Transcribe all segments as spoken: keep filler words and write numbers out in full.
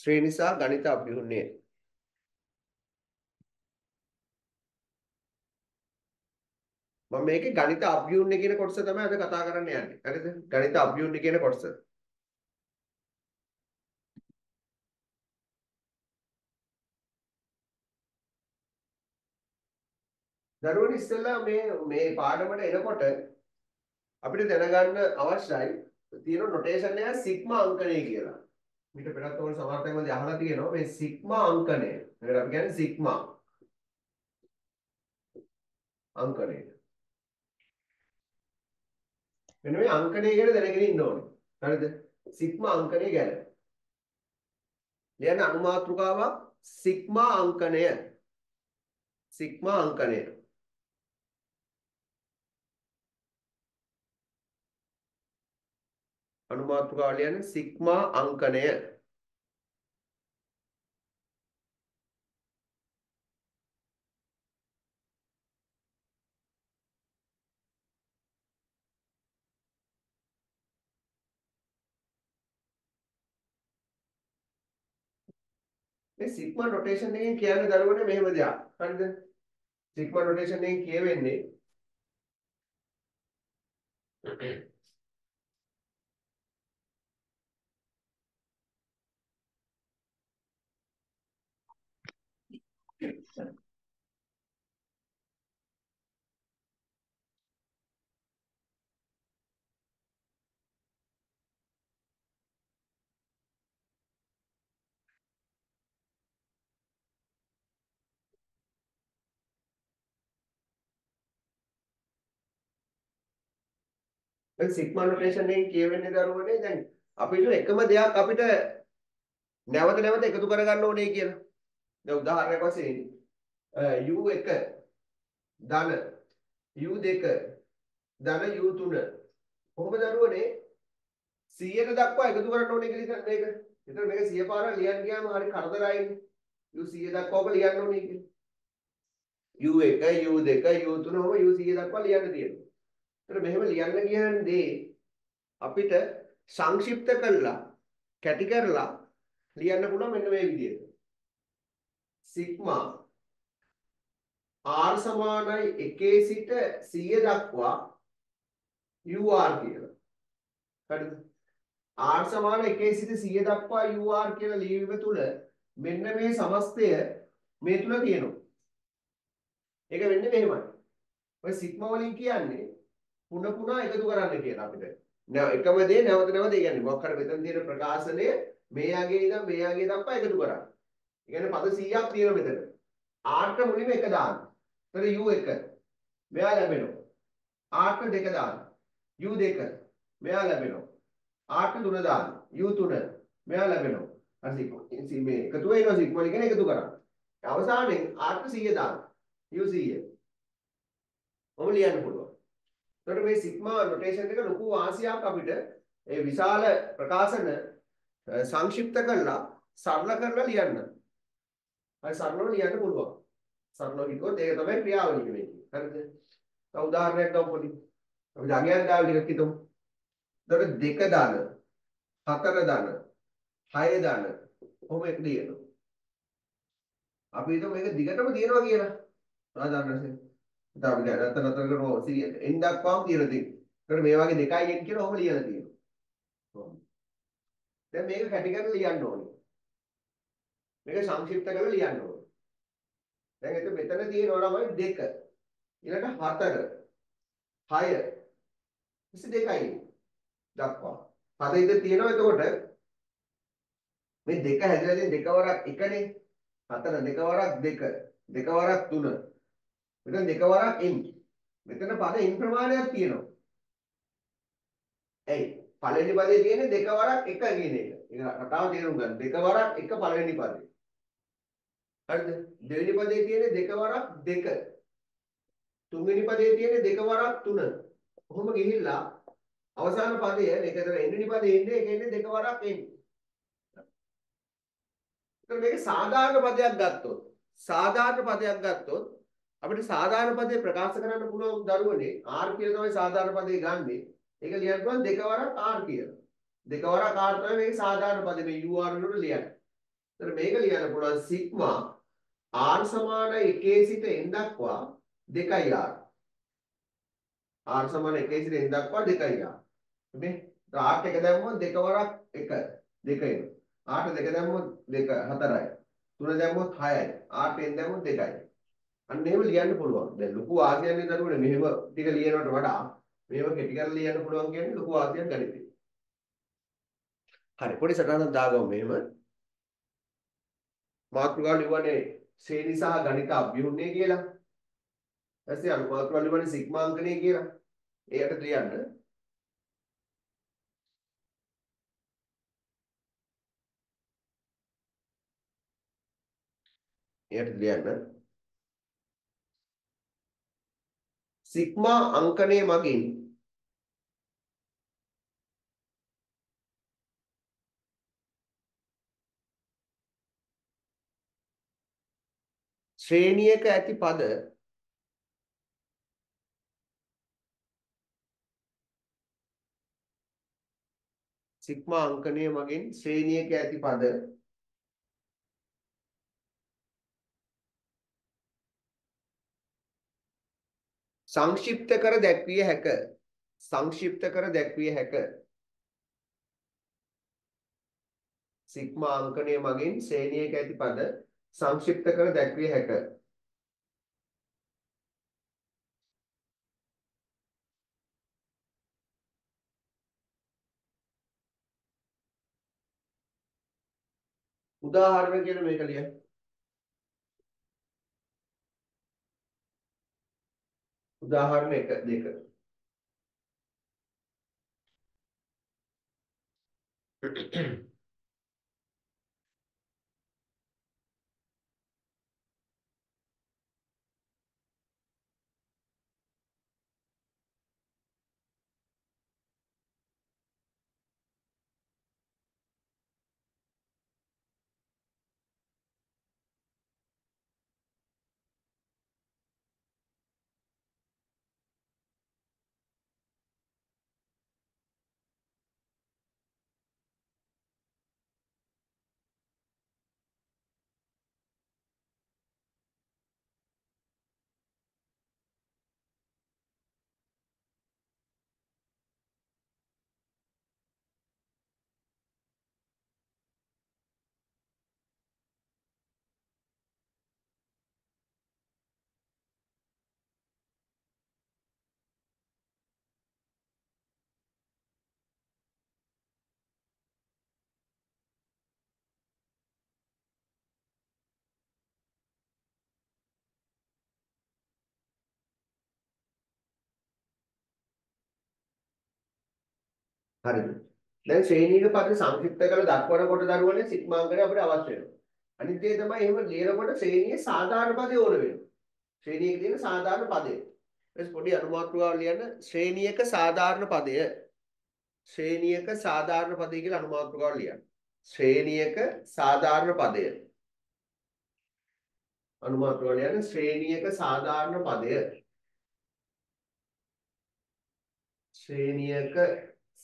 ශ්‍රේනිසා ගණිත අභිහුන්නේ මම මේකේ ගණිත අභිහුන්නේ කියන කොටස තමයි අද කතා කරන්න යන්නේ. හරිද? ගණිත අභිහුන්නේ කියන කොටස. දරුවනි ඉස්සෙල්ලා මේ මේ පාඩමට එනකොට අපිට දැනගන්න අවශ්‍යයි තියෙන notation එක sigma අංකණය කියලා. මීට පෙරත් ඔයගොල්ලෝ සමහරවිට අහලා තියෙනවා මේ sigma අංකණය. ඒකට අපි කියන්නේ sigma අංකණය. එන්න මේ අංකණය ගැන දැනගෙන ඉන්න ඕනේ. හරිද? sigma අංකණය ගැන. ලියන අනුමාත්‍රකාවක් sigma අංකණය. sigma අංකණය. අනුමාත්‍රකාව කියන්නේ සිග්මා අංකණය. මේ සිග්මා නොටේෂන් එකෙන් කියන්නේ දරුවනේ මෙහෙම දෙයක්. හරිද? සිග්මා නොටේෂන් එකෙන් කියවෙන්නේ sigma notation එකෙන් කියවෙන්නේ දරුවනේ දැන් අපිට එකම දෙයක් අපිට නැවත නැවත එකතු කරගන්න ඕනේ කියලා. දැන් උදාහරණයක් වශයෙන් u one ධන u two ධන u three කොහොමද දරුවනේ hundred දක්වා එකතු කරන්න ඕනේ කියලා මේක. ඒතර මේක hundred පාරක් ලියන්න ගියාම හරිය කරදරයිනේ. u one hundred දක්වා ඔබ ලියන්න ඕනේ කියලා. u one u two u three ඔබ u one hundred දක්වා ලියන්න තියෙනවා. ඒතර මෙහෙම ලියන්න කියන්නේ අපිට සංක්ෂිප්ත කරලා කැටි කරලා ලියන්න පුළුවන් මෙන්න මේ විදිහට. sigma r සමානයි one සිට hundred දක්වා ur කියලා. හරිද? r සමාන one සිට hundred දක්වා ur කියලා ලියවීම තුල මෙන්න මේ සමස්තය මේ තුල තියෙනවා. ඒක වෙන්නේ මෙහෙමයි. ඔය sigma වලින් කියන්නේ පුන පුනා එකතු කරන්න කියලා අපිට. නෑ එකම දේ නැවත නැවත ඒ කියන්නේ මොකක් හරි මෙතන තියෙන ප්‍රකාශනය මේ යගේ ඉඳන් මේ යගේ දක්වා එකතු කරන්න. ඒ කියන්නේ පද hundred ක් තියෙන මෙතන. r ට මුලින්ම එක දාන්න. ඒතර u one මෙයා ලැබෙනවා. r ට දෙක දාන්න. u two මෙයා ලැබෙනවා. r ට තුන දාන්න. u three මෙයා ලැබෙනවා. හරි ඉතින් මේ එකතු වෙනවා sigma වලින් එකතු කරා. අවසානයේ r ට hundred දාන්න. u one hundred. ඔහොම ලියන්න පුළුවන්. එතකොට මේ සිග්මා නොටේෂන් එක ලොකු ආසියාවක් අපිට ඒ විශාල ප්‍රකාශන සංක්ෂිප්ත කරලා සරල කරලා ලියන්න. හරි සරලව ලියන්න පුළුවන්. සරලව කිව්වොත් ඒක තමයි ක්‍රියාවලිය වෙන්නේ. හරිද? තව උදාහරණයක් ගමු පොඩි. අපි ධාගයන් දාව ටිකක් හිතමු. එතකොට දෙක ධන, හතර ධන, හය ධන කොහොම එක ලියනවා. අපි හිතමු මේක දිගටම තියනවා කියලා. සාමාන්‍යයෙන් අපි දැන් අතන අතන කරනවා සිරියස් n දක්වාම කියලා තියෙනවා. ඒකට මේ වගේ දෙකයි n කියලා ඔහොම ලියලා තියෙනවා. කොහොමද? දැන් මේක කැටි කරලා ලියන්න ඕනේ. මේක සංක්ෂිප්ත කරලා ලියන්න ඕනේ. දැන් එතන මෙතන තියෙනවා ළමයි two. ඊළඟ four. six. twenty-two දක්වා. හතේ ඉඳ තියෙනවා එතකොට මේ දෙක හැදලා තියෙන දෙක වරක් එකනේ. හතර දෙක වරක් two. දෙක වරක් three. මෙතන දෙක වරක් n. මෙතන පද n ප්‍රමාණයක් තියෙනවා. එයි පළවෙනි පදේ තියෙන්නේ දෙක වරක් එක කියන එක. ඒක රටාව තේරුම් ගන්න. දෙක වරක් එක පළවෙනි පදේ. හරිද? දෙවෙනි පදේ තියෙන්නේ දෙක වරක් two. තුන්වෙනි පදේ තියෙන්නේ දෙක වරක් three. කොහොම ගිහිල්ලා අවසාන පදය ඒකතර n වෙනි පදේ ඉන්නේ ඒක ඉන්නේ දෙක වරක් n. ඒතර මේක සාධාරණ පදයක් ගත්තොත් සාධාරණ පදයක් ගත්තොත් අපිට සාධාරණ පදේ ප්‍රකාශ කරන්න පුළුවන් දරුවනේ r කියලා තමයි සාධාරණ පදේ ගන්නෙ. ඒක ලියන්න පුළුවන් දෙක වරක් r කියලා. දෙක වරක් r තමයි මේක සාධාරණ පදේ මේ u r වලට ලියන්න. එතන මේක ලියන්න පුළුවන් සිග්මා R සමාන එකේ සිට n දක්වා දෙකයි R. R සමාන එකේ සිට n දක්වා දෙකයි R. හරි. R එක දැම්මොත් දෙක වරක් එක. දෙක එනවා. R දෙක දැම්මොත් දෙක හතරයි. තුන දැම්මොත් හයයි. R n දැම්මොත් දෙකයි. අන්න එහෙම ලියන්න පුළුවන්. දැන් ලොකු ආසියන්නේ දරුවනේ මෙහෙම ටික ලියනවට වඩා මේව කෙටි කරලා ලියන්න පුළුවන් කියන්නේ ලොකු ආසියක් ගණිතේ. හරි පොඩි සටහනක් දාගමු මෙහෙම. මාතෘකාව ලිවන්නේ ශ්‍රේණි සහ ගණිත අභිවෘද්ධිය කියලා. ඊපස්සේ අනුමාතෘකාව ලිවන්නේ සිග්මා අංකණය කියලා. ඒකට ලියන්න. ඒකට ලියන්න. සිග්මා අංකණය මගින් ශ්‍රේණියක ඇති පද සිග්මා අංකණය මගින් ශ්‍රේණියක ඇති පද සංක්ෂිප්ත කර දැක්විය හැක සංක්ෂිප්ත කර දැක්විය හැක සිග්මා අංකණය මගින් ශ්‍රේණියක ඇති පද संक्षिप्त कर देखिए है कर उदाहरण के लिए लिया उदाहरण एक देकर දැන් ශ්‍රේණික පද සංක්ෂිප්ත කරලා දක්වනකොට දරුවනේ සිග්මා අංකණය අපිට අවශ්‍ය වෙනවා. අනිත් දේ තමයි එහෙම ලියනකොට ශ්‍රේණියේ සාධාරණ පදේ ඕන වෙනවා. ශ්‍රේණියක තියෙන සාධාරණ පදේ. ඊට පොඩි අනුමාතෘකාව ලියන්න ශ්‍රේණියක සාධාරණ පදය. ශ්‍රේණියක සාධාරණ පදේ කියලා අනුමාතෘකාව ලියන්න. ශ්‍රේණියක සාධාරණ පදය. අනුමාතෘකාව ලියන්න ශ්‍රේණියක සාධාරණ පදය. ශ්‍රේණියක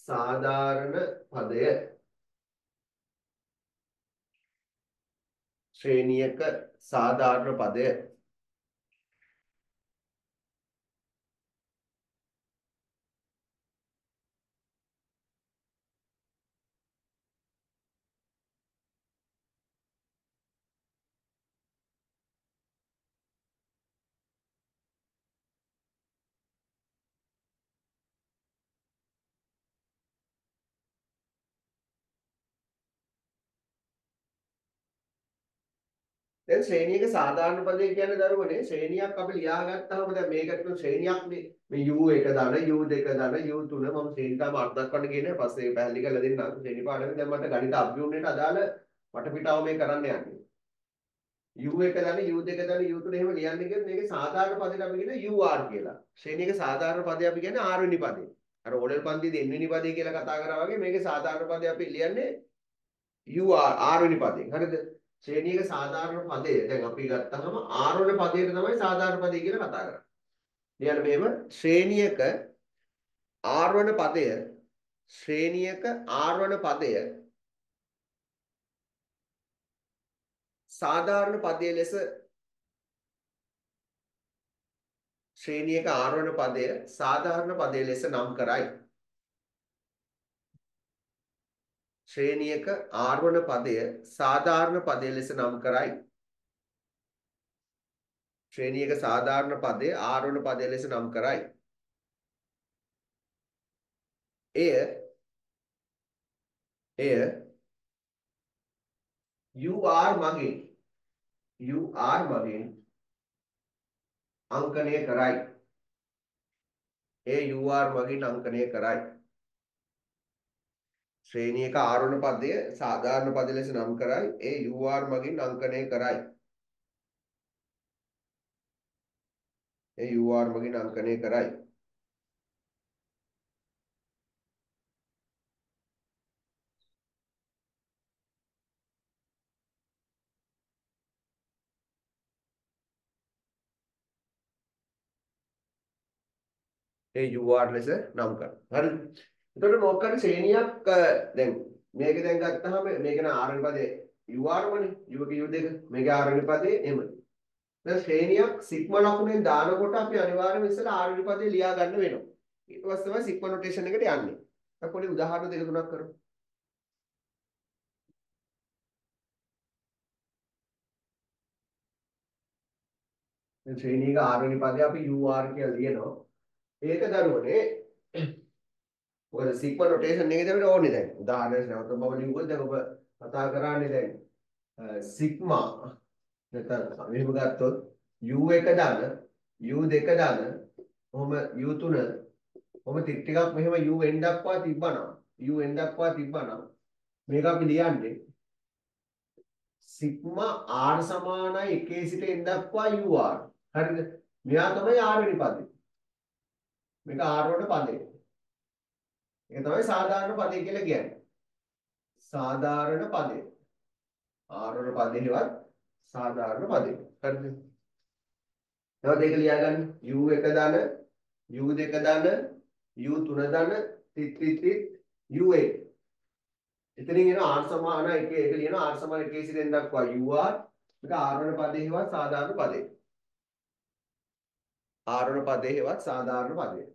साधारण पदय श्रेणियक साधारण पदय දැන් ශ්‍රේණියක සාධාරණ පදේ කියන්නේ දරුවනේ ශ්‍රේණියක් අපි ලියාගත්තාම දැන් මේකට ශ්‍රේණියක් මේ u one දාන u two දාන u three මම ශ්‍රේණිකම අර්ථ දක්වන්න කියන්නේ පස්සේ පැහැදිලි කරලා දෙන්න අර ශ්‍රේණි පාඩමේ දැන් මට ගණිත අභියෝගයට අදාළ වටපිටාව මේ කරන්න යන්නේ u one දාන u two දාන u three එහෙම ලියන්නේ කියන්නේ මේකේ සාධාරණ පදේට අපි කියන u r කියලා ශ්‍රේණියක සාධාරණ පදේ අපි කියන්නේ r වෙනි පදේ අර ඕඩල් පන්තියේ n වෙනි පදේ කියලා කතා කරා වගේ මේකේ සාධාරණ පදේ අපි ලියන්නේ u r r වෙනි පදේ හරිද श्रेणी का साधारण पदे अभी आरोन पदे साधारण पदे कथा श्रेणी आरोन पदे श्रेणी आरोन पदे සාධාරණ පදයේ ලෙස ශ්‍රේණියක ආරෝහණ පදය සාධාරණ පදයේ ලෙස නම් කරයි. ශ්‍රේණියක ආරෝහණ පදය සාධාරණ පදයේ ලෙස නම් කරයි. ශ්‍රේණියක සාධාරණ පදය ආරෝහණ පදයේ ලෙස නම් කරයි. එය එය You are mage. You are mage. Ankane karai. A you are mage. Ankane karai. Shreniya ka arona padde sadharana padde lesa nam karai. A you are mage. Ankane karai. A you are mage. Ankane karai. A U R lesser number. Hurry. Don't know Seniak then make it and got make an R and Pade. You are one, you dig, make R and Pade, Emily. The Seniak, Sigma Lakun, Dana Kota, Pianivar, Mister R and Pade, Lia Gandavino. It was the Sigma notation again. According to the heart of the Gunakar. The Seniak R and Pade, you are here. ඒක දරුවනේ ඔය sigma notation එකේ තමයි ඕනේ දැන් උදාහරණයක් නැවත බව ලියුවොත් දැන් ඔබ කතා කරන්නේ දැන් සිග්මා නැත්නම් මෙහෙම ගත්තොත් u1 දාන u2 දාන ඔහොම u3 ඔහොම ටික ටිකක් මෙහෙම un දක්වා තිබ්බනම් un දක්වා තිබ්බනම් මේක අපි ලියන්නේ සිග්මා r සමානයි එකේ සිට n දක්වා ur හරිද මෙයා තමයි r වෙනි පදේ මේක ආරෝහණ පදේ. ඒක තමයි සාධාරණ පදේ කියලා කියන්නේ. සාධාරණ පදේ. ආරෝහණ පදේවත් සාධාරණ පදේ. හරිද? එතකොට ඒක ලියාගන්න u1 දාන u2 දාන u3 දාන තිත් තිත් තිත් u1. එතනින් එන r සමාන එක ඒක ලියන r සමාන එකේ සිට n දක්වා ur. මේක ආරෝහණ පදේවත් සාධාරණ පදේ. ආරෝහණ පදේවත් සාධාරණ පදේ.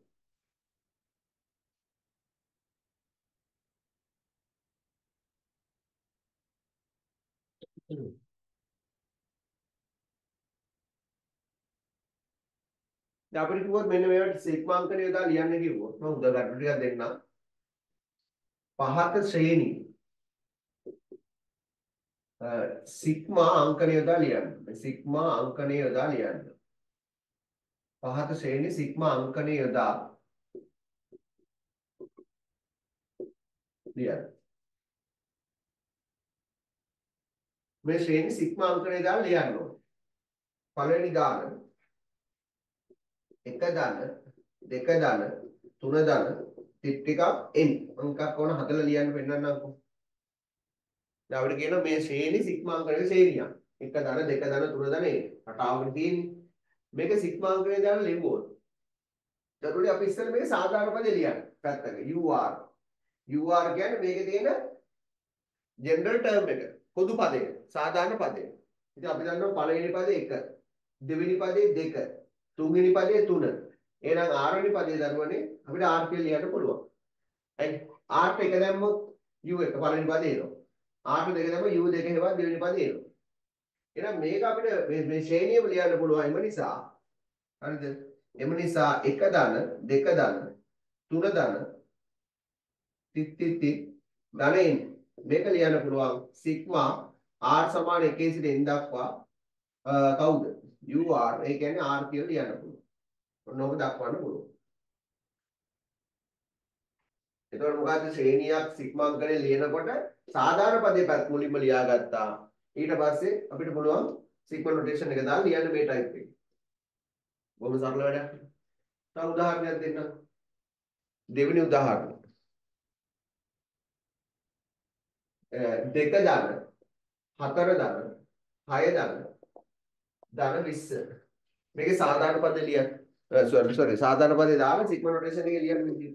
දැන් අපිට කිව්වොත් මෙන්න මේවට සිග්මා අංකණය යොදා ලියන්න කිව්වොත් මම උදාහරණ ටිකක් දෙන්නම්. පහත ශ්‍රේණි සිග්මා අංකණය යොදා ලියන්න. සිග්මා අංකණය යොදා ලියන්න. පහත ශ්‍රේණි සිග්මා අංකණය යොදා ලියන්න. මේ ශ්‍රේණි සිග්මා අංකණය දාලා ලියන්න ඕනේ. පළවෙනි දාන එක දාන දෙක දාන තුන දාන ටික ටිකක් n අංකක් ඕන හදලා ලියන්න වෙනවන්නම්කෝ. දැන් අපිට කියනවා මේ ශ්‍රේණි සිග්මා අංකණය ශ්‍රේණියක්. එක දාන දෙක දාන තුන දාන ඒ රටාවකට තියෙන්නේ මේක සිග්මා අංකණය දාන ලියුවොත් දරුවනේ අපි ඉස්සෙල්ලා මේක සාධාරණ පදේ ලියන්න පැත්තක u r u r කියන්නේ මේකේ තියෙන ජෙනරල් ටර්ම් එක පොදු පදේ සාධාරණ පදේ ඉතින් අපි දන්නවා පළවෙනි පදේ එක දෙවෙනි පදේ දෙක තුන්වෙනි පදේ තුන එහෙනම් ආරවෙනි පදේ දරුවනේ අපිට r කියලා ලියන්න පුළුවන් හරි r එක දැම්මොත් u එක පළවෙනි පදේ එනවා r දෙක දැම්ම u දෙක හේවත් දෙවෙනි පදේ එනවා එහෙනම් මේක අපිට මේ ශ්‍රේණියම ලියන්න පුළුවන් එම නිසා හරිද එම නිසා එක ධන දෙක ධන තුන ධන තිත් තිත් තිත් ධනෙන් මේක ලියන්න පුළුවන් සිග්මා r සමාන එකේ සිට n දක්වා කවුද u r ඒ කියන්නේ r කියලා ලියන්න පුළුවන් ඔන්න ඔබ දක්වන්න පුළුවන් එතකොට මොකද ශ්‍රේණියක් සිග්මා අංකණය ලියනකොට සාධාරණ පදේ පැත් මුලින්ම ලියාගත්තා ඊට පස්සේ අපිට පුළුවන් සිග්මා නොටේෂන් එක දාලා ලියන්න මේ ටයිප් එකේ. බොහොම සරල වැඩක්. තව උදාහරණයක් දෙන්න. දෙවෙනි උදාහරණය. දෙක ධන, හතර ධන, හය ධන, ධන විස්ස. මේකේ සාධාරණ පද ලියන්න. sorry sorry සාධාරණ පදේ දාලා සිග්මා නොටේෂන් එකේ ලියන්න විදිහ.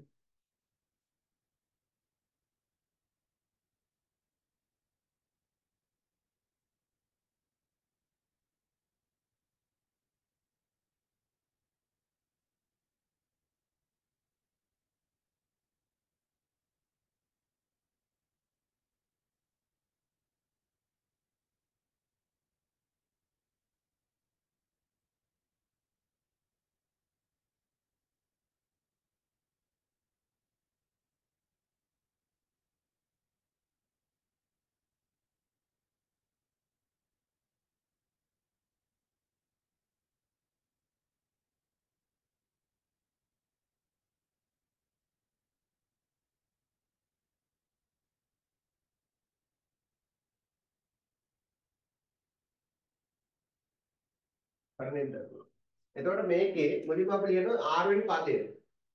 එතකොට මේකේ මුලින්ම අපි ලියනවා R වෙනි පදය. ඒ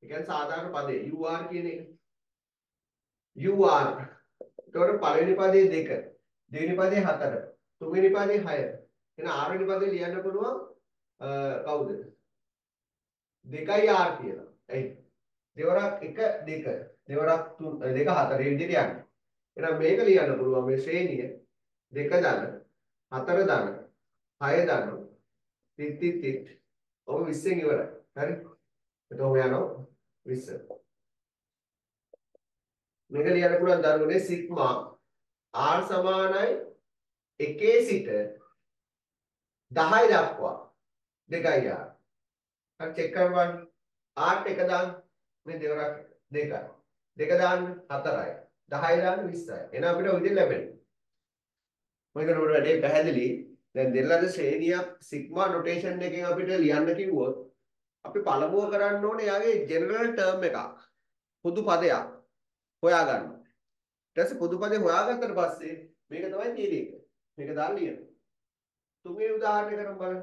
කියන්නේ සාධාරණ පදය U R කියන එක. U R. එතකොට පළවෙනි පදයේ දෙක, දෙවෙනි පදයේ හතර, තුන්වෙනි පදයේ හය. එහෙනම් R වෙනි පදේ ලියන්න පුළුවන් කවුද? දෙකයි R කියලා. එයි. දෙවරක් එක දෙක, දෙවරක් තුන දෙක හතර ඒ විදිහට යනවා. එහෙනම් මේක ලියන්න පුළුවන් මේ ශ්‍රේණිය දෙක දන, හතර දන, හය දන. තිත් තිත් තිත් ඔබ විස්සෙන් ඉවරයි. හරි. එතකොට යනවා විස්ස. මේක ලියන්න පුළුවන් ධර්මනේ සිග්මා R සමානයි එකේ සිට දහය දක්වා දෙකයි R. හරි චෙක් කරන්න. R එක දාන්න මේ දෙවරක් දෙකයි. දෙක දාන්න හතරයි. දහය දාන්න විස්සයි. එහෙනම් අපිට ඔය විදිහට ලැබෙනවා. මොකද උඩ වැඩි පැහැදිලි දැන් දෙල්ලද ශ්‍රේණියක් සිග්මා notation එකෙන් අපිට ලියන්න කිව්වොත් අපි පළමුව කරන්න ඕනේ යාගේ general term එකක් පොදු පදයක් හොයාගන්න. ඊට පස්සේ පොදු පදේ හොයාගත්තට පස්සේ මේක තමයි තියෙන්නේ. මේක දාලා ලියන්න. තුන්වෙනි උදාහරණය කරමු බලන්න.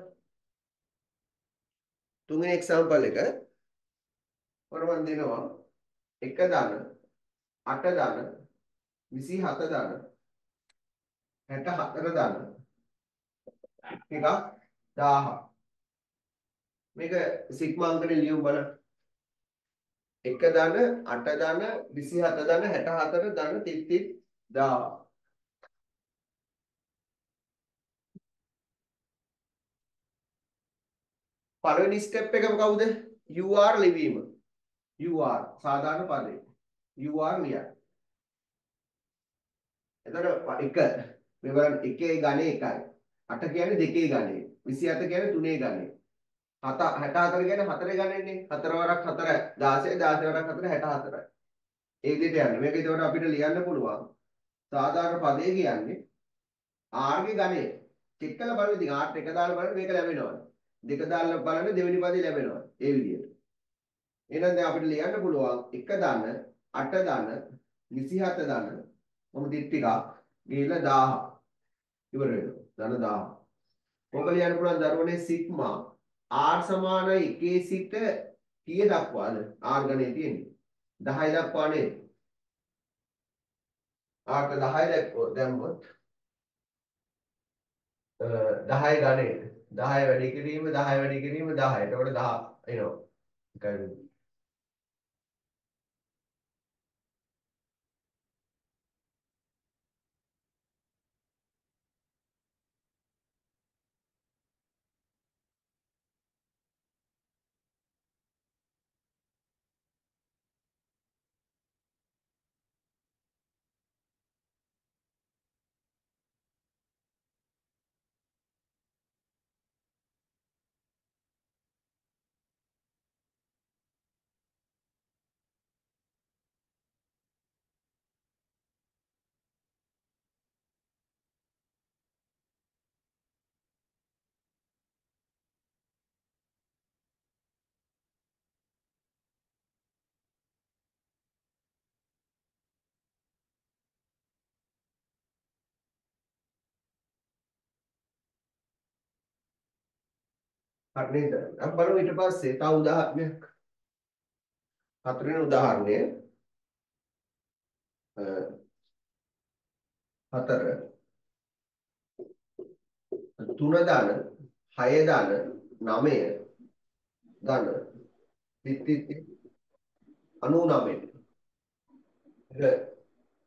තුන්වෙනි example එක වරවන් දෙනවා එක දන අට දන විසිහත දන හැටහතර දන එකක් දාහ මේක සිග්මා අංකනේ ලියමු බලන්න එක දන අට දන විසිහත දන හැටහතර දන තිස් දාහ පළවෙනි ස්ටෙප් එකම කවුද U R ලිවීම U R සාධාරණ පදේ U R ලියන්න එතකොට එක මේ බලන්න එකේ ඝනේ එකයි අට කියන්නේ දෙකේ ඝනේ විසිහත කියන්නේ තුනේ ඝනේ හත හැටහතර කියන්නේ හතරේ ඝනේනේ හතර වරක් හතර දාසය දාසය වරක් හතර හැටහතරයි ඒ විදිහට යන්නේ මේක ඒකට අපිට ලියන්න පුළුවන් සාධාරණ පදේ කියන්නේ R ගේ ඝනය චෙක් කරලා බලන්න ඉතින් R එක දාලා බලන්න මේක ලැබෙනවා දෙක දාලා බලන්න දෙවෙනි පදේ ලැබෙනවා ඒ විදිහට එහෙනම් දැන් අපිට ලියන්න පුළුවන් එක දන අට දන විසිහත දන මොම දිත් ටිකක් ගිහලා දාහ ඉවර වෙනවා දන දාහ. ඔක ලියන්න පුළුවන් ධර්මනේ සිග්මා R සමානයි එකේ සිට කීය දක්වාද R ගණේ තියෙන්නේ. දහය දක්වා නේද? R ට දහය දක්වා දැම්මොත් දහය ගණේ දහය වැඩි කිරීම දහය වැඩි කිරීම දහය. එතකොට දහ එනවා. එකයි හරිද? අපි බලමු ඊට පස්සේ තව උදාහරණයක්. හතරවෙනි උදාහරණය අ හතර තුන දන හය දන නවය දන අනූනවය. ඒක සිග්මා අංකනේ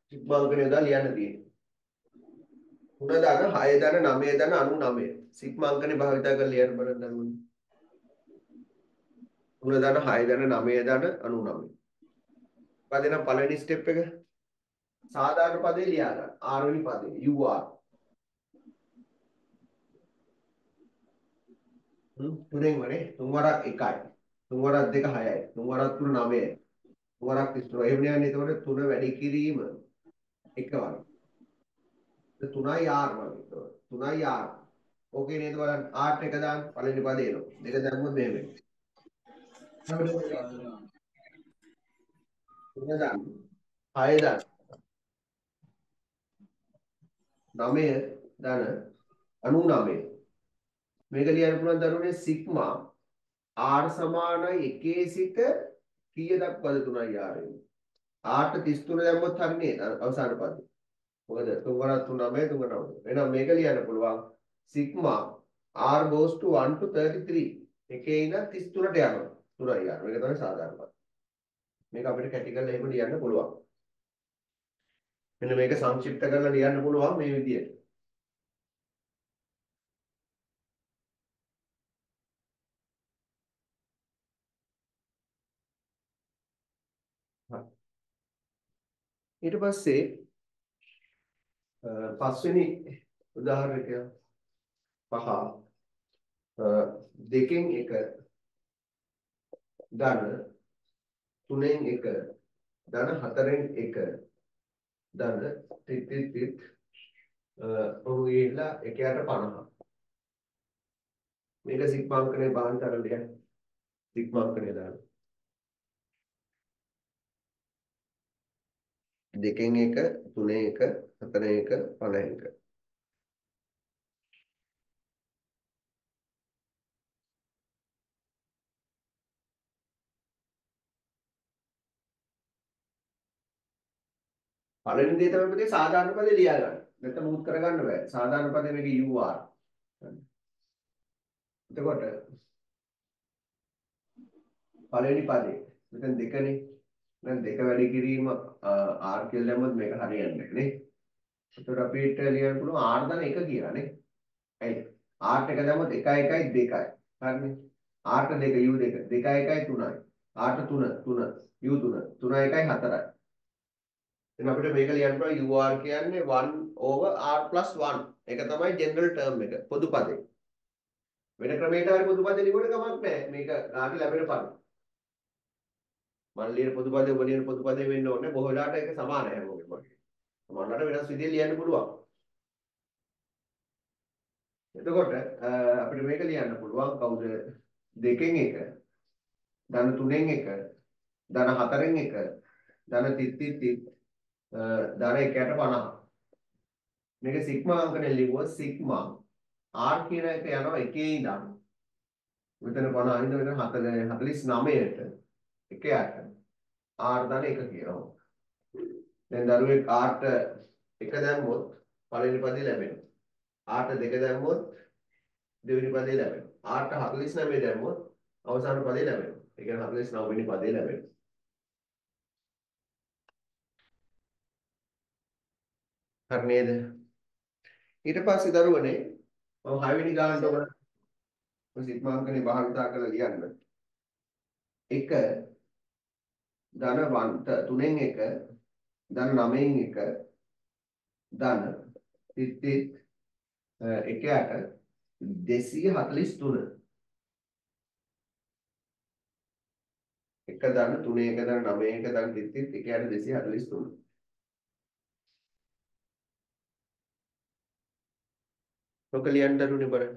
දාලා ලියන්න තියෙන්නේ. තුන දන හය දන නවය දන අනූනවය. සිග්මා අංකනේ භාවිත කරලා ලියන්න බලන්න දන්නවනේ. තුන දන හය දන නවය දන අනූනවය. පදේන පළවෙනි ස්ටෙප් එක සාධාරණ පදේ ලියා ගන්න. R වෙනි පදේ U R. තුනේ වනේ තුන් වරක් එකයි. තුන් වරක් දෙක හයයි. තුන් වරක් තුන නවයයි. තුන් වරක් ඉස්සර එහෙම යන්නේ එතකොට තුන වැඩි කිරීම එක වරක්. තුනයි R වගේ. තුනයි R. ඕකේ නේද බලන්න R එක දාන්න පළවෙනි පදේ එනවා. දෙක දැම්මොත් මෙහෙම වෙනවා. තුන දන හය දන නවය දන අනූනවය මේක ලියන්න පුළුවන් දරුවනේ සිග්මා r සමාන එකේ සිට කීය දක්වාද තුනයි r වෙන්නේ. r ට තිස් තුන දැම්මොත් හරි නේද අවසාන පදේ. මොකද තුන් වරක් තුන නවය තුන නවය. එහෙනම් මේක ලියන්න පුළුවන් sigma r goes to one to thirty-three එකේ ඉඳන් තිස් තුනට යනවා. තුනයි r. මේක තමයි සාධාරණ පද. මේක අපිට කැටිකල් එහෙම ලියන්න පුළුවන්. මෙන්න මේක සංක්ෂිප්ත කරලා ලියන්න පුළුවන් මේ විදියට. ඊට පස්සේ පස්වෙනි උදාහරණය පහ දෙකෙන් එක ධන තුනෙන් එක ධන හතරෙන් එක ධන ටික ටික ටික ඔහුගේලා එකයට පනහ මේක සිග්මාංකනේ බාහන් කරලා ලියන්න සිග්මාංකනේ දාන්න දෙකෙන් එක තුනේ එක හතරේ එක පහේ එක පළවෙනි දේ තමයි පුතේ සාධාරණ පදේ ලියා ගන්න. නැත්නම් මුත් කරගන්න බෑ. සාධාරණ පදේ මේක U R. එතකොට පළවෙනි පදේ මෙතන දෙකනේ. දැන් දෙක වැඩි කිරීම r කියලා දැම්මොත් මේක හරියන්නේ නැහැ නේ. ඒතකොට අපිට ලියන්න පුළුවන් r ධන එක කියලා නේ. ඇයි? r ට එක දැම්මොත් එකයි එකයි දෙකයි. හරිනේ. r ට දෙක u දෙක දෙකයි එකයි තුනයි. r ට තුන තුන u තුන තුනයි එකයි හතරයි. එහෙනම් අපිට මේක ලියන්න පුළුවන් u r කියන්නේ one over r plus one. ඒක තමයි ජෙනරල් ටර්ම් එක. පොදු පදේ. වෙන ක්‍රමයකට හරි පොදු පදේ ලියුවට කමක් නැහැ. මේක ගාන ලැබෙන පද. මල්ලියේ පොදු පදේ වලින් පොදු පදේ වෙන්න ඕනේ බොහෝ වෙලාවට ඒක සමානයි හැමෝගෙම වගේ. සමානලට වෙනස් විදිහේ ලියන්න පුළුවන්. එතකොට අපිට මේක ලියන්න පුළුවන් කවුද දෙකෙන් එක ධන තුනෙන් එක ධන හතරෙන් එක ධන තිස් තිස් තිස් ධන එකයට පනහ. මේක සිග්මා අංකනේ ලිව්වොත් සිග්මා r කියන එක යනවා එකේ ඉඳන් මෙතන පනහ ඉඳන් මෙතන හතලිස් නවයට එකයට r ධන එක කියනවා. දැන් දරුවෙක් r ට එක දැම්මොත් පළවෙනි පදේ ලැබෙනවා. r ට දෙක දැම්මොත් දෙවෙනි පදේ ලැබෙනවා. r ට හතලිස් නවය දැම්මොත් අවසාන පදේ ලැබෙනවා. ඒ කියන්නේ හතලිස් නවය වෙනි පදේ ලැබෙනවා. හරි නේද? ඊට පස්සේ දරුවනේ මම හය වෙනි ගානට ඔබ සිග්මා අංකනේ භාවිතා කරලා ලියන්න. එක ධන තුනෙන් එක ධන නවයෙන් එක ධන තිස් තිස් එකයට දෙසිය හතලිස් තුන එක ධන තුනේ එක ධන නවයේ එක ධන තිස් තිස් එකයට දෙසිය හතලිස් තුන ලොකලියන් දරුනේ බලන්න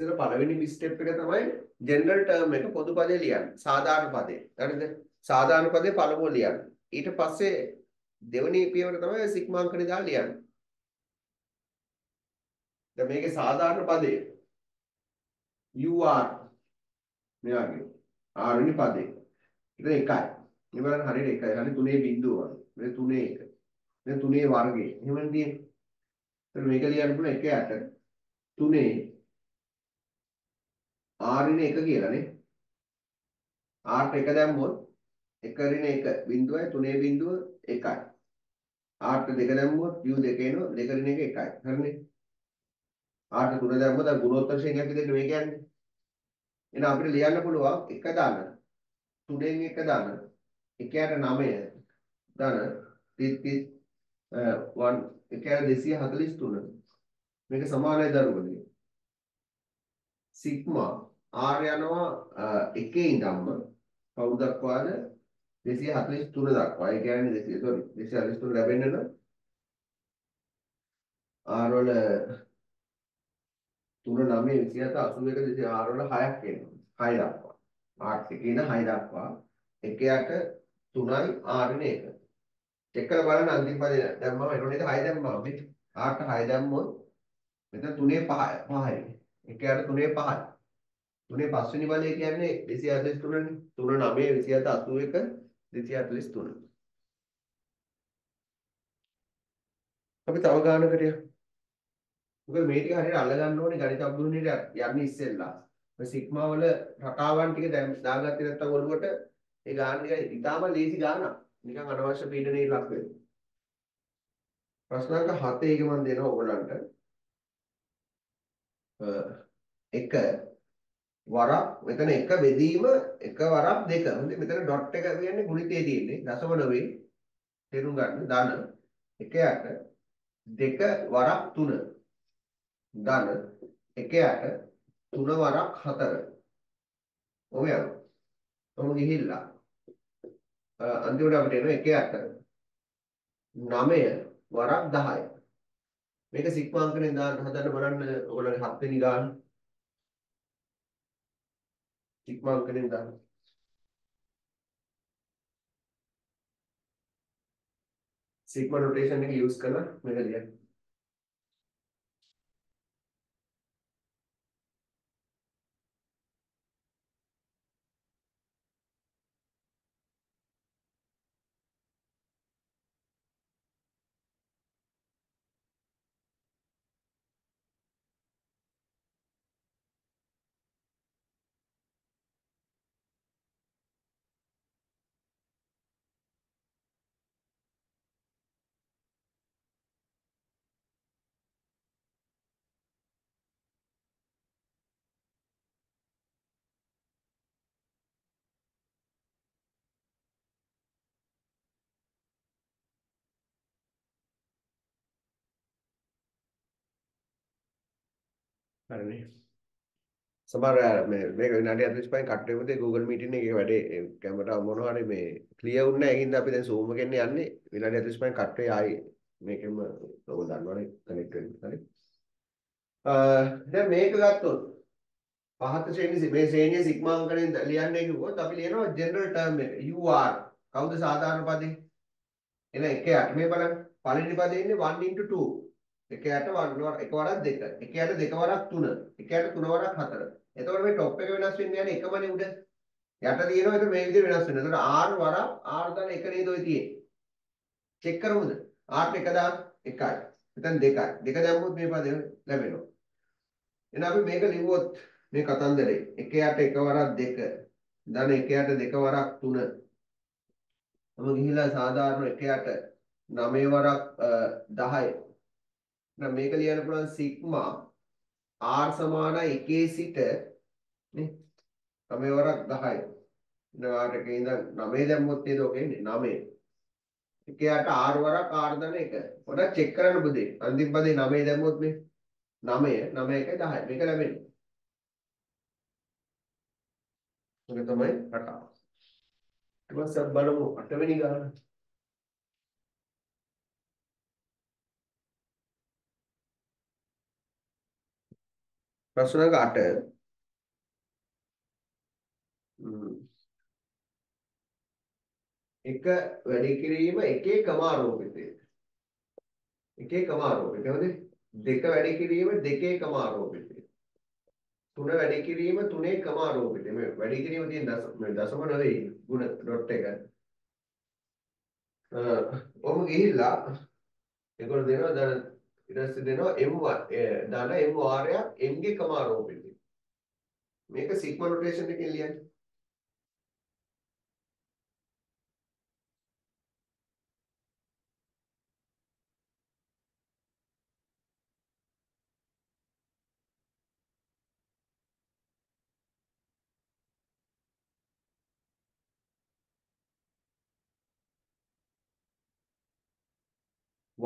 ඉතල පළවෙනි ස්ටෙප් එක තමයි ජෙනරල් ටර්ම් එක පොදු පදේ ලියන්න. සාධාරණ පදේ. හරිද? සාධාරණ පදේ පළමුව ලියන්න. ඊට පස්සේ දෙවෙනි පියවර තමයි සිග්මා අංකනේ දාලා ලියන්න. දැන් මේකේ සාධාරණ පදේ U R මේ වගේ. R වෙනි පදේ. ඉතින් එකයි. මේ බලන්න හරියට එකයි. හරිය තුනේ බිංදුව. මේ තුනේ එක. මේ තුනේ වර්ගය. එහෙමනේ තියෙන්නේ. ඉතින් මේක ලියන්න පුළුවන් එකයට තුනේ r ඍණ එක කියලා නේ r ට එක දැම්මොත් එක ඍණ එක බිංදුවයි තුනේ බිංදුව එකයි r ට දෙක දැම්මොත් u දෙක එනවා දෙක ඍණ එක එකයි හරිනේ r ට තුන දැම්මොත් අර ගුණෝත්තර ශ්‍රේණියක් විදිහට මේ කියන්නේ එහෙනම් අපිට ලියන්න පුළුවන් එක ධන තුනෙන් එක ධන එකයට නවය ධන තිස් තිස් එකයට දෙසිය හතලිස් තුන මේක සමානයි දරුවනේ සිග්මා r යනවා එකේ ඉඳන්ම කවුද දක්වාද देशी हातोडी तुला दाखवा एक आणि देशी सॉरी देशी हातोडी तुला रेबेन ना आरोल तुला नामे विषयाचा असुवे का देशी आरोल हाय के हाय दाखवा आठ के ना हाय दाखवा एकयाट තුනයි R නේ එක දෙකල බලන අන්තිම පදේ දැම්මම එතකොට ඒක හය දැම්මම මේ R ට හය දැම්මොත් මෙතන තුනේ පහයි පහයි එකයට තුනේ පහයි තුනේ පහ වෙනි බලය කියන්නේ දෙසිය හතළිස් තුන නේ තුන නවය විසිහත අසූ එක දෙසිය හතළිස් තුන අපි තව ගානකට යමු මොකද මේ ටික හරියට අල්ල ගන්න ඕනේ ගණිත අභිවෘද්ධියට යන්නේ ඉස්සෙල්ලා ඔය සිග්මා වල රටාවන් ටික දැන් දාගත්තේ නැත්තම් ඔළුවට ඒ ගාන එක ඉතාලම ලේසි ගානක්. නිකන් අනවශ්‍ය පීඩනයේ ලක් වෙනවා. ප්‍රශ්න අංක හතේ එක මම දෙනවා ඔයගලන්ට. එක වරක් මෙතන එක බෙදීම එක වරක් දෙක. මෙතන ඩොට් එක කියන්නේ ගුණිතයේ තියෙන්නේ දශම නවය තේරුම් ගන්න ධන එකයට දෙක වරක් තුන ධන එකයට තුන වරක් හතර. ඔහොම යනවා. ඔහොම ගිහිල්ලා අන්තිමට අපිට එන එකයට නවය වරක් දහය මේක සිග්මා අංකනේ දාන්න හදන්න බලන්න ඔයගොල්ලෝ හත් වෙනි ගාන සිග්මා අංකනේ දාන්න සිග්මා notation එක යූස් කරලා මේක ලියන්න හරි සමහර මේ මේක විනාඩි හතළිස් පහෙන් කට් වෙමුද Google Meeting එකේ වැඩේ කැමරාව මොන හරි මේ ක්ලියර් වුණ නැහැ ඒකින්ද අපි දැන් Zoom එකෙන් යන්නේ විනාඩි හතළිස් පහෙන් කට් වෙයි ආයි මේකෙම ඔයගොල්ලෝ දන්නවනේ කනෙක්ට් වෙන්න හරි අ දැන් මේක ගත්තොත් පහත ශ්‍රේණිය මේ ශ්‍රේණිය සිග්මා අංකයෙන් ලියන්නේ කිව්වොත් අපි ලියනවා ජෙනරල් ටර්ම් එක U R කවුද සාධාරණ පදේ එන එක යට මේ බලන්න පළවෙනි පදේ ඉන්නේ one into two එකයට එක වරක් දෙක එකයට දෙක වරක් තුන එකයට තුන වරක් හතර එතකොට මේ টොප් එක වෙනස් වෙන්නේ නැහැ එකමනේ උඩ යට තියෙනවා ඒක මේ විදිහට වෙනස් වෙනවා එතකොට R වරක් R දාන එක නේද ඔය තියෙන්නේ චෙක් කරමුද R එක දාන එකයි එතන දෙකයි දෙක දැම්මොත් මේ පදේ ලැබෙනවා එහෙනම් අපි මේක ලිව්වොත් මේ කතන්දරේ එකයට එක වරක් දෙක දාන එකයට දෙක වරක් තුන අපි ගිහිලා සාමාන්‍ය එකයට නවය වරක් දහය නම් මේක ලියන්න පුළුවන් සිග්මා R සමාන එකේ සිට නේ නවය වරක් දහය ඉඳලා එකේ ඉඳන් නවය දැම්මොත් නේද ඔක එන්නේ නවය එකයට R වරක් R දාන එක පොඩ්ඩක් චෙක් කරන්න බුදේ අන්තිම පදේ නවය දැම්මොත් මේ නවය නවය එකයි දහය මේක ලැබෙන්නේ ඒක තමයි රටාව ඊට පස්සේ අපි බලමු අට වෙනි ගාන प्रश्न का आठ एक वैली के लिए में एक एक कमार होगे थे एक एक कमार होगे थे मतलब देखा वैली के लिए में देखे कमार होगे थे तूने वैली के लिए में तूने कमार होगे थे मैं वैली के लिए में दस में दस में नवे गुण डॉट्टे का और मुझे ही ला एक और देना दर इधर से देना M one दाना M R या M के कमार हो बिल्ली मेरे का सिग्मा नोटेशन ने क्या लिया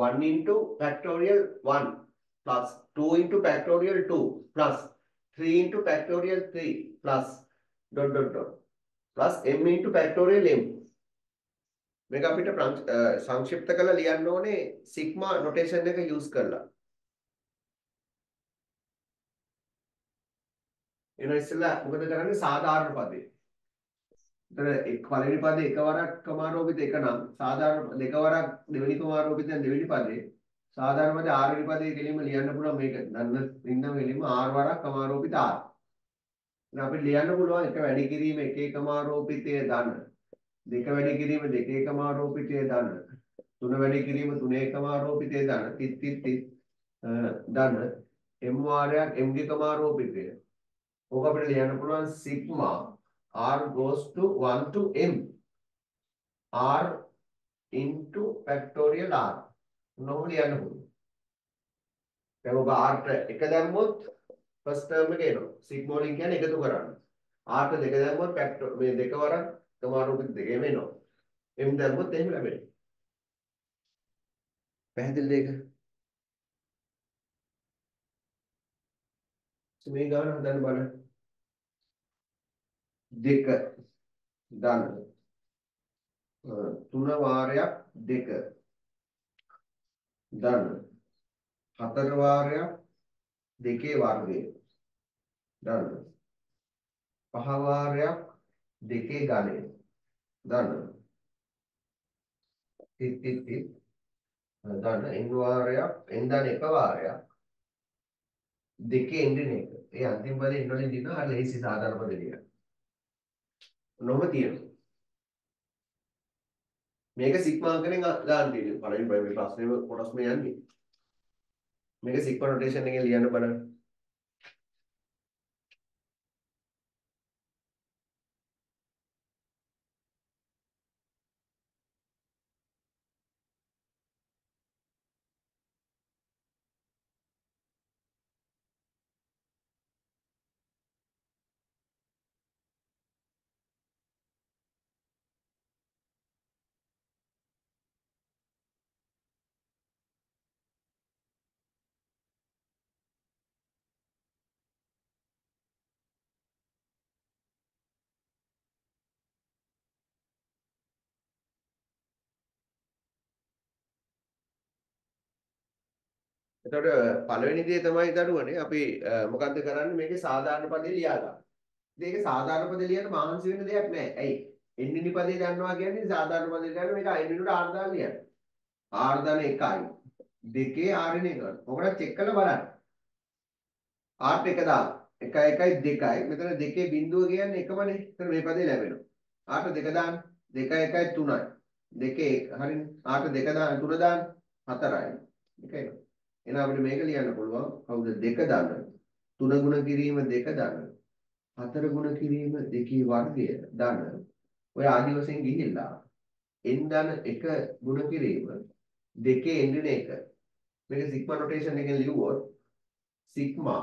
one into factorial one plus two into factorial two plus three into factorial three plus dot dot dot plus m into factorial m මේක අපිට සංක්ෂිප්ත කරලා ලියන්න ඕනේ sigma notation එක use කරලා. එනවා ඉස්සෙල්ලා මොකද කරන්නේ සාධාරණ පදේ. ඒතර එක් පළවෙනි පදේ එකවරක් කමාරෝපිත එක නම් සාධාරණ දෙකවරක් දෙවෙනි කමාරෝපිත නම් දෙවෙනි පදේ සාධාරණ පදේ ආරවෙනි පදේ කෙලින්ම ලියන්න පුළුවන් මේක. දන්න ඉන්නම කෙලින්ම r වරක් කමාරෝපිත r. දැන් අපිට ලියන්න පුළුවන් එක වැඩි කිරීම එක එක කමාරෝපිතය දන්න දෙක වැඩි කිරීම දෙක එකම ආරෝපිතය දන තුන වැඩි කිරීම තුන එකම ආරෝපිතය දන තිත් තිත් තිත් දන m වාරයක් m එකම ආරෝපිතය ඕක අපිට ලියන්න පුළුවන් sigma r goes to one to m r into factorial r නෝම ලියන්න පුළුවන් දැන් ඔබ r ට එක දැම්මොත් first term එක එනවා sigma වලින් කියන්නේ එකතු කරන්න r ට දෙක දැම්මොත් factor මේ දෙක වරක් කමාරෝපිත දෙකම එනවා. එම් දැම්මොත් එහෙම ලැබෙනවා. පැහැදිලිද ඒක? මේ ගාන හදන්න බලන්න. දෙක ගන්න. තුන වාරයක් දෙක ගන්න. හතර වාරයක් දෙකේ වර්ගය ගන්න. පහ වාරයක් දෙකේ ගණය දන්න තිත් තිත් තිත් දන්න n වාරයක් n දන එක වාරයක් දෙකේ එන්නේ නේක ඒ අන්තිම පදේ n වලින් දිනන අර ලේසි සාධාරණ පද දෙක නොම තියෙනවා මේක සිග්මා අංකයෙන් ගන්න තියෙන්නේ පළවෙනි ප්‍රයිමරි ප්‍රශ්නේ කොටස් මේ යන්නේ මේක සිග්මා නොටේෂන් එකෙන් ලියන්න බලන්න එතකොට පළවෙනි දේ තමයි දරුවනේ අපි මොකද්ද කරන්නේ මේකේ සාධාරණ පදේ ලියා ගන්න. ඉතින් ඒක සාධාරණ පදේ ලියන්න මහන්සි වෙන දෙයක් නෑ. ඇයි? එන්නිනි පදේ දන්නවා කියන්නේ සාධාරණ පදේ ලියන්න මේක අයිනිනුට r දාලා ලියන්න. r දාන එකයි. දෙකේ r නේ ගන්න. ඔකට චෙක් කරලා බලන්න. r එක දාන්න. එක එකයි දෙකයි. මෙතන දෙකේ බිඳුව කියන්නේ එකමනේ. එතන මේ පදේ ලැබෙනවා. r දෙක දාන්න. දෙක එකයි තුනයි. දෙකේ හරිනේ. r දෙක දාන්න තුන දාන්න හතරයි. එකයි. එන අපිට මේක ලියන්න පුළුවන් කවුද දෙක දන්න තුන ගුණ කිරීම දෙක දන්න හතර ගුණ කිරීම දෙකේ වර්ගය දන්න ඔය ආදි වශයෙන් ගිහිල්ලා n දන එක ගුණ කිරීම දෙකේ එන්නේ එක මේක sigma notation එකෙන් ලියුවොත් sigma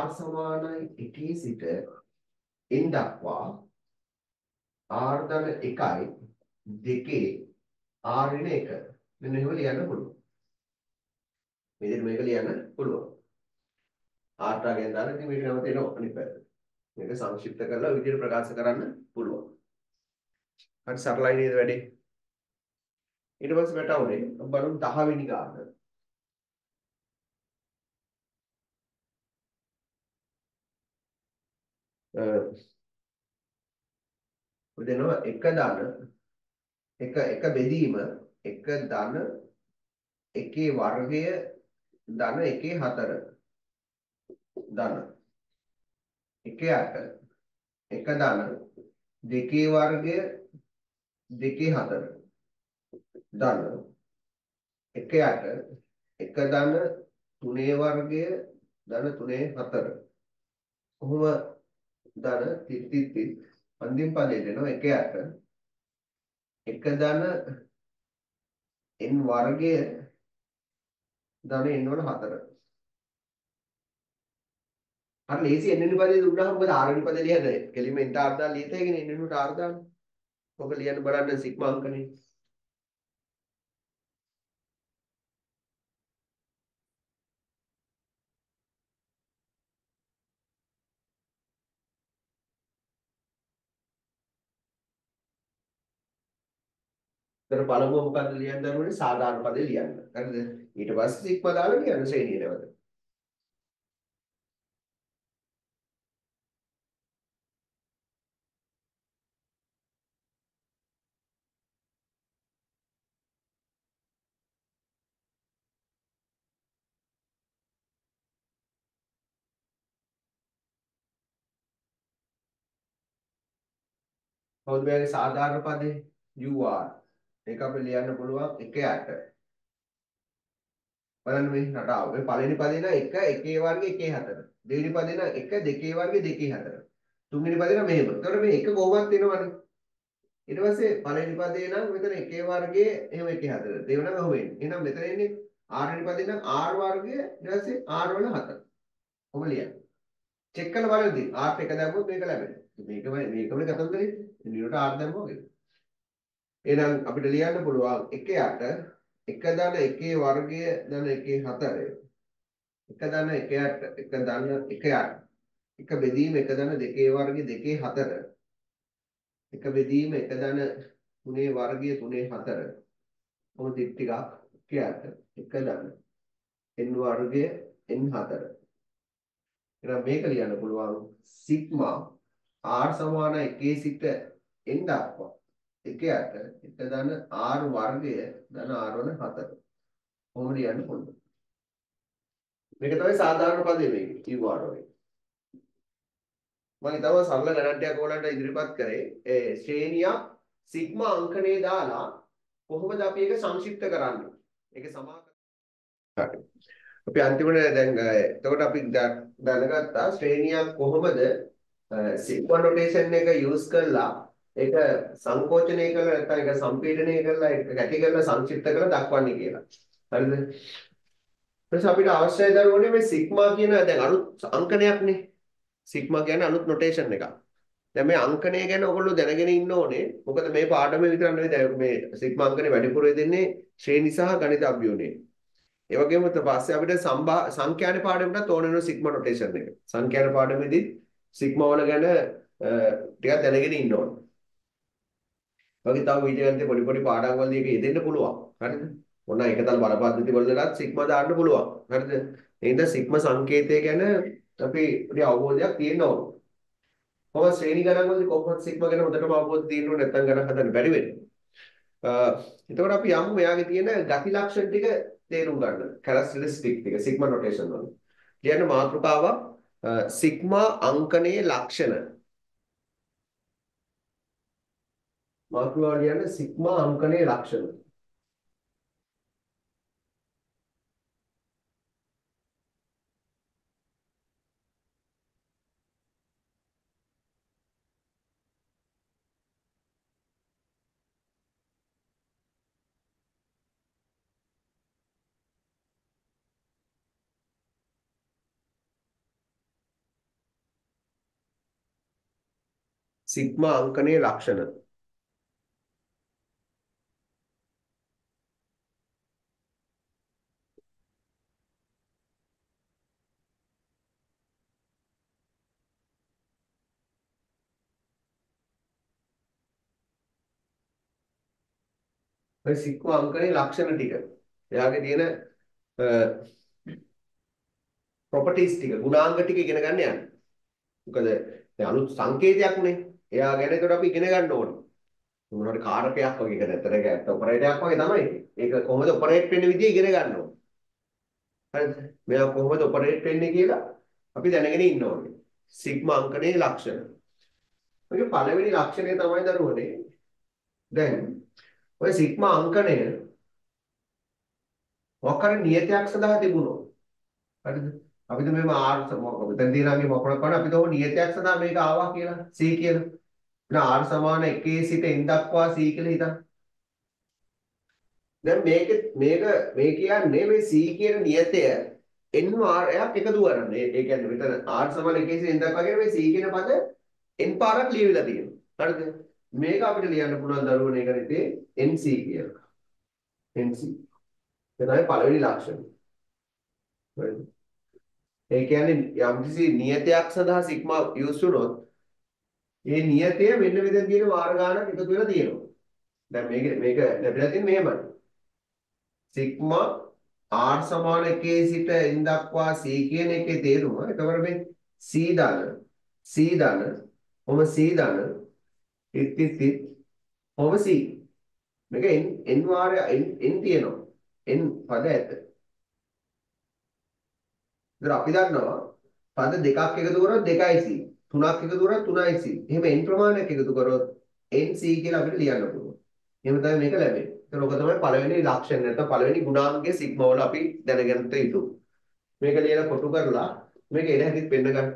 r සමානයි එකේ සිට n දක්වා r දන එකයි දෙකේ r න එක මෙන්න එහෙම ලියන්න පුළුවන් මෙදිර මේක ලියන්න පුළුවන්. ආර්ටා ගෙන් දාලා ඉතින් මේක නම තේරෙනවා අනිත් පැත්තට. මේක සංක්ෂිප්ත කරලා විදිහට ප්‍රකාශ කරන්න පුළුවන්. හරි සරලයි නේද වැඩේ? ඊට පස්සේ වැටවුනේ බලමු දහ වෙනි ගාන. අ දෙනවා එක දාන එක එක බෙදීම එක දාන එකේ වර්ගය ධන එකේ හතර ධන එකේ අට එක ධන දෙකේ වර්ගය දෙකේ හතර ධන එකේ අට එක ධන තුනේ වර්ගය ධන තුනේ හතර කොහොම ධන තිත් තිත් අන්තිම පදේ දෙනවා එකේ අට එක ධන n වර්ගය ධන n වල හතර. අර ලේසි n වෙනි පදේ දුන්නාම මොකද r වෙනි පදේ ලියද? කෙලින්ම n ට r දාලා ලියතේගෙන n වෙනුවට r දාන්න. ඔක ලියන්න බලන්න සිග්මා අංකනේ. දැන් බලමු මොකද්ද ලියන්න දරුවනේ සාධාරණ පදේ ලියන්න. හරිද? ඊට පස්සේ ඉක්මදාලා ලියන්න ශ්‍රේණිය නැවත. හොඳ බැලේ සාධාරණ පදේ you are एक आप ले आने बोलो आप एक क्या आता है परन्तु में नटा हो में पाले नहीं पाते ना एक का एक के वार के एक ही हाथर देख नहीं पाते ना एक का देख के वार के देख ही हाथर तुम नहीं पाते ना मैं बोल तो मैं एक का गोवान तीनों वाले इधर वैसे पाले नहीं पाते ना में तो एक के वार के हम एक ही हाथर देवना का हुए इना में तो इन्हें आर नहीं पाते ना आर वार के इधर वैसे आर वाला हाथर हम लिया चेक कर वाले दिन आर पे कदा बोल पे कदा बोल तो मेरे को मेरे को मेरे कतल करी न्यूट्रल आर दम हो गया එනම් අපිට ලියන්න පුළුවන් එක යට එක දන එකේ වර්ගය දන එකේ හතර එක දන එක යට එක දන එක යට එක බෙදීම එක දන දෙකේ වර්ගය දෙකේ හතර එක බෙදීම එක දන තුනේ වර්ගය තුනේ හතර කොහොමද ටිකක් එක යට එක දන n වර්ගය n හතර එහෙනම් මේක ලියන්න පුළුවන් සිග්මා r සමාන එකේ සිට n දක්වා एक आठ इतना दाना आर वार्ग है दाना आरों ने खाता है होमरी आने पड़े मेरे को तो ये साधारण पादे में क्यों आरों में मानिता हूँ सामला गणना को लाना इधर बात करे श्रेणियाँ सिग्मा अंकने दाला होम जाप ये के संक्षिप्त कराने एक समाह अपने अंतिम ने देंगे तो वो टॉपिक दाने का ता श्रेणियाँ होम जाए सिग्मा नोटेशन ने का यूज़ कर ला एक संकोचने के लिए रहता है एक संपीड़ने के लिए एक कैटेगरी में संक्षिप्त के लिए दाखवानी के लिए अरे तो साबित आवश्यक है उन्हें मैं सिग्मा की ना देख अनुत अंकने अपने सिग्मा क्या ना अनुत नोटेशन ने का जब मैं अंकने क्या ना वो लोग देने के नहीं इन्हों ने वो कहते मैं पार्ट में वितरण में देख मैं सिग्मा अंकने बैठे पूरे दिन ने श्रेणी सह गणित अभियोग ने ये वाक्य मतलब वास्तव में अपने संभा संख्या ने पार्ट में ना तो उन्हें नो सिग्मा नोटेशन ने संख्या ने पार्ट में दी सिग्मा वाला क्या ना टिका देने के नहीं इन्हों वकीताव विजय अंते पड़ी पड़ी पढ़ांग वाले ये के ये देने पुलवा हर वो ना एक ताल बारह बात देती बोलते रात सिक्मा दारने पुलवा हर इधर सिक्मा संकेत है क्या ना तभी ये आवोज या तीन ना हो हमारे श्रेणी करांग वाले कॉम्पन सिक्मा के ना उधर का आवोज तीन नो नेतांग करांग खतर वेरी वेरी तो वो आप यामु में आगे तीन ना गाती लाक्षण ठीक है तेरुंगार मार्कुवाड़ी याने सिग्मा अंकने लक्षण सिग्मा अंकने लक्षण सिक्मा अंकने लक्षण ठीक है यहाँ के दिए ना प्रॉपर्टीज ठीक है गुणांक ठीक है किन्हें करने हैं उनका यानु संकेत या कुने यहाँ के ना थोड़ा भी किन्हें करना होगा उन्होंने कार पे आपको क्या करना तरह क्या तो परेड आपको क्या था ना एक कोहमत परेड पेन विधि किन्हें करना हो हर मैं आपको कोहमत परेड पेन नहीं किया अभी जाने के नहीं इन्हों सिक्मा अंकने लक्षण तो पाले में लक्षण है तमाम इधर होने दें ඔය සිග්මා අංකණය මොකක්ද නියතයක් සඳහා තිබුණා හරිද අපිට මේව r මෙතන දිනාගේ මොකක්ද කරන්නේ අපිට ඕක නියතයක් සඳහා මේක ආවා කියලා c කියලා එතන r සමාන එකේ සිට n දක්වා c කියලා හිතන්න දැන් මේක මේක මේ කියන්නේ මේ c කියන නියතය n r එකක් එකතු කරන්න ඒ කියන්නේ මෙතන r සමාන එකේ සිට n දක්වා කියන මේ c කියන පද n පාරක් ලියවිලා තියෙනවා හරිද මේක අපිට ලියන්න පුළුවන් දරුවනේ කරන්නේ nc කියලා. nc. එතනයි පළවෙනි ලක්ෂණය. හරිද? ඒ කියන්නේ යම් කිසි නියතයක් සඳහා සිග්මා යොස් වුණොත් ඒ නියතය මෙන්න මෙතන තියෙන වාර ගණනක් එකතු වෙලා තියෙනවා. දැන් මේක මේක ලැබිලා තියෙන්නේ මෙහෙමයි. සිග්මා R සමාන K සිට n දක්වා C කියන එකේ තේරුම. ඒකවල මේ C ධන C ධන ඔම C ධන ඉත් ඉත් ඉත් ඔම C මේක n n වාරය n n තියෙනවා n පද ඇත. ඉතින් අපි දන්නවා පද දෙකක් එකතු කරොත් දෙකයි C තුනක් එකතු කරොත් තුනයි C එහෙම n ප්‍රමාණයක් එකතු කරොත් nc කියලා අපිට ලියන්න පුළුවන්. එහෙම තමයි මේක ලැබෙන්නේ. ඒක ඔක තමයි පළවෙනි ලක්ෂණ නැත්නම් පළවෙනි ගුණාංගයේ සිග්මා වල අපි දැනගන්නට යුතු. මේක ලියලා කොටු කරලා මේක එන හැටිත් වෙන්න ගන්න.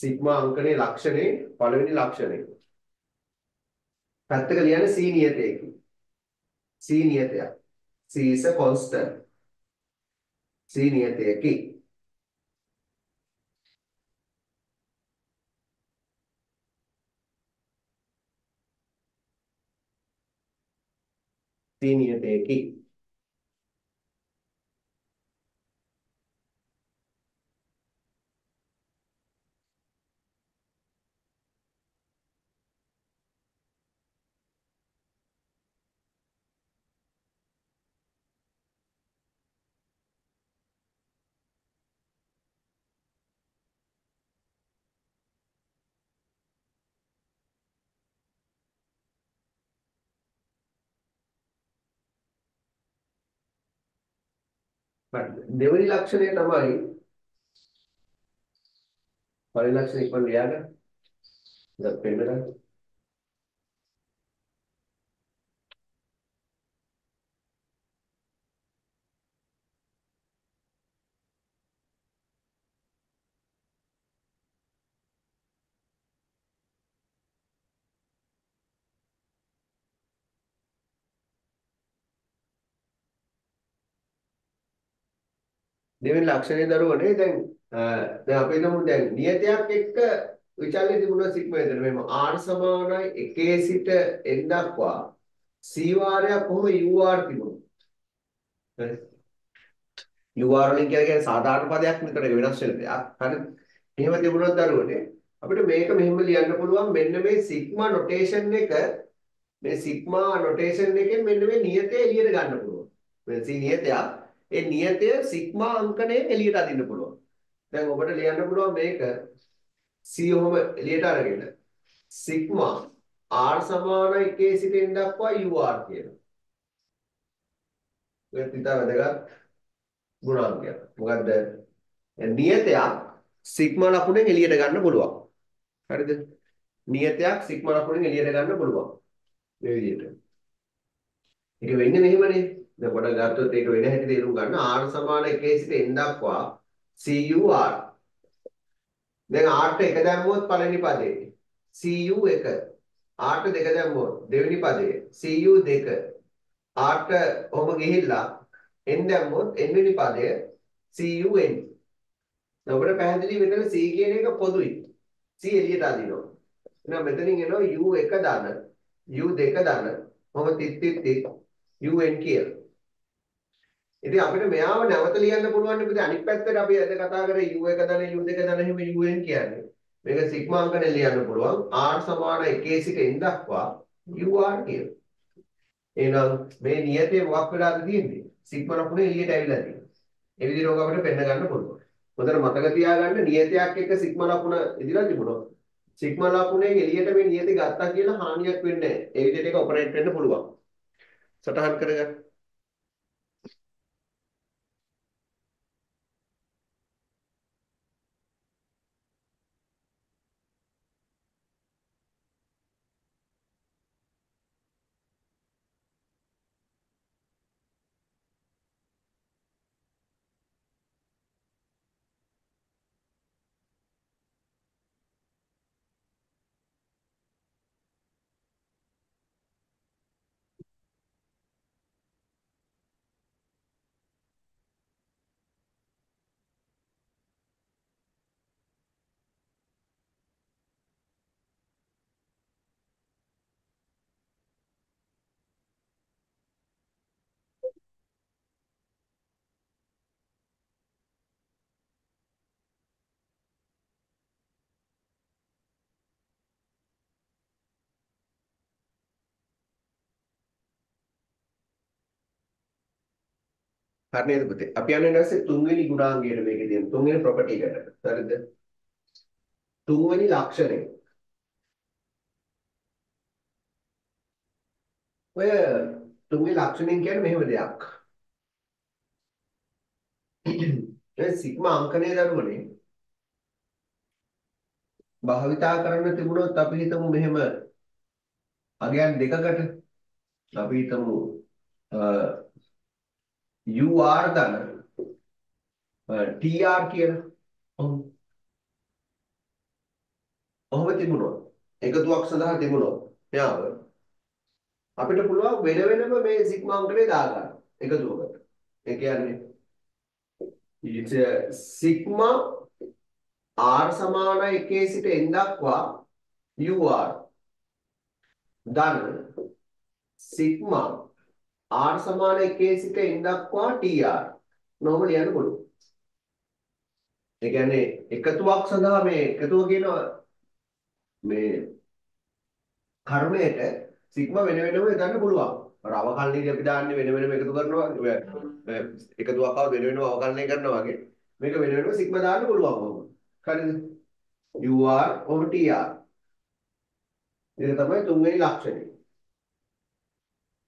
සිග්මා අංකණේ ලක්ෂණේ පළවෙනි ලක්ෂණය. පැත්තක ලියන්නේ c නියතයක. c නියතයක්. c is a constant. c නියතයක C නියතයකි. දෙවනි ලක්ෂණය තමයි පළවෙනි ලක්ෂණය ඉක්මන් ලියාගන්න. දැන් පෙන්නන දෙවෙනි ලක්ෂණය දරුවනේ දැන් දැන් අපි හිතමු දැන් නියතයක් එක්ක විචලනය තිබුණා සිග්මා එතන මෙහෙම R සමානයි එකේ සිට n දක්වා C වාරයක් කොහොම U R තිබුණා. හරි U R වලින් කියන්නේ සාධාරණ පදයක් විතරේ වෙනස් වෙන දෙයක්. හරි එහෙම තිබුණොත් දරුවනේ අපිට මේක මෙහෙම ලියන්න පුළුවන් මෙන්න මේ සිග්මා නොටේෂන් එක මේ සිග්මා නොටේෂන් එකෙන් මෙන්න මේ නියතය එළියට ගන්න පුළුවන්. මේ C නියතයක් ඒ නියතය සිග්මා අංකණය එළියට අදින්න පුළුවන්. දැන් ඔබට ලියන්න පුළුවන් මේක C ඔහම එළියට අරගෙන සිග්මා R සමානයි එකේ සිට n දක්වා U R කියලා. ඒක පිටා වැඩගත් ගුණාංකයක්. මොකද්ද? නියතයක් සිග්මා ලකුණෙන් එළියට ගන්න පුළුවන්. හරිද? නියතයක් සිග්මා ලකුණෙන් එළියට ගන්න පුළුවන්. මේ විදිහට. ඒක වෙන්නේ මෙහෙමනේ. දැන් පොඩක් ගත්තොත් ඒක වෙන හැටි තේරුම් ගන්න R සමාන එකේ සිට n දක්වා C U R. දැන් R ට එක දැම්මොත් පළවෙනි පදේ C U එක. R ට දෙක දැම්මොත් දෙවෙනි පදේ C U දෙක. R ට ඔහම ගිහිල්ලා n දැම්මොත් n වෙනි පදේ C U n. දැන් අපිට පැහැදිලි වෙන C කියන එක පොදුයි. C එළියට අදිනවා. එහෙනම් මෙතනින් එනවා U එක ධන U දෙක ධන ඔහම තිත් තිත් තිත් U n කියලා. ඉතින් අපිට මෙයාව නැවත ලියන්න පුළුවන් නේද? අනිත් පැත්තට අපි අද කතා කරේ u එක ධන u දෙක ධන එහෙම un කියන්නේ. මේක සිග්මා අංකණය ලියන්න පුළුවන් r සමාන එකේ සිට n දක්වා u r කියලා. එහෙනම් මේ නියතේ මොකක් වෙලාද තියෙන්නේ? සිග්මා ලකුණ එළියට ඇවිල්ලා තියෙනවා. ඒ විදිහට ඕක අපිට පෙන්න ගන්න පුළුවන්. හොඳට මතක තියාගන්න නියතයක් එක්ක සිග්මා ලකුණ ඉදිරියට තිබුණා. සිග්මා ලකුණේ එළියට මේ නියතේ ගත්තා කියලා හානියක් වෙන්නේ නැහැ. ඒ විදිහට ඒක ඔපරේට් වෙන්න පුළුවන්. සටහන් කරගන්න. හරිනේද පුතේ? අපි යන්නේ ඊට පස්සේ තුන්වෙනි ගුණාංගයට මේකේ තියෙන තුන්වෙනි ප්‍රොපර්ටි එකට. හරිද? තුන්වෙනි ලක්ෂණය. ඔය තුන්වෙනි ලක්ෂණයෙන් කියන්නේ මෙහෙම දෙයක්. ඒ සිග්මා අංකණය ධර්මනේ භාවිතා කරන්න තිබුණොත් අපි හිතමු මෙහෙම අගයන් දෙකකට අපි හිතමු U R then uh, T R here. Oh, oh, what did you know? I got to walk some hard. Yeah, up in a pull up whenever may sigma grade aga. I got to again. It's a sigma R samana a case it in the qua U R then sigma. R සමාන එකේ සිට ඉඳක්වා T R normally යන පොළු. ඒ කියන්නේ එකතුවක් සඳහා මේ එකතුව කියන මේ කර්මයට සිග්මා වෙන වෙනම දාන්න පුළුවන්. අර අවකලනයේදී අපි දාන්නේ වෙන වෙනම එකතු කරනවා. එකතුවක් ආව වෙන වෙනම අවකලනය කරනවා වගේ. මේක වෙන වෙනම සිග්මා දාන්න පුළුවන්. හරිද? U R over T R. ඒක තමයි තුන්වෙනි ලක්ෂණය.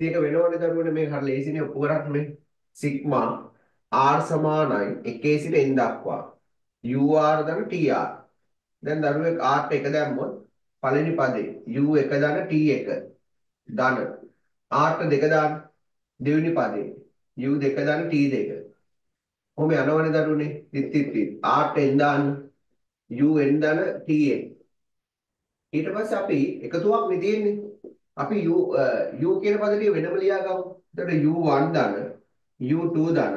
Take a window that make her lazy in a sigma R samana, a case it in the aqua. U R than T R. Then that will R take a damn one. Palinipade, U ekadana T eker. Dana R to decadan, Dunipade, U decadan T deker. Home another rune, the R tendan, U endana T ek. It was happy, ekatuak within. අපි u u කියන පදේ වෙනම ලියා ගමු. එතකොට u one ධන u two ධන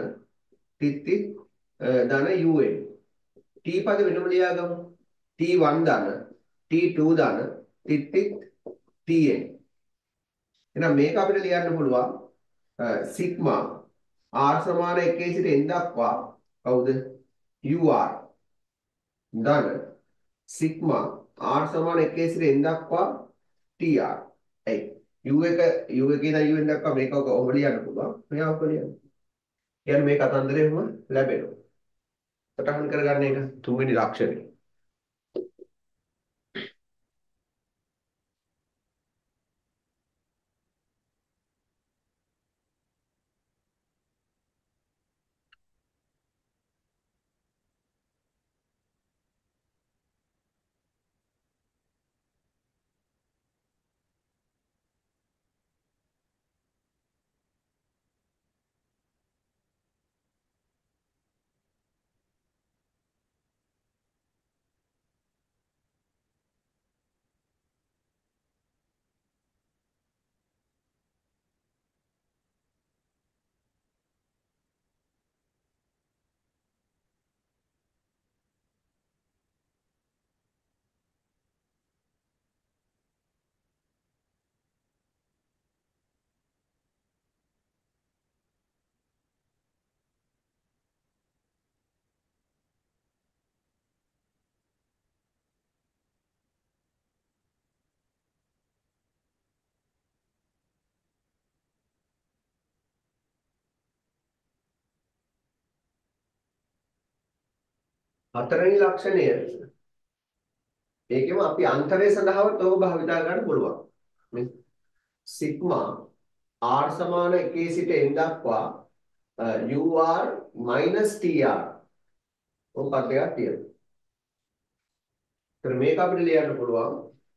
තිත්ති ධන un. t පද වෙනම ලියා ගමු. t one ධන t two ධන තිත්ති tn. එහෙනම් මේක අපිට ලියන්න පුළුවන් සිග්මා r සමාන එකේ සිට n දක්වා කවුද ur ධන සිග්මා r සමාන එකේ සිට n දක්වා tr. Hey, you එක you again you end up make out over the other. We are Korean. Can make a thunder label. But I'm going to many luxury. හතරවෙනි ලක්ෂණය ඒකෙම අපි අන්තරය සඳහාවත් ඕක භාවිතා කරන්න පුළුවන් මේ සිග්මා r සමාන එකේ සිට n දක්වා ur minus tr ඔපදයක් තියෙනවා. ඒත් මේක අපිට ලියන්න පුළුවන්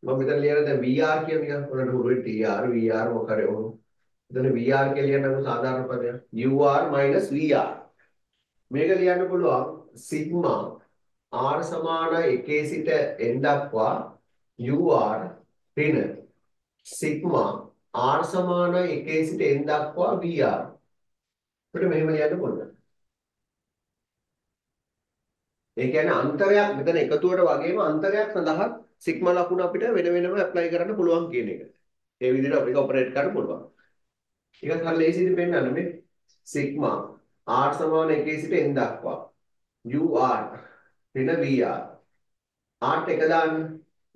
මම මෙතන ලියන දැන් vr කියන එක වලට හුරුයි tr vr මොකද ඒ වුණු. එතන vr කියලා ලියන්න සාමාන්‍ය පදයක් ur minus vr මේක ලියන්න පුළුවන් sigma R samana එකේ සිට n දක්වා U R ඍණ sigma R samana එකේ සිට n දක්වා V R අපිට මෙහෙම ලියන්න පුළුවන්. ඒ කියන්නේ අන්තරයක් මෙතන එකතුවට වගේම අන්තරයක් සඳහා sigma ලකුණ අපිට වෙන වෙනම apply කරන්න පුළුවන් කියන එක. ඒ විදිහට අපිට ඔපරේට් කරන්න පුළුවන්. ඒක හරියට ලේසියෙන් පෙන්නන්න මේ sigma R සමාන එකේ සිට n දක්වා U R ऋण V R R take a done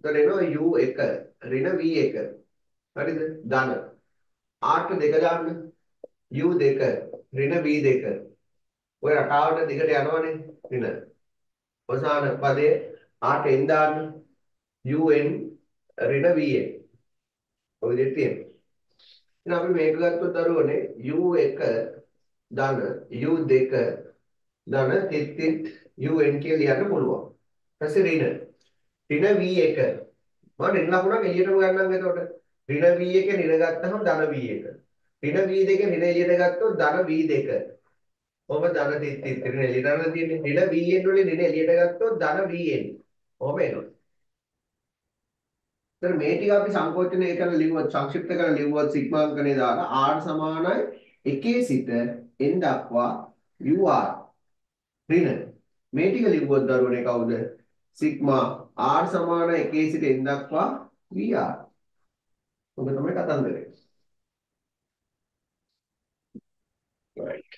the reno U acre ऋण V acre that is done R to decadon U decker ऋण V decker ඔය රටාවට දිගට යනවනේ නේද? අවසාන පදයේ ආට n දාන්න un ඍණ va. ඔය විදිහට තියෙනවා. එහෙනම් අපි මේක ගත්තොත් දරුවනේ u one ධන u two ධන තිත් un කියලා ලියන්න පුළුවන්. ඊපස්සේ ඍණ ඍණ v one මම ඍණ ලකුණක් එළියටම ගන්නම් එතකොට. ඍණ v one ඍණ ගත්තහම ධන v one. ඍණ v two ඍණ එළියට ගත්තොත් ධන v two. ඔබ ධන තිත් තිත් ඍණ එළියට ගන්න තියෙන්නේ. ඍණ v n වලින් ඍණ එළියට ගත්තොත් ධන v n. ඔබ එනවා. तर मेटी का भी संकोचन एक करने लिव संक्षिप्त करने लिव सिग्मा करने जा रहा r समान है इक्कीस इतर इन दाखवा u r ऋण मेटी का लिव दरोने का उधर सिग्मा r समान है इक्कीस इतर इन दाखवा v r तो मैं तुम्हें कथन दे रहे right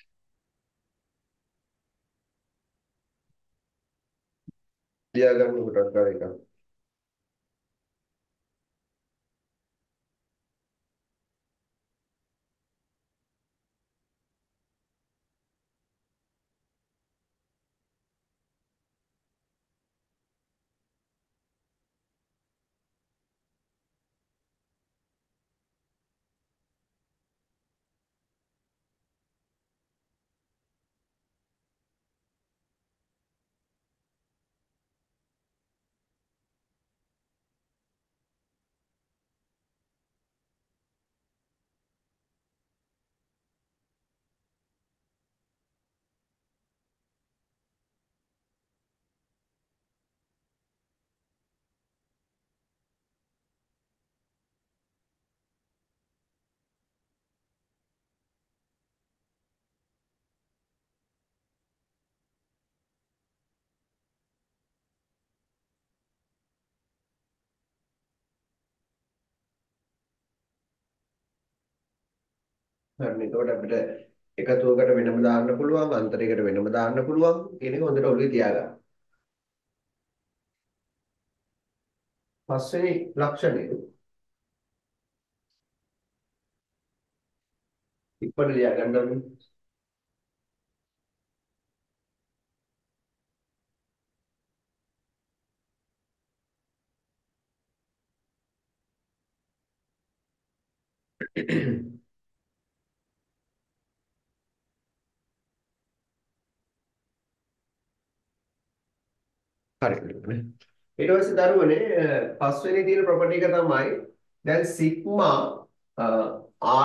दिया करने उठा करेगा හරි එතකොට අපිට එකතුවකට වෙනම දාන්න පුළුවන් අන්තරයකට වෙනම දාන්න පුළුවන් කියන එක හොඳට ඔළුවේ තියාගන්න. පස්සේ ලක්ෂණය. ඉක්මනට ලියගන්න ඕනේ. ඊට පස්සේ දරුවනේ පස්වෙනි තියෙන ප්‍රොපර්ටි එක තමයි දැන් සිග්මා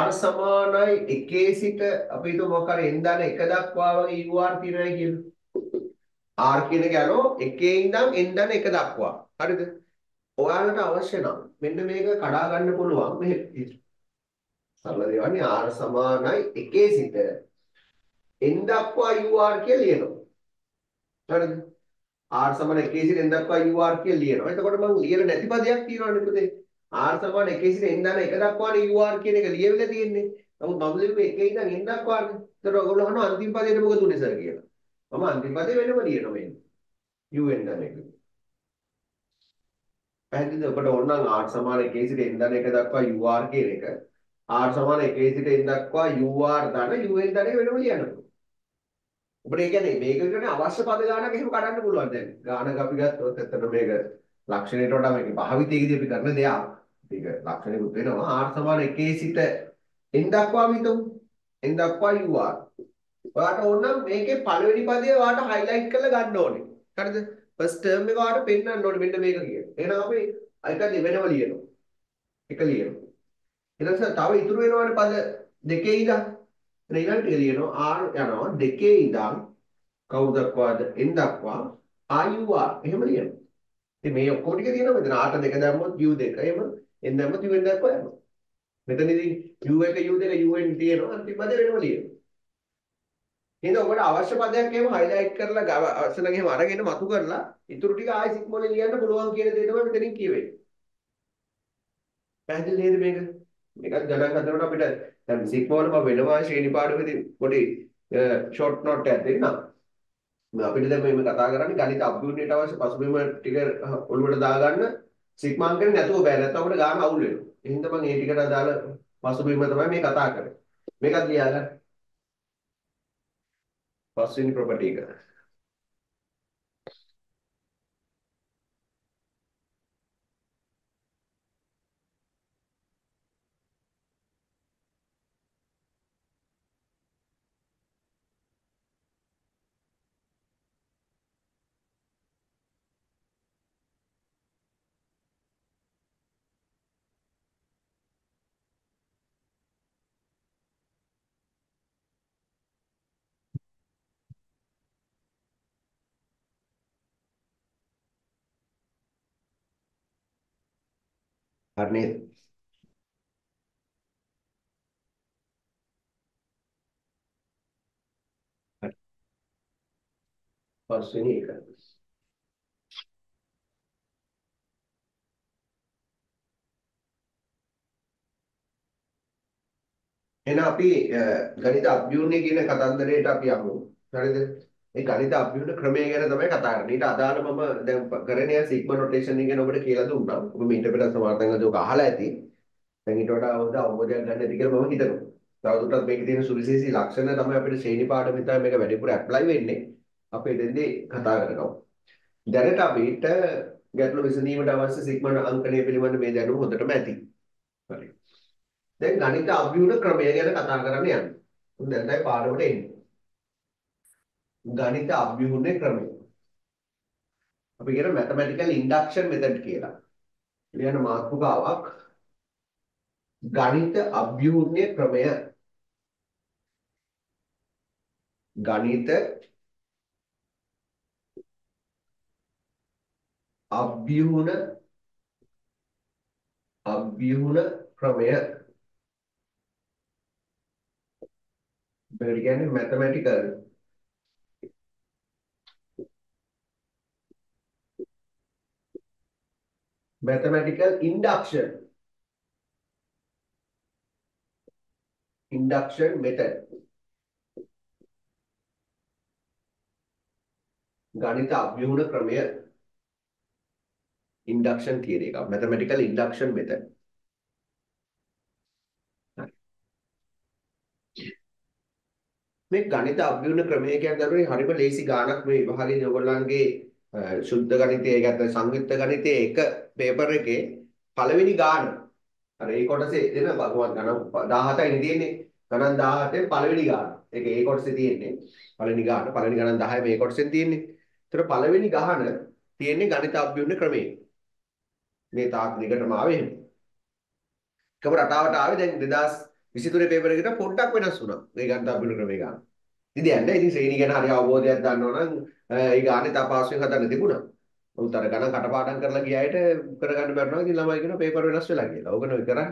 r සමානයි එකේ සිට අපි හිතමු මොකක් හරි n ධන එක දක්වා වගේ u r තියෙනවා කියලා r කියන එක යනවා එකේ ඉඳන් n ධන එක දක්වා හරිද ඔයාලට අවශ්‍ය නම් මෙන්න මේක කඩා ගන්න පුළුවන් මේ සරල දේවන්නේ r සමානයි එකේ සිට n දක්වා u r කියලා ලියනවා හරිද r समान එකේ සිට n දක්වා u r කියලා ලියනවා. එතකොට මම ලියලා නැති පදයක් තියනවානේ පුතේ. r සමාන එකේ සිට n දාන එක දක්වානේ u r කියන එක ලියවිලා තියෙන්නේ. නමුත් මම ලියුවේ එකේ ඉඳන් n දක්වානේ. එතකොට ඔයගොල්ලෝ අහනවා අන්තිම පදයට මොකද උනේ සර් කියලා. මම අන්තිම පදේ වෙනම ලියනවා මේක. u n දාන එක. පැහැදිලිද? ඔබට ඕන නම් r සමාන එකේ සිට n දාන එක දක්වා u r කියන එක r සමාන එකේ සිට n දක්වා u r දාන u n දාන එක වෙනම ලියනවා. ඔබට ඒ කියන්නේ මේක කියන්නේ අවශ්‍ය පද ගානක් එහෙම කඩන්න පුළුවන් දැන් ගානක් අපි ගත්තොත් එතන මේක ලක්ෂණයට වඩා මේක භාවිතයේදී අපි කරන දෙයක් මේක ලක්ෂණෙකුත් වෙනවා r සමාන එකේ සිට n දක්වාම හිතමු n දක්වා u r ඔයාලට ඕන නම් මේකේ පළවෙනි පදේ ඔයාලට highlight කරලා ගන්න ඕනේ හරිද first term එක ඔයාලට පෙන්නන්න ඕනේ මෙන්න මේක කියන එහෙනම් අපි අයිකත් වෙනම ලියනවා එක ලියනවා ඊට පස්සේ තව ඉතුරු වෙනවනේ පද දෙකේ ඉඳන් ඊළඟට ලියනවා r යනවා දෙකේ ඉඳන් කවුද දක්වාද n දක්වා u r එහෙම ලියනවා. ඉතින් මේ ඔක්කොම ටික තියෙනවා මෙතන r දෙක දැම්මොත් u දෙක එහෙම n දැම්මොත් u n දක්වා යනවා. මෙතනදී u one u two u n තියෙනවා අන්තිම පද වෙනම ලියනවා. එහෙනම් ඔබට අවශ්‍ය පදයක් එහෙම highlight කරලා අවසලගේ එහෙම අරගෙන මතු කරලා ඉතුරු ටික ආයෙ sigma වලින් ලියන්න පුළුවන් කියන දේ තමයි මෙතනින් කියවෙන්නේ. පැහැදිලි නේද මේක? මේකත් ගණන් හදනකොට අපිට දැන් සිග්මා වල මම වෙනවා ශ්‍රේණි පාඩුවේදී පොඩි ෂෝට් නෝට් එකක් දෙන්නම්. මම අපිට දැන් මේ කතා කරන්නේ ගණිත අභ්‍යුන්නයට අවශ්‍ය පසුබිම ටික ඔළුවට දාගන්න සිග්මා අංකනේ නැතුව බෑ නැත්නම් අපිට ගාන අවුල් වෙනවා. ඒ හින්දා මම මේ ටිකට අදාළ පසුබිම තමයි මේ කතා කරන්නේ. මේකත් ලියලා First in property ka. Harneet. First in equals. Ena api ganitha abhyune කියන කතන්දරයට අපි අහමු. හරිද? ඒ ගණිත අභ්‍යුන ක්‍රමය ගැන තමයි කතා කරන්නේ. ඊට අදාළ මම දැන් කරන්නේ සිග්ම නොටේෂන් එක ගැන ඔබට කියලා දුන්නා. ඔබ මේ ඉන්ටර්ප්‍රිටර් සමාර්ථංගද ඔක අහලා ඇති. දැන් ඊට වඩා හොඳ අවබෝධයක් ගන්න ඇති කියලා මම හිතනවා. තවදුරටත් මේකේ තියෙන සුවිශේෂී ලක්ෂණ තමයි අපිට ශ්‍රේණි පාඩමේ තමයි මේක වැඩිපුර ඇප්ලයි වෙන්නේ. අපි එතෙන්දී කතා කරනවා. දැනට අපිට ගැටලු විසඳීමට අවශ්‍ය සිග්ම අංකණය පිළිබඳ මේ දැනුම හොඳටම ඇති. හරි. දැන් ගණිත අභ්‍යුන ක්‍රමය ගැන කතා කරන්න යනවා. දැන් තමයි පාඩමට එන්නේ. ගණිත අභ්‍යුහුනේ ක්‍රමය අපි කියන mathematical induction method කියලා. කියන මාතෘකාවක් ගණිත අභ්‍යුහුනේ ක්‍රමය. ගණිත අභ්‍යුහුන අභ්‍යුහුන ක්‍රමය. බෙරි කියන්නේ mathematical Mathematical induction. Induction method. Ganitha abhyuhana kramaya. Induction theory ka. Mathematical induction method. Make Ganitha abhyuhana kramaya kya karne harima lazy ganak me bahari jogolange. සුද්ධ ගණිතය ගැන සංයුක්ත ගණිතයේ එක පේපර් එකේ පළවෙනි ගාන අර ඒ කොටසේ දෙන භගවත් ගණන් දහසයි ඉන්නේ තියෙන්නේ ගණන් දහසෙන් පළවෙනි ගාන ඒක ඒ කොටසේ තියෙන්නේ පළවෙනි ගාන පළවෙනි ගණන් දහය මේ කොටසෙන් තියෙන්නේ ඒතර පළවෙනි ගාන තියෙන්නේ ගණිත අභ්‍යුහන ක්‍රමයේ මේ තාක් දිගටම ආවේ එහෙම කවර රටාවට ආවේ දැන් දෙදාස් විසි තුනේ පේපර් එකට පොඩ්ඩක් වෙනස් වුණා මේ ගණිත අභ්‍යුහන ක්‍රමයේ ගාන ඉතින් යන්න ඉතින් ශ්‍රේණිය ගැන හරි අවබෝධයක් ගන්නවා නම් ඒ ගානේ තපාසුවෙන් හදන්න තිබුණා. උන්ට අර ගණන් කටපාඩම් කරලා ගියාට කරගන්න බැරුණා. ඉතින් ළමයි කියනවා පේපර් වෙනස් වෙලා කියලා. ඕක නෙවෙයි කරන්නේ.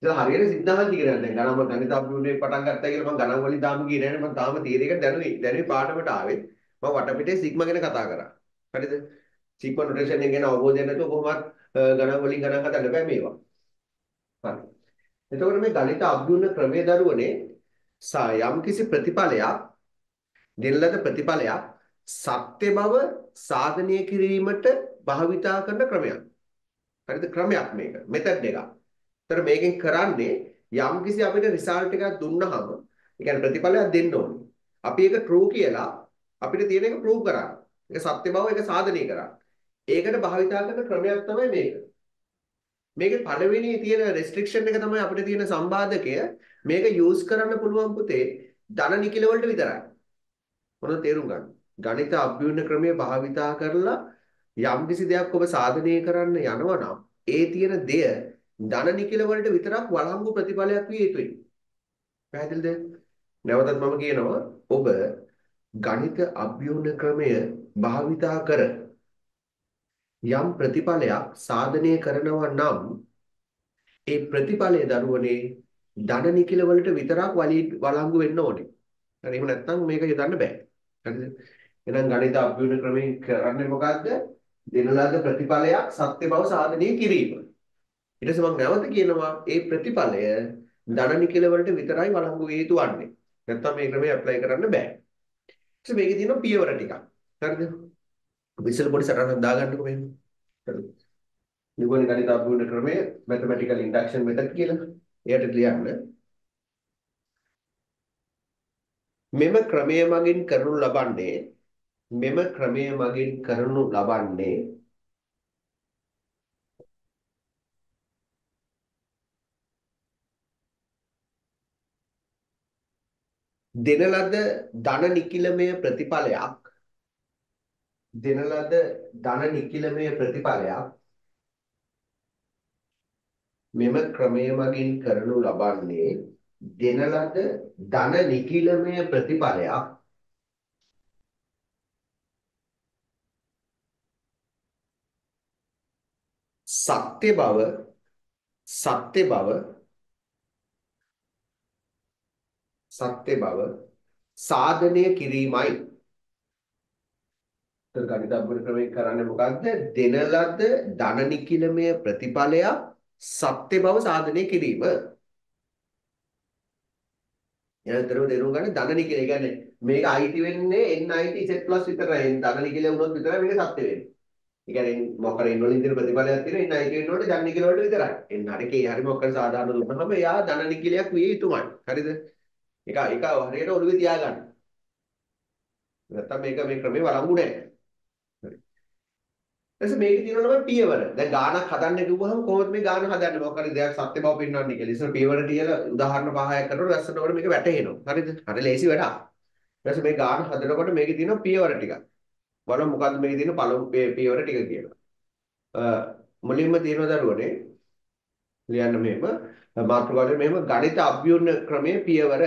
ඉතින් හරියට සිද්ධාන්ති කරන්නේ. දැන් ගණන් මම ගණිත අභ්‍යුහනේ පටන් ගත්තා කියලා මම ගණන් වලින් තාම ගියේ නැහැ. මම තාම තියරි එක දැනුනේ. දැනුනේ පාඩමට ආවේ. මම වටපිටේ සිග්මා ගැන කතා කරා. හරිද? සිග්මා නොටේෂන් එක ගැන අවබෝධයක් නැතුව කොහොමවත් ගණන් වලින් ගණන් හදන්න බෑ මේවා. හරි. එතකොට මේ ගණිත අභ්‍යුහන ක්‍රමයේ දරුවනේ යම් කිසි ප්‍රතිඵලයක් දෙන්නලද ප්‍රතිඵලයක් සත්‍ය බව සාධනය කිරීමට භාවිතා කරන ක්‍රමයක්. හරිද? ක්‍රමයක් මේක. මෙතඩ් එකක්. ඒතර මේකෙන් කරන්නේ යම් කිසි අපිට රිසල්ට් එකක් දුන්නහම, ඒ කියන්නේ ප්‍රතිඵලයක් දෙන්න ඕනේ. අපි ඒක true කියලා අපිට තියෙන එක prove කරන්න. ඒක සත්‍ය බව ඒක සාධනය කරන්න. ඒකට භාවිතා කරන ක්‍රමයක් තමයි මේක. මේකේ පළවෙනි තියෙන restriction එක තමයි අපිට තියෙන සම්බාධකය මේක use කරන්න පුළුවන් පුතේ ධන නිකිල වලට විතරයි. මොනවද තේරුම් ගන්න. ගණිත අභ්‍යුහන ක්‍රමයේ භාවිතා කරලා යම් කිසි දෙයක් ඔබ සාධනය කරන්න යනවා නම් ඒ තියෙන දෙය ධන නිකිල වලට විතරක් වළංගු ප්‍රතිඵලයක් විය යුතුයි. පැහැදිලිද? නැවතත් මම කියනවා ඔබ ගණිත අභ්‍යුහන ක්‍රමය භාවිතා කර යම් ප්‍රතිඵලයක් සාධනය කරනවා නම් ඒ ප්‍රතිඵලයේ දරුවනේ ධන නිකිල වලට විතරක් වළංගු වෙන්න ඕනේ. හරි එහෙම නැත්නම් මේක යොදන්න බෑ. හරිද? එහෙනම් ගණිත අභ්‍යුහන ක්‍රමයෙන් කරන්නේ මොකද්ද? දෙන ලද ප්‍රතිඵලයක් සත්‍ය බව සාධනය කිරීම. ඊට පස්සේ මම නැවත කියනවා ඒ ප්‍රතිඵලය ධන නිකිල වලට විතරයි වළංගු විය යුතු වන්නේ. නැත්නම් මේ ක්‍රමය ඇප්ලයි කරන්න බෑ. ඊට මේකේ තියෙන පියවර ටිකක්. හරිද? විශේෂ පොඩි සටහනක් දාගන්නකෝ මෙහෙම. හරිද? නිගොන ගණිත අභ්‍යුහන ක්‍රමයේ mathematical induction method කියලා. එයට ලියන්න මෙම ක්‍රමය මගින් කරනු ලබන්නේ මෙම ක්‍රමය මගින් කරනු ලබන්නේ දෙන ලද ධන නිකිලමය ප්‍රතිඵලයක් දෙන ලද ධන නිකිලමය ප්‍රතිඵලයක් මෙම ක්‍රමය මගින් කරනු ලබන්නේ දෙන ලද ධන නිකිලමය ප්‍රතිඵලයක් සත්‍ය බව සත්‍ය බව සත්‍ය බව සාධනය කිරීමයි. ගණිත අභ්‍යන ක්‍රමයෙන් කරන්නේ මොකක්ද? දෙන ලද ධන නිකිලමය ප්‍රතිඵලයක් සත්‍ය බව සාධනය කිරීම. එයාතරෝ දරුවෝ ගන්න ධන නිකිල. ඒ කියන්නේ මේක අයිති වෙන්නේ N I T Z+ විතරයි. ධන නිකිල වුණොත් විතරයි මේක සත්‍ය වෙන්නේ. ඒ කියන්නේ මොකක්ද ඉන්න වලින් දෙන ප්‍රතිඵලයක් තියෙන N I T වෙනකොට ධන නිකිල වලට විතරයි. N හරි K හරි මොකක්ද සාධාරණ දුන්නම එයා ධන නිකිලයක් විය යුතුමයි. හරිද? එක එක හරියට ඔළුවේ තියා ගන්න. නැත්තම් මේක මේ ක්‍රමේ වළංගු නැහැ. හරි. එතකොට මේකේ තියෙනවා නම් පියවර. දැන් ගානක් හදන්න කිව්වහම කොහොමද මේ ගාන හදන්නේ? මොකක් හරි දෙයක් සත්‍ය බව පෙන්වන්නේ කියලා. ඉතින් පියවර කියලා උදාහරණ පහයක් කරනකොට ලස්සනකොට මේක වැටහෙනවා. හරිද? හරි ලේසි වැඩක්. ඊට පස්සේ මේ ගාන හදනකොට මේකේ තියෙනවා පියවර ටිකක්. බලමු මොකද්ද මේකේ තියෙන පළමු පියවර ටික කියලා. අ මුලින්ම තියෙනවා දරුවනේ ලියන්න මෙහෙම මාතෘකාවේ මෙහෙම ගණිත අභ්‍යුන්න ක්‍රමයේ පියවර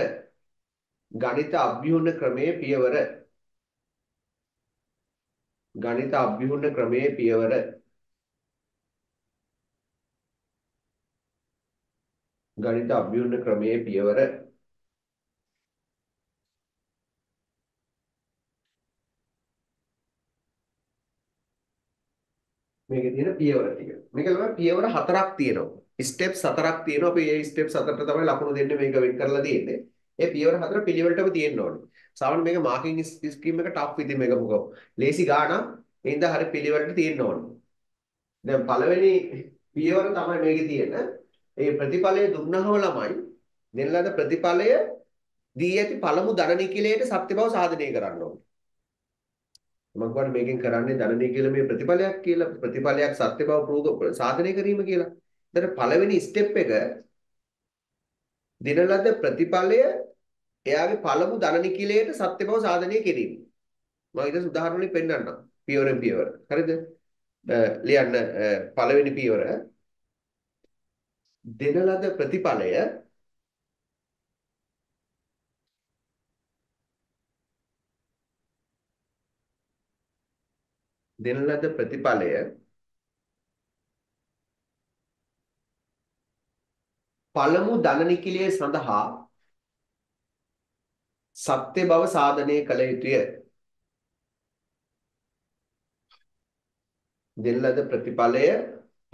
ගණිත අභ්‍යුහන ක්‍රමයේ පියවර ගණිත අභ්‍යුහන ක්‍රමයේ පියවර ගණිත අභ්‍යුහන ක්‍රමයේ පියවර මේකේ තියෙන පියවර ටික මේක තමයි පියවර හතරක් තියෙනවා ස්ටෙප්ස් හතරක් තියෙනවා අපි මේ ස්ටෙප්ස් හතරට තමයි ලකුණු දෙන්නේ මේක වෙන් කරලා දෙන්නේ ඒ පියවර හතර පිළිවෙලටම තියෙන්න ඕනේ. සාමාන්‍යයෙන් මේක මාකින් ස්කීම් එක ටෆ් ඉතින් මේක මොකෝ. ලේසි ගානක් ඒ ඉඳලා හරි පිළිවෙලට තියෙන්න ඕනේ. දැන් පළවෙනි පියවර තමයි මේකේ තියෙන. ඒ ප්‍රතිඵලය දුන්නහම ළමයි දෙන්නලද ප්‍රතිඵලය දී ඇති පළමු ධනනිකිලයට සත්‍ය බව සාධනය කරන්න ඕනේ. මම කියන්නේ මේකෙන් කරන්නේ ධනනිකිලමේ ප්‍රතිඵලයක් කියලා ප්‍රතිඵලයක් සත්‍ය බව ප්‍රූව සාධනය කිරීම කියලා. දැන් පළවෙනි ස්ටෙප් එක දෙන ලද ප්‍රතිඵලය එයාගේ පළමු ධනනිකිලයට සත්‍ය බව සාධනය කිරීම. මම ඊට උදාහරණ වලින් පෙන්නන්නම්. පියවරෙන් පියවර. හරිද? ලියන්න පළවෙනි පියවර දෙන ලද ප්‍රතිඵලය දෙන ලද ප්‍රතිඵලය පළමු ධනනිකිලය සඳහා සත්‍ය බව සාධනය කළ යුතුය. දෙන ලද ප්‍රතිඵලය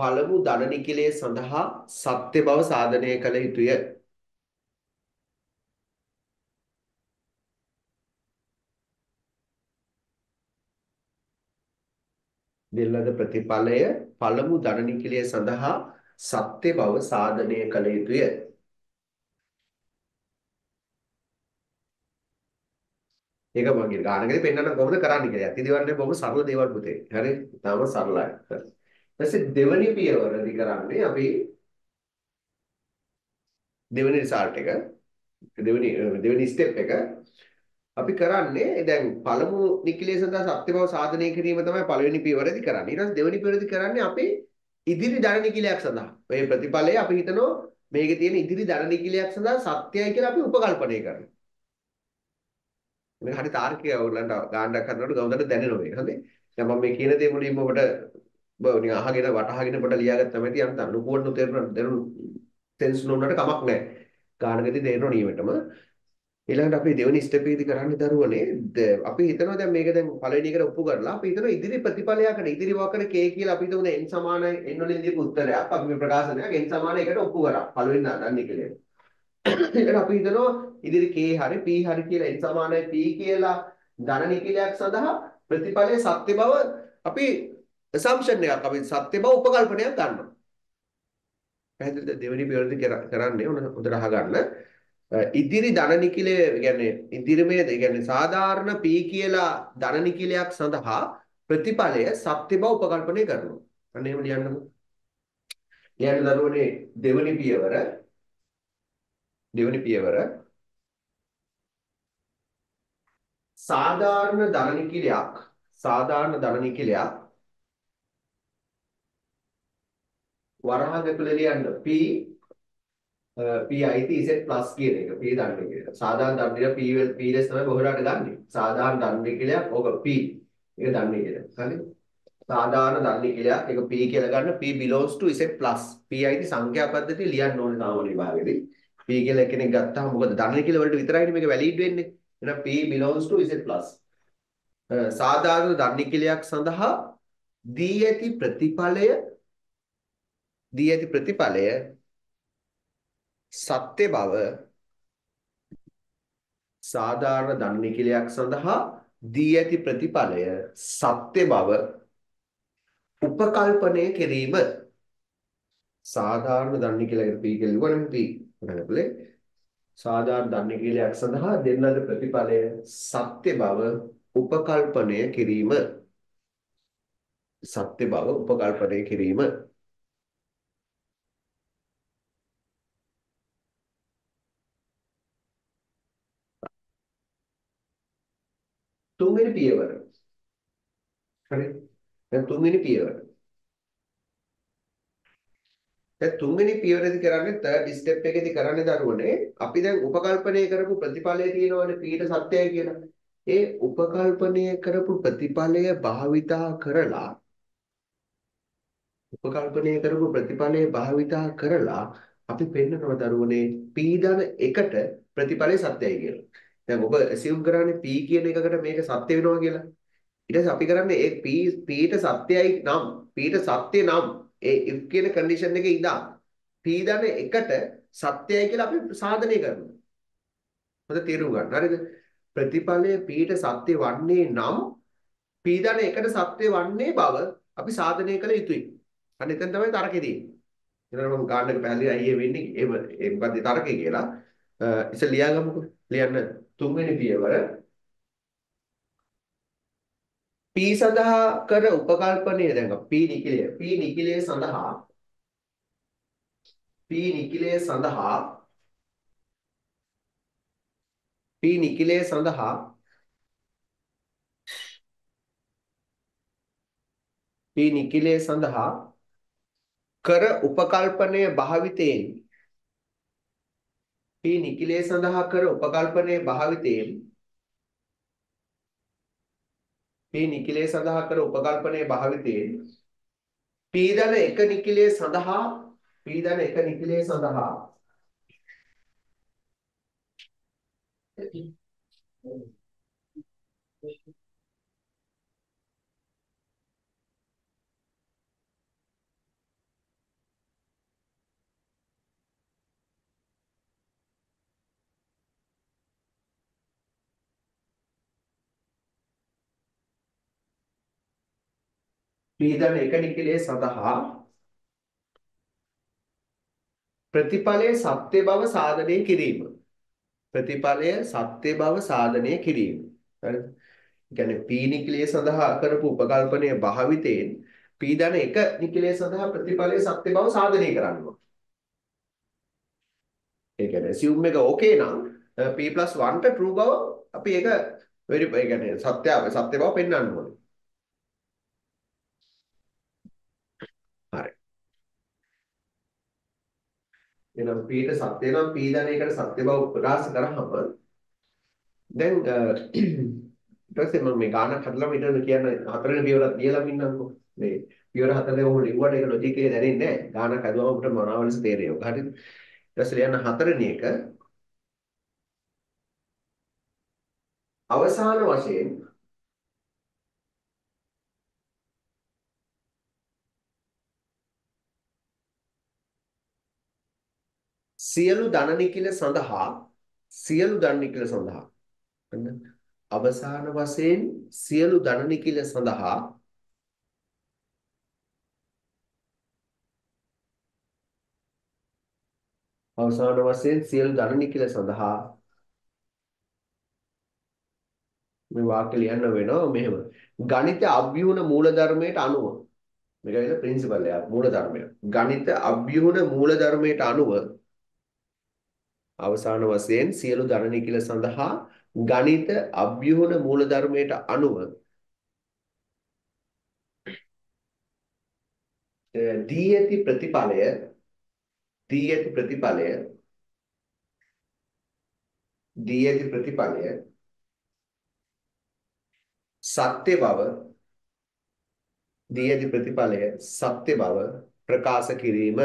පළමු ධනනිකිලය සඳහා සත්‍ය බව සාධනය කළ යුතුය. දෙන ලද ප්‍රතිඵලය පළමු ධනනිකිලය සඳහා සත්‍ය බව සාධනය කළ යුතුය. ඒක මගේ ගානකදී පෙන්නන්න කොහොමද කරන්නේ කියලා. යටි දෙවන්නේ බොහොම සරල දේවල් පුතේ. හරි? තාම සරලයි. හරි. ඊපස්සේ දෙවෙනි පියවරදී කරන්නේ අපි දෙවෙනි රිසල්ට් එක දෙවෙනි දෙවෙනි ස්ටෙප් එක අපි කරන්නේ දැන් පළමු නිකිලේ සඳහා සත්‍ය බව සාධනය කිරීම තමයි පළවෙනි පියවරදී කරන්නේ. ඊට පස්සේ දෙවෙනි පියවරදී කරන්නේ අපි ඉදිරි ධන නිකිලයක් සඳහා මේ ප්‍රතිඵලය අපි හිතනවා මේකේ තියෙන ඉදිරි ධන නිකිලයක් සඳහා සත්‍යයි කියලා අපි උපකල්පනය කරනවා. මේක හරි තාර්කිකව ඔයගලන්ට ගාණ්ඩක් හදනකොට ගවුදට දැනෙනවා මේක. හරි. දැන් මම මේ කියන දේ මුලින්ම ඔබට ඔය නිකන් අහගෙන වටහාගෙන පොඩ ලියාගත්තා මැති අන්න නුකුවන්න තේරෙන දරුණු තෙන්ස් නොවුනට කමක් නැහැ. ගාණකදී තේරෙනවා නියමෙටම. ඊළඟට අපි දෙවෙනි ස්ටෙප් එකේදී කරන්නේ දරුවනේ අපි හිතනවා දැන් මේක දැන් පළවෙනි එකට ඔප්පු කරලා අපි හිතනවා ඉදිරි ප්‍රතිඵලයකට ඉදිරි වකර K කියලා අපි හිතමු n සමාන n වලින් දීපු උත්තරයක් අපි මේ ප්‍රකාශනයක් n සමාන එකට ඔප්පු කරා පළවෙනි දාන්නේ කියලා. ඒකට අපි හිතනවා ඉදිරි K හරි P හරි කියලා n සමානයි P කියලා ධන නිකිලයක් සඳහා ප්‍රතිඵලයේ සත්‍ය බව අපි assumption එකක් අපි සත්‍ය බව උපකල්පනයක් ගන්නවා. පැහැදිලිද? දෙවෙනි පියවරදී කරන්නේ හොඳට අහගන්න. ඉදිරි ධන නිකිලය කියන්නේ ඉදිරිමේ ඒ කියන්නේ සාධාරණ p කියලා ධන නිකිලයක් සඳහා ප්‍රතිඵලය සත්‍ය බව උපකල්පනය කරනවා. අන්න එහෙම ලියන්නකො. ලියන්න දරුවනේ දෙවනි පියවර දෙවනි පියවර සාධාරණ ධන නිකිලයක් සාධාරණ ධන නිකිලයක් වරහකකල ලියන්න p P I T Z plus K. P Dandikila. Sadhan Dandikila P P less than Bohra Dandi. Sadhan Dandikila over P. You Dandikila. Sadhan Dandikila, take a P Kelagana. P belongs to Z plus. P I T Sankhya Padati Lian known now only by P Kelakini Gatta, who got the Dandikila to try to make a valid win. You know, P belongs to Z plus. Sadhan Dandikila Sandaha. Dieti Pratipalaya. Dieti Pratipalaya. සත්‍ය බව සාධාරණ ධන නිකිලයක් සඳහා දී ඇති ප්‍රතිඵලය සත්‍ය බව උපකල්පනය කිරීම සාධාරණ ධන නිකිලයකට p කියලා ලියවනම් p බලපලේ සාධාරණ ධන නිකිලයක් සඳහා දෙන ලද ප්‍රතිඵලය සත්‍ය බව උපකල්පනය කිරීම සත්‍ය බව උපකල්පනය කිරීම Two many peer. And two many peer. That two many peer is the current third step. Take the current that one day. Up in the Upakalpane Karapu Patipale or Peter Satyagina. A Upakalpane Karapu Patipale Bahavita Kerala. Upakalpane Karapu Patipale Bahavita Kerala. Up in Penna or Darune, Pidan Ekata, Patipale Satyagil. දැන් ඔබ assume කරන්නේ p කියන එකකට මේක සත්‍ය වෙනවා කියලා. ඊට පස්සේ අපි කරන්නේ ඒ p p ට සත්‍යයි නම් p ට සත්‍ය නම් ඒ if කියන condition එකේ ඉඳා p දන එකට සත්‍යයි කියලා අපි සාධනය කරනවා. හොඳ තේරුම් ගන්න. හරිද? ප්‍රතිඵලයේ p ට සත්‍ය වන්නේ නම් p දන එකට සත්‍ය වන්නේ බව අපි සාධනය කළ යුතුයි. අන්න එතන තමයි තර්කෙ තියෙන්නේ. ඊළඟට මම ගන්න එක පැහැදිලි අයියේ වෙන්නේ එහෙම ඒ මොකද්ද තර්කය කියලා. ඉතින් ලියාගමුකෝ. ලියන්න තුන්වෙනි පියවර p සඳහා කර උපකල්පනය දැන් p නිකිලය p නිකිලය සඳහා p නිකිලය සඳහා p නිකිලය සඳහා p නිකිලය සඳහා කර උපකල්පනය භාවිතයෙන් P निकिले संधा कर उपकल्पने भावितेन P निकिले संधा कर उपकल्पने भावितेन P दन एक निकिले संधा P दन एक निकिले संधा P दन एक निकिले सदहा प्रतिपाले सत्य भाव साधने किरीम प्रतिपाले सत्य भाव साधने किरीम यानी P निकिले सदहा करपु उपकल्पने भावितेन P दन एक निकिले सदहा प्रतिपाले सत्य भाव साधने करानो एक यानी assume में का okay ना P plus one पे true भाव अपि एक वेरी यानी सत्य सत्य भाव पेन्ना नो එනම් P ට සත්‍ය නම් P දන එකට සත්‍ය බව ප්‍රකාශ කරාම දැන් ඊට පස්සේ මම මේ ගානක් හදලා ඊට කියන හතරේ පියවරක් දියලාම ඉන්නම්කෝ මේ පියවර හතරේ ඔහොම ලිව්වට ඒක ලොජික් එකේ දැනෙන්නේ නැහැ ගානක් හදුවම අපිට මොනවාවලස් තේරෙන්නේ ඔක හරිද ඊට පස්සේ ලියන්න හතරෙනි එක අවසාන වශයෙන් සියලු ධන නිකිල සඳහා සියලු ධන නිකිල සඳහා අවසාන වශයෙන් සියලු ධන නිකිල සඳහා අවසාන වශයෙන් සියලු ධන නිඛිල සඳහා මේ වාක්‍ය ලියන්න වෙනවා මෙහෙම. ගණිත අභ්‍යුහන මූලධර්මයට අනුව මේක වෙන ප්‍රින්සිපල් එක මූලධර්මය. ගණිත අභ්‍යුහන මූලධර්මයට අනුව අවසාන වශයෙන් සියලු ධන නිඛිල සඳහා ගණිත අභ්‍යුහන මූලධර්මයට අනුව දී ඇති ප්‍රතිඵලය දී ඇති ප්‍රතිඵලය දී ඇති ප්‍රතිඵලය සත්‍ය බව දී ඇති ප්‍රතිඵලය සත්‍ය බව ප්‍රකාශ කිරීම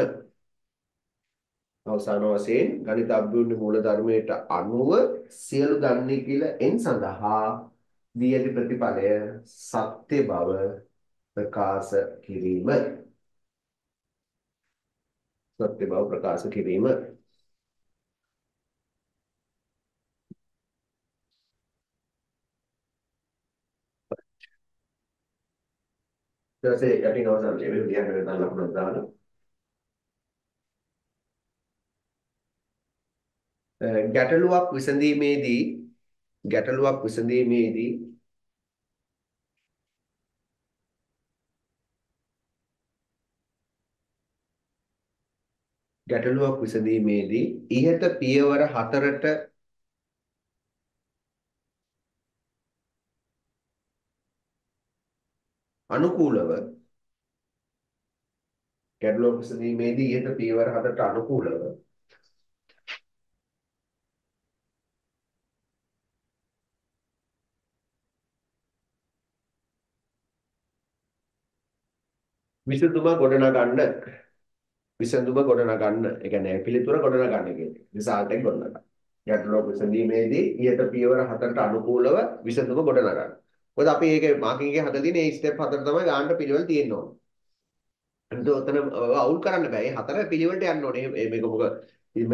අවසාන වශයෙන් ගණිත අභ්‍යුහන මූලධර්මයට අනුව සියලු ධන නිඛිල එන් සඳහා දී ඇති ප්‍රතිඵලය සත්‍ය බව ප්‍රකාශ කිරීම सत्य भाव प्रकाश की रीम जैसे अभी नौ साल जेबी दिया मेरे ताला अपना दाल ගැටලුවක් විසඳීමේදී ගැටලුවක් විසඳීමේදී ගැටලුවක් විසඳීමේදී ඉහත පියවර හතරට අනුකූලව ගැටලුවක් විසඳීමේදී ඉහත පියවර හතරට අනුකූලව විසඳුම ගොඩනගන්න විසඳුම ගොඩනගා ගන්න. ඒ කියන්නේ පිළිතුර ගොඩනගා ගන්න කියන්නේ. රිසල්ට් එක ගොඩනගා ගන්න. ගැටලුව විසඳීමේදී ඊට පියවර හතරට අනුකූලව විසඳුම ගොඩනගා ගන්න. මොකද අපි මේකේ මාකින් එකේ හදලා තියෙන මේ ස්ටෙප් හතර තමයි ගන්න පිළිවෙල තියෙන්න ඕනේ. අනිත් උතන අවුල් කරන්න බෑ. මේ හතර පිළිවෙලට යන්න ඕනේ. මේක මොකද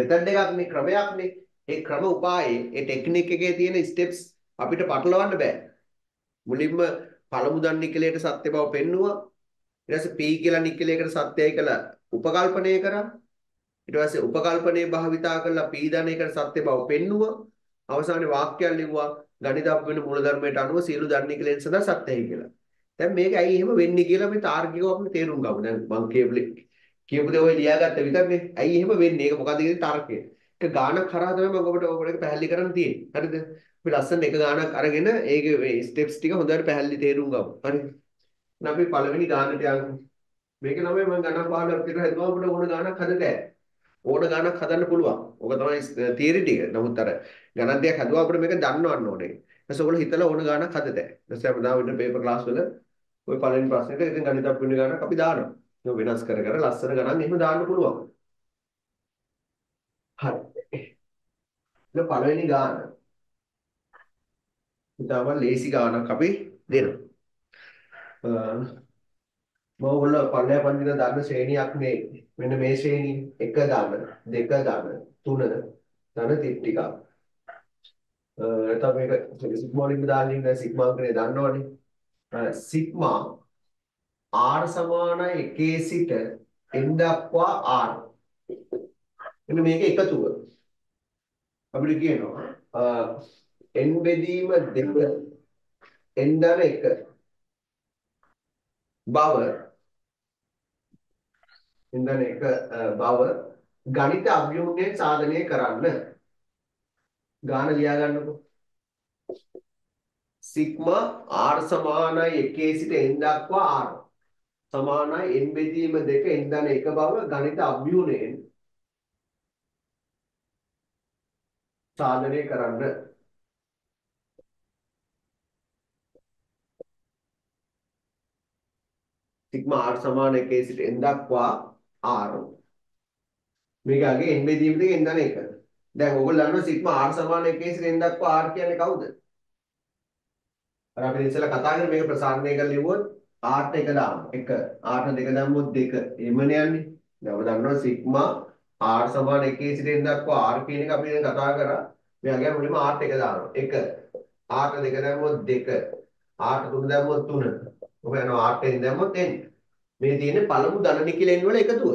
මෙතඩ් එකක් නේ ක්‍රමයක් නේ. ඒ ක්‍රම උපායේ ඒ ටෙක්නික් එකේ තියෙන ස්ටෙප්ස් අපිට පටලවන්න බෑ. මුලින්ම පළමු දන් නිකලයට සත්‍ය බව පෙන්නුවා. ඊට පස්සේ P කියලා නිකලයකට සත්‍යයි කියලා උපකල්පනය කරා ඊට පස්සේ උපකල්පනයේ භාවිතා කරලා පීඩණයකට සත්‍ය බව පෙන්නුවා අවසානයේ වාක්‍යයක් ලිව්වා ගණිත අභ්‍යුහන මූලධර්මයට අනුව සියලු ධන නිඛිලයන් සඳහා සත්‍යයි කියලා. දැන් මේක ඇයි එහෙම වෙන්නේ කියලා මේ තාර්කිකව අපි තේරුම් ගමු. දැන් මම කියපු කියපු දේ ඔය ලියාගත්ත විතරනේ. ඇයි එහෙම වෙන්නේ? ඒක මොකද්ද කියන තර්කය. ඒක ගානක් හරහා තමයි මම ඔබට ඔයගොල්ලෝ පැහැදිලි කරන්න තියෙන්නේ. හරිද? අපි ලස්සන එක ගානක් අරගෙන ඒකේ මේ ස්ටෙප්ස් ටික හොඳට පැහැදිලි තේරුම් ගමු. හරිද? දැන් අපි පළවෙනි ගානට යමු. මේක තමයි මම ගණන් පාඩම් කියලා හිතුවා අපිට ඕන ගණනක් හදන්න බෑ. ඕන ගණනක් හදන්න පුළුවන්. ඕක තමයි තියරි ටික. නමුත් අර ගණන් දෙයක් හදුවා අපිට මේක දන්නවන්න ඕනේ. ඊටසේ ඔයගොල්ලෝ හිතලා ඕන ගණනක් හදද. ඊටසේ අපි දාන පේපර් ක්ලාස් වල ওই පළවෙනි ප්‍රශ්නෙට ඉතින් ගණිත අභ්‍යුහන ගණනක් අපි දානවා. ඒක වෙනස් කර කර ලස්සන ගණන් එහෙම දාන්න පුළුවන්. හරි. ඊට පළවෙනි ගාන. ඊටවල් ලේසි ගානක් අපි දෙනවා. මොවල පල්ලය පන්දින ධර්ම ශ්‍රේණියක් නේ මෙන්න මේ ශ්‍රේණිය එක ධර්ම දෙක ධර්ම තුන ධන ත්‍රිපිටක එතකොට මේක සිග්මා වලින් දාන්නේ නැහැ සිග්මා අංකනේ දන්නවනේ සිග්මා r සමානයි එකේ සිට n දක්වා r එන්න මේක එකතුව අපිට කියනවා n බෙදීම දෙක n ධන එක බව ඉන්දන එක බව ගණිත අභ්‍යුහනයේ සාධනය කරන්න ගාන ලියා ගන්නකො සිග්මා r සමානයි එකේ සිට n දක්වා r සමානයි n බෙදීම දෙක ඉන්දන එක බව ගණිත අභ්‍යුහනයේ සාධනය කරන්න सिग्मा r समान है के सिट n දක්වා r මේකගේ n බෙදීම දෙක n ධන එක. දැන් ඕගොල්ලෝ දන්නවා සිග්මා r සමාන එක සිට n දක්වා r කියන්නේ කවුද? අර අපි ඉස්සෙල්ලා කතා කරේ මේක ප්‍රසාරණය කරලා ලිව්වොත් r ට එක දාමු. එක r ට දෙක දැම්මොත් දෙක. එමන යන්නේ. දැන් ඔබ දන්නවා සිග්මා r සමාන එක සිට n දක්වා r කියන එක අපි දැන් කතා කරා. මෙයාගේ මුලින්ම r ට එක දානවා. එක r ට දෙක දැම්මොත් දෙක. r ට තුන දැම්මොත් තුන. ඔබ යනවා r ට දැම්මොත් n. මේ තියෙන පළමු ධන නිඛිලෙන් වල එකතුව.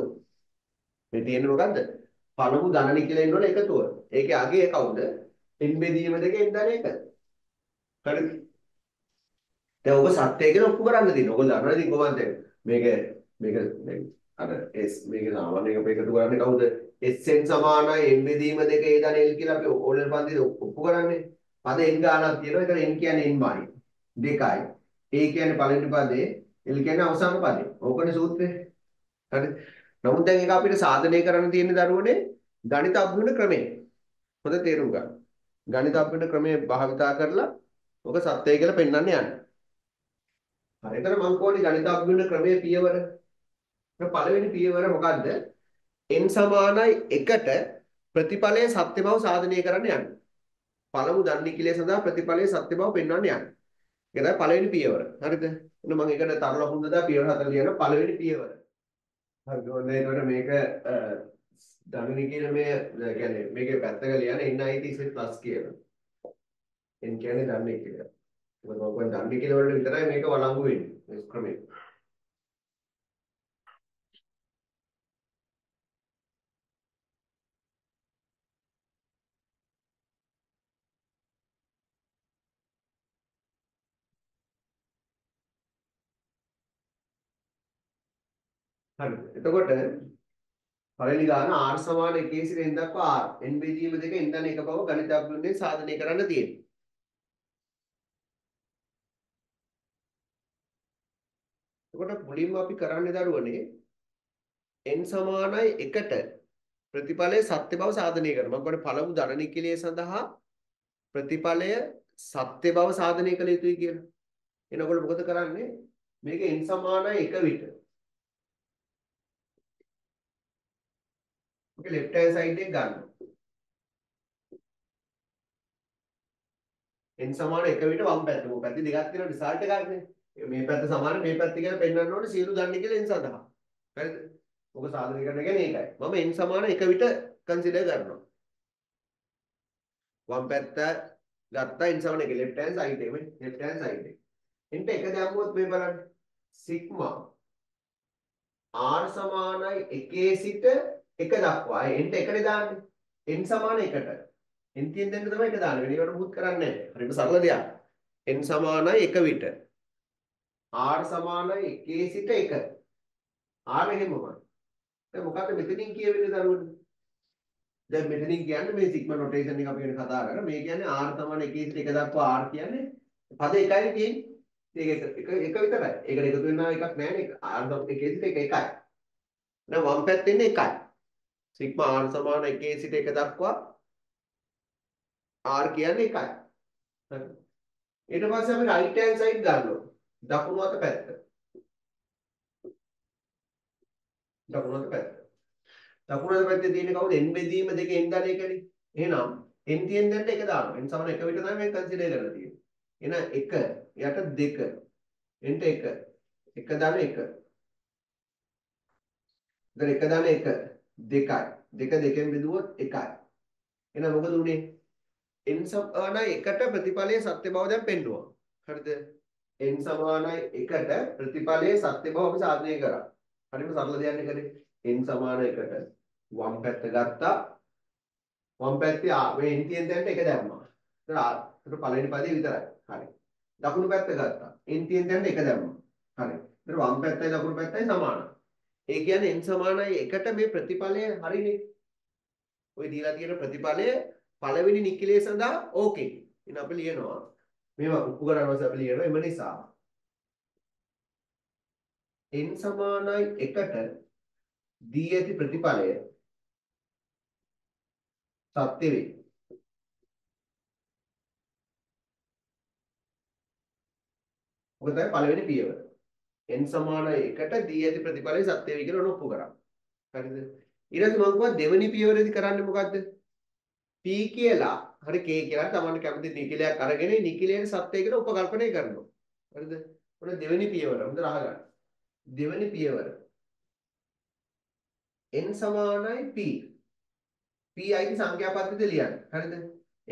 මේ තියෙන මොකද්ද? පළමු ගණන කියලා ඉන්නවනේ එකතුව. ඒකේ අගේ කවුද? n බෙදීම දෙකෙන් දන එක. හරිද? දැන් ඔබ සත්‍යය කියලා ඔප්පු කරන්න දෙනවා. ඔබ දන්නවද ඉතින් කොහොමද? මේක මේක අර s මේක සාමාන්‍ය එක එකතු කරන්නේ කවුද? sn සමානයි n බෙදීම දෙකේ දන l කියලා අපි ඕනෙල් පන්තියේ ඔප්පු කරන්නේ. අද n ගානක් තියෙනවා. ඒතර n කියන්නේ n මායි. දෙකයි. ඒ කියන්නේ පළවෙනි පදේ, l කියන්නේ අවසාන පදේ. ඕකනේ සූත්‍රය. හරිද? නමුත් දැන් ඒක අපිට සාධනය කරන්න තියෙන දරුවනේ ගණිත අභින ක්‍රමය. හොඳ තේරුම් ගන්න. ගණිත අභින ක්‍රමය භාවිතා කරලා ඔක සත්‍යය කියලා පෙන්වන්න යන්න. හරියට මම කියන්නේ ගණිත අභින ක්‍රමයේ පියවර. පළවෙනි පියවර මොකද්ද? n සමානයි එකට ප්‍රතිඵලයේ සත්‍ය බව සාධනය කරන්න යන්න. පළමු දන්නේ කියලා සඳහා ප්‍රතිඵලයේ සත්‍ය බව පෙන්වන්න යන්න. ඒක තමයි පළවෙනි පියවර. හරිද? එන්න මම ඒකට තරල හොඳදා පියවර හතර කියන පළවෙනි පියවර. හරි ගොඩේ ඒකට මේක ධනනි කියන මේ කියන්නේ මේකේ පැත්තක ලියන එන් අයි ටී සී ප්ලස් කියලා. එන් කියන්නේ ධනනි කියලා. මොකද මම කියන්නේ ධනනි කියලා වලට විතරයි මේක වළංගු වෙන්නේ. මේ ක්‍රමයේ. හරි. එතකොට පළවෙනි ගාන r සමාන එකේ සිට n දක්වා r n බෙදීම දෙක n දන එක බව ගණිතඥයන් සාධනය කරන්න තියෙනවා. එතකොට මුලින්ම අපි කරන්නේ දරුවනේ n සමානයි එකට ප්‍රතිඵලයේ සත්‍ය බව සාධනය කරනවා. මම කියන්නේ පළමු ධනනිකලිය සඳහා ප්‍රතිඵලය සත්‍ය බව සාධනය කළ යුතුයි කියලා. එනකොට මොකද කරන්නේ? මේක n සමානයි එක විට left hand side එක ගන්න. n සමාන එක විට වම් පැත්ත. මොකද පැති දෙකක් තියෙනවා result එකක්නේ. මේ පැත්ත සමාන මේ පැත්ත කියලා පෙන්නන්න ඕනේ සියලු දන්නේ කියලා n සඳහා. හරිද? ඔබ සාධනය කරන කියන්නේ ඒකයි. මම n සමාන එක විට consider කරනවා. වම් පැත්ත ගත්තා n සමාන එක left hand side එකනේ. left hand side එක. එන්ට එක දැම්මොත් මේ බලන්න. sigma r සමානයි එකේ සිට එක දක්වා එන්ට එකනේ දාන්නේ n සමාන එකට n තියෙන දෙන්න තමයි එක දාන්නේ වෙන ඒවට මුත් කරන්නේ නැහැ හරියට සරල දෙයක් n සමානයි එක විට r සමානයි එකේ සිට එක r එහෙමමයි දැන් මොකක්ද මෙතනින් කියවෙන්නේ දරුවනේ දැන් මෙතනින් කියන්නේ මේ sigma notation එක අපි වෙන කතා කරා මේ කියන්නේ r සමාන එකේ සිට එක දක්වා r කියන්නේ පද එකයි තියෙන්නේ ඒක එක එක විතරයි ඒකට එකතු වෙනා එකක් නැහැ නේ r එකේ සිට එක එකයි දැන් වම් පැත්තේ ඉන්නේ එකයි sigma r සමාන එකේ සිට එක දක්වා r කියන්නේ එකයි. හරි. ඊට පස්සේ අපි right hand side ගන්නවා. දකුණු අත පැත්ත. දකුණු අත පැත්ත. දකුණු අත පැත්තේ තියෙන කවුද n බෙදීම දෙක n දන එකනේ. එහෙනම් n තියෙන දැන්ට එක දානවා. n සමාන එක විතර තමයි මේක consider කරලා තියෙන්නේ. එහෙනම් එක යට දෙක nට එක එක දාන එක. දැන් එක දාන එක දෙකයි දෙක දෙකෙන් බෙදුවොත් එකයි එහෙනම් මොකද උනේ n සමානයි එකට ප්‍රතිඵලයේ සත්‍ය බව දැන් පෙන්නවා හරිද n සමානයි එකට ප්‍රතිඵලයේ සත්‍ය බව අපි සාධනය කරා හරිම සරල දෙයක් නේද n සමාන එකට වම් පැත්ත ගත්තා වම් පැත්තේ මේ n තියෙන තැනට එක දැම්මා ඒතර ආතර පළවෙනි පදේ විතරයි හරි දකුණු පැත්ත ගත්තා n තියෙන තැනට එක දැම්මා හරි ඒතර වම් පැත්තයි දකුණු පැත්තයි සමානයි ඒ කියන්නේ n සමානයි එකට මේ ප්‍රතිඵලය හරිනේ. ඔය දීලා තියෙන ප්‍රතිඵලය පළවෙනි නිකිලේ සඳහා ඕකේ. ඉතින් අපි ලියනවා. මේවා උපු කරනවාස අපි ලියනවා එම නිසා. n සමානයි එකට දී ඇති ප්‍රතිඵලය සත්‍ය වේ. ඔක තමයි පළවෙනි පියවර. n සමානයි එකට දී ඇති ප්‍රතිඵලයේ සත්‍ය වේ කියලා ඔප්පු කරා. හරිද? ඊට පස්සේ මම කිව්වා දෙවෙනි පියවරේදී කරන්නේ මොකද්ද? p කියලා හරි k කියලා තමන්ට කැමති නිකිලයක් අරගෙන නිකිලයේ සත්‍යය කියලා උපකල්පනය කරනවා. හරිද? ඔන්න දෙවෙනි පියවර. හොඳට අහගන්න. දෙවෙනි පියවර. n සමානයි p. p අයිති සංඛ්‍යා පද්ධතිය ලියන්න. හරිද?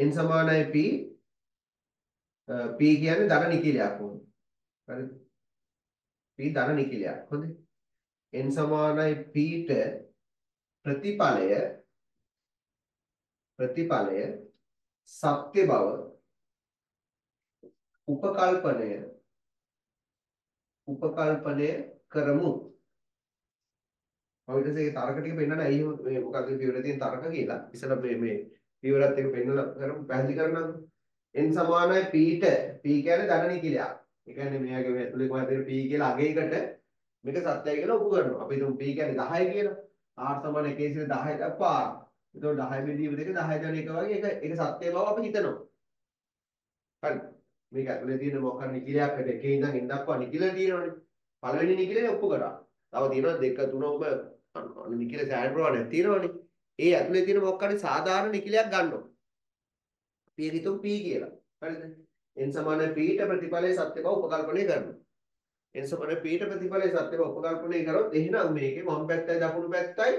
n සමානයි p. p කියන්නේ ධන නිකිලයක් වුණා. හරිද? p ධන නිකිලයක්. හොඳයි. n සමානයි p ට ප්‍රතිඵලය प्रतिपालय साप्ते बाव उपकल्पनय उपकल्पनय करमु अभी जैसे तारक टिक पेन्ना ना ये वो काफी विवरण दिन तारक की ला इसलिए मैं मैं विवरण तेरे पेन्ना करम पहली करना इन समान है पीट पी क्या है दाना नहीं किया एक है नहीं मैं क्या मैं तुले को मैं तेरे पी के लागे ही करते मेरे के साथ तेरे के लोग करना अभी तुम पी क्या है दाहाई किया ना आठ समान है केस में दाहाई का पार तो दाहाई में नहीं बनेगा दाहाई जाने का वाक्य एक एक साथ तेरे बाबा पे कितना कल मैं क्या तुले दिन मौका निकलिया करते कहीं ना कहीं दापा निकला दिन और पालवेनी निकले ना उपकरा तब दिन देख कर तूने उपम निकले सैंड प्रोवाइड तीन वाली ये अतुले दिन मौका ने साधारण निकलिया गानो पी की तुम पी किया इन समान पीठ प्रतिपाले सत्य का उपकल्पने करना इन समान पीठ प्रतिपाले सत्य का उपकल्पने करो देना මේකේ මම පැත්තයි දකුණු පැත්තයි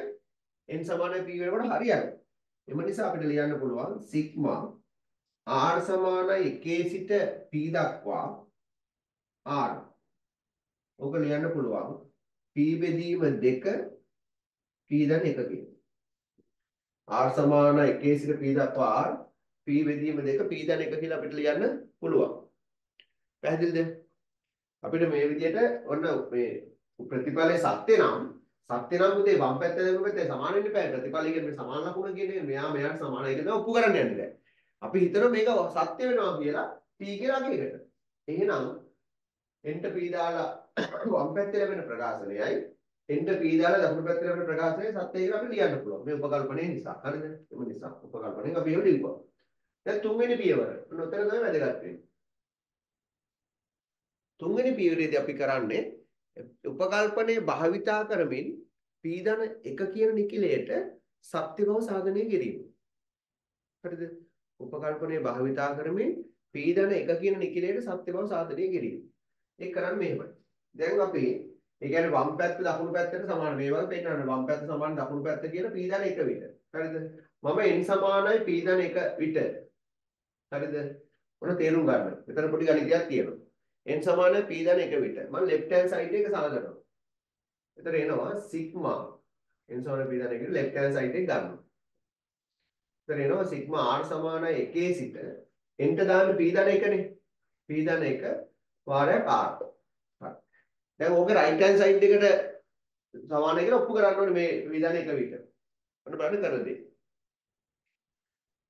इन समान p වෙනකොට හරියට එම නිසා අපිට ලියන්න පුළුවන් සිග්මා r සමාන එකේ සිට p දක්වා r ඔක ලියන්න පුළුවන් p බෙදීම දෙක p දැන් එක කියන r සමාන එකේ සිට p දක්වා r P वेदी में देखा P दाने का किला पिटले याना पुलवा पहले दे अभी तो मेरे वेदी टा वरना में प्रतिपाले सात्ते नाम सात्ते नाम को दे वाम पैते दे में ते समान नहीं पैते प्रतिपाले के में समान ना कुन के ने में आम यार समान आएगा तो उपकरण नहीं आएगा अभी इतना मेगा सात्ते में नाम किया ला P के लागे इधर यही नाम इंट P दाला वाम पैते में प्रकाश नहीं आई इंट P दाला दफन पैते में प्रकाश नहीं सात्ते के लागे लिया ना पुलवा में उपकल्पने निशा कर दे में निशा उपकल्पने का बेवड़ी हुआ දැන් තුන්වෙනි පියවර. ඔන්න ඔතන තමයි වැදගත් වෙන්නේ. තුන්වෙනි පියවරේදී අපි කරන්නේ උපකල්පනයේ භාවිතා කරමින් පීඩන එක කියන නිකිලයට සත්‍ය බව සාධනය කිරීම. හරිද? උපකල්පනයේ භාවිතා කරමින් පීඩන එක කියන නිකිලයට සත්‍ය බව සාධනය කිරීම. ඒක කරන්නේ මෙහෙමයි. දැන් අපි ඒ කියන්නේ වම් පැත්ත දකුණු පැත්තට සමාන මේ වගේ පෙන්නනවා. වම් පැත්ත සමාන දකුණු පැත්ත කියන පීඩන එක විතර. හරිද? මම n සමානයි පීඩන එක විතර. හරිද? ඔන්න තේරුම් ගන්න. මෙතන පොඩි ගණිතයක් තියෙනවා. n සමාන p දාන එක විතර. මම left hand side එක සාදනවා. එතන එනවා sigma n සමාන p දාන එක left hand side එක ගන්නවා. එතන එනවා sigma r සමාන එකේ සිට n ට දාන p දාන එකනේ. p දාන එක වාරයක් r. හරි. දැන් ඕක right hand side එකට සමානයි කියලා ඔප්පු කරන්න ඕනේ මේ p දාන එක විතර. ඔන්න බලන්න කරලා දෙන්න.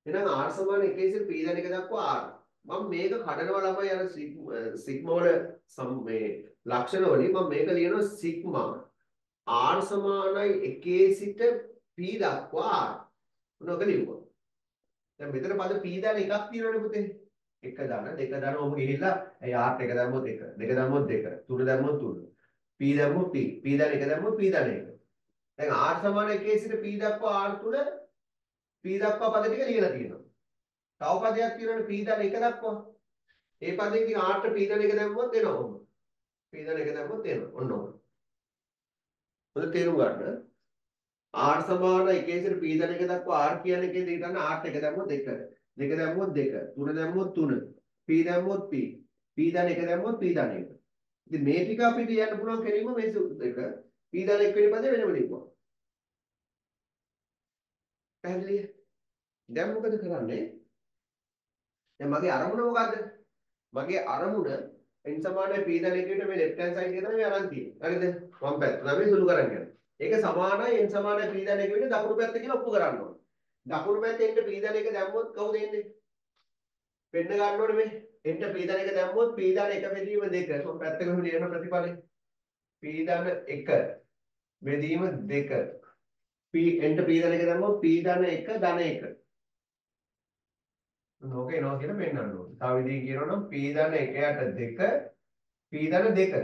එහෙනම් r සමාන එකේ සිට p දාන එක දක්වා r මම මේක කඩනවා ළමයි අර සිග්මා වල මේ ලක්ෂණ වලින් මම මේක ලියනවා සිග්මා r සමානයි එකේ සිට p දක්වා r මොනවද ලියුවා දැන් මෙතන පද p දාන එකක් තියෙනවනේ පුතේ එක දාන දෙක දාන ඔහොම ගිහිල්ලා ඒ r එක දැම්මොත් එක දෙක දැම්මොත් දෙක තුන දැම්මොත් තුන p දැම්මොත් p p දාන එක දැම්මොත් p දාන එක දැන් r සමාන එකේ සිට p දක්වා r තුන P දක්වා පද ටික ලියලා තියෙනවා. තව පදයක් තියෙනවනේ P දාන එක දක්වා. ඒ පදේ තියෙන R ට P දාන එක දැම්මොත් එනවා ඔහොම. P දාන එක දැම්මොත් එනවා ඔන්න ඔහොම. හොඳට තේරුම් ගන්න. R සමාන එකේ සිට P දාන එක දක්වා R කියන එකේ දෙක ගන්න R ට එක දැම්මොත් දෙක. දෙක දැම්මොත් දෙක. තුන දැම්මොත් තුන. P දැම්මොත් P. P දාන එක දැම්මොත් P දාන එක. ඉතින් මේ ටික අපිට කියන්න පුළුවන් කෙලින්ම මේ දෙක P දාන එක වෙන පදේ වෙනම ලියුවා. පැහැදිලි දැන් මොකද කරන්නේ දැන් මගේ අරමුණ මොකද්ද මගේ අරමුණ n සමානයි p දාන එකට මේ left hand side එක තමයි අරන් තියෙන්නේ හරිද වම් පැත්ත නම් මේ සුළු කරන් යනවා ඒක සමානයි n සමානයි p දාන එකට දකුණු පැත්ත කියලා ඔප්පු කරන්න ඕනේ දකුණු පැත්තෙන් p දාන එක දැම්මොත් කවුද එන්නේ පෙන්න ගන්න ඕනේ මේ n p දාන එක දැම්මොත් p දාන එක බෙදීම දෙක කොහොම පැත්තකම ලියන ප්‍රතිඵලය p දාන එක බෙදීම දෙක p n p දාන එක දැම්මොත් p දාන එක ධන එක. නෝකේ නෝ කියලා පෙන්නන්න ඕනේ. තව විදිහකින් කියනවා නම් p දාන එකයට දෙක p දාන දෙක.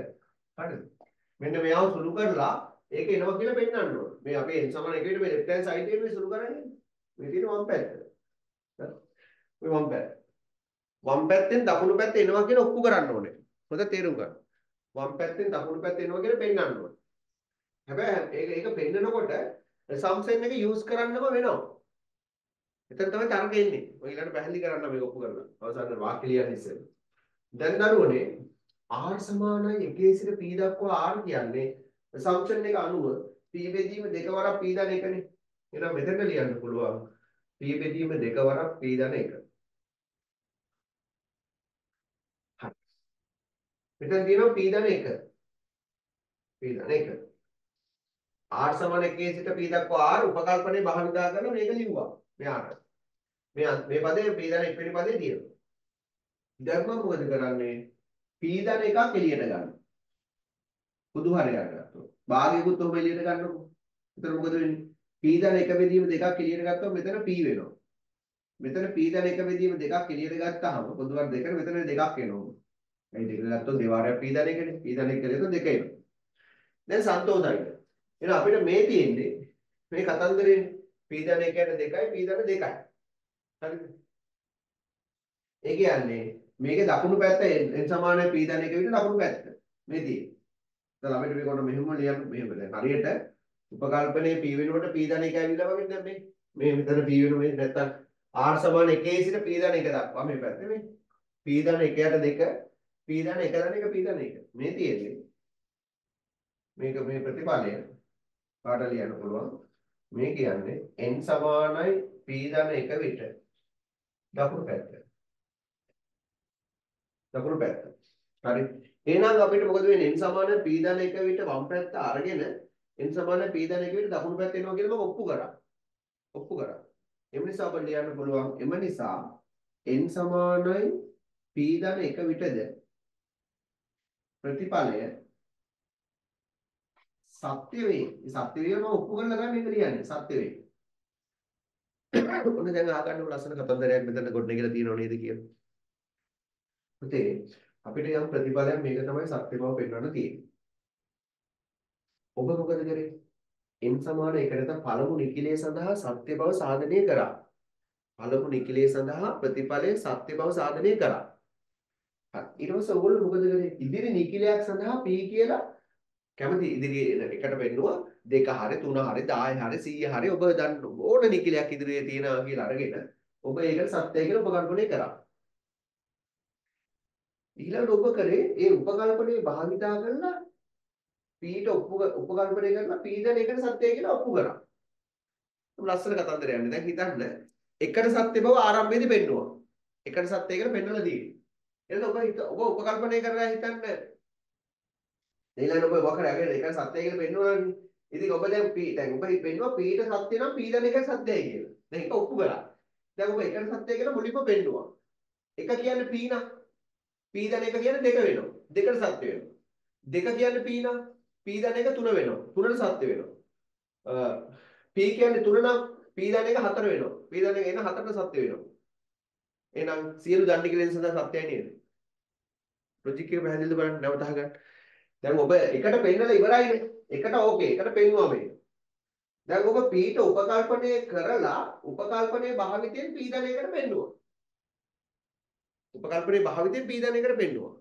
හරිද? මෙන්න මෙයාව සුළු කරලා ඒක එනවා කියලා පෙන්නන්න ඕනේ. මේ අපේ n සමාන එකේට මේ left hand side එකේ මේ සුළු කරන්නේ. මේ තියෙන වම් පැත්ත. හරි? ඔය වම් පැත්ත. වම් පැත්තෙන් දකුණු පැත්ත එනවා කියලා ඔප්පු කරන්න ඕනේ. හොඳ තේරුම් ගන්න. වම් පැත්තෙන් දකුණු පැත්ත එනවා කියලා පෙන්නන්න ඕනේ. හැබැයි ඒක ඒක පෙන්නනකොට සම්සෙන් එක යූස් කරන්නම වෙනවා. එතන තමයි තර්කය එන්නේ. ඔය ඊළඟට පැහැදිලි කරන්න මේක ඔප්පු කරලා. අවසාන වාක්‍ය ලියන්න ඉස්සෙල්ලා. දැන් දරුවනේ r සමානයි එකේ සිට p දක්වා r කියන්නේ සම්සෙන් එක අනුව p බෙදීම දෙක වරක් p දාන එකනේ. එහෙනම් මෙතන ලියන්න පුළුවන් P බෙදීම දෙක වරක් P ධන එක. හරි. මෙතන තියෙනවා P ධන එක. P ධන එක. R සමාන එකේ සිට P දක්වා R උපකල්පනේ බහුදා කරන මේක ලිව්වා. මෙයාට. මේ මේ පදේ P ධන එක වෙන පදේ තියෙනවා. දැන් මම මොකද කරන්නේ? P ධන එකක් එළියට ගන්න. පොදු හරයක් ගත්තොත්. භාගයකුත් ඔබ එළියට ගන්නකො. එතකොට මොකද වෙන්නේ? P ධන එක බෙදීම දෙකක් එළියට ගත්තොත් මෙතන P වෙනවා. මෙතන P ධන එක බෙදීම දෙකක් එළියට ගත්තාම පොදුවට දෙකන මෙතන දෙකක් එනවා. ඒ දෙක ගත්තොත් දෙවාරයක් P ධන එකනේ. P ධන එක එළියට දෙක එනවා. දැන් සන්තෝෂයි. එහෙනම් අපිට මේ තියෙන්නේ මේ කතන්දරේ P ධන එක යන දෙකයි P ධන දෙකයි. හරිද? ඒ කියන්නේ මේකේ දකුණු පැත්ත n සමානයි P ධන එක විතර දකුණු පැත්ත. මේ තියෙන්නේ. දැන් අපිට මේක උඩ මෙහෙම ලියන්න මෙහෙම දැන් හරියට උපකල්පනයේ P වෙනකොට P ධන එක ඇවිල්ලා වගේ දැන් මේ මේ මෙතන P වෙන මේ නැත්තම් R සමාන එකේ සිට P ධන එක දක්වා මේ පැත්තේ මේ P ධන එකයට දෙක P ධන එක ධන එක P ධන එක මේ තියෙන්නේ මේක මේ ප්‍රතිඵලය පාඩ ලියන්න පුළුවන් මේ කියන්නේ n සමානයි P ධන එක විට දකුණු පැත්ත දකුණු පැත්ත හරි එහෙනම් අපිට මොකද වෙන්නේ n සමානයි P ධන එක විට වම් පැත්ත අරගෙන n සමාන P ධන එක විතර දකුණු පැත්ත එනවා කියලා මම ඔප්පු කරා. ඔප්පු කරා. එම නිසා අපිට ලියන්න පුළුවන් එම නිසා n සමානයි P ධන එක විතරද ප්‍රතිඵලය සත්‍ය වේ. මේ සත්‍ය වේ මම ඔප්පු කරලා ගන්න මේක ලියන්නේ සත්‍ය වේ. ඔන්න දැන් ආගන්නු ලස්සන කතන්දරයක් මෙතන ගොඩනගලා තියෙනව නේද කියලා. පුතේ අපිට යම් ප්‍රතිඵලයක් මේක තමයි සත්‍ය බව පෙන්වන්න තියෙන්නේ. ඔබ මොකද කරේ? n සමාන එකකට පළමු නිකිලය සඳහා සත්‍ය බව සාධනය කරා. පළමු නිකිලය සඳහා ප්‍රතිඵලයේ සත්‍ය බව සාධනය කරා. හරි. ඊට පස්සේ ඔයගොල්ලෝ මොකද කරේ? ඉදිරි නිකිලයක් සඳහා p කියලා කැමති ඉදිරි එකට වෙන්නවා දෙක හරි තුන හරි දහය හරි සීය හරි ඔබ දන්න ඕන නිකිලයක් ඉදිරියේ තියෙනවා කියලා අරගෙන ඔබ ඒකට සත්‍යය කියලා උපකල්පනය කරා. ඊළඟට ඔබ කරේ ඒ උපකල්පනයේ භාවිතා කරලා පීට ඔප්පු උපකල්පනය කරලා p ධන එකට සත්‍යය කියලා ඔප්පු කරා. ලස්සන කතන්දරයක් යන්නේ. දැන් හිතන්න එකට සත්‍ය බව ආරම්භයේදී පෙන්නවා. එකට සත්‍යය කියලා පෙන්වලා දීලා. එහෙනම් ඔබ හිත ඔබ උපකල්පනය කරලා හිතන්න. ඊළඟ ඔබ වකරගෙන එකට සත්‍යය කියලා පෙන්වනවානේ. ඉතින් ඔබ දැන් p දැන් ඔබ පෙන්නවා pීට සත්‍ය නම් p ධන එකට සත්‍යය කියලා. දැන් ඒක ඔප්පු කරා. දැන් ඔබ එකට සත්‍යය කියලා මුලින්ම පෙන්නවා. එක කියන්නේ p නම් p ධන එක කියන්නේ දෙක වෙනවා. දෙකට සත්‍ය වෙනවා. දෙක කියන්නේ p නම් P ධන එක තුන වෙනවා. තුනට සත්‍ය වෙනවා. P කියන්නේ තුන නම් P ධන එක හතර වෙනවා. P ධන එක එන හතරට සත්‍ය වෙනවා. එහෙනම් සියලු ධන නිකලෙන් සඳහා සත්‍යයි නේද? ලොජික් එක පැහැදිලිද බලන්න නැවත අහගන්න. දැන් ඔබ එකට පෙන්නලා ඉවරයිනේ. එකට ඕකේ. එකට පෙන්නවා මේ. දැන් ඔබ P ට උපකල්පනය කරලා උපකල්පනයේ භාවිතයෙන් P ධන එකට පෙන්නවා. උපකල්පනයේ භාවිතයෙන් P ධන එකට පෙන්නවා.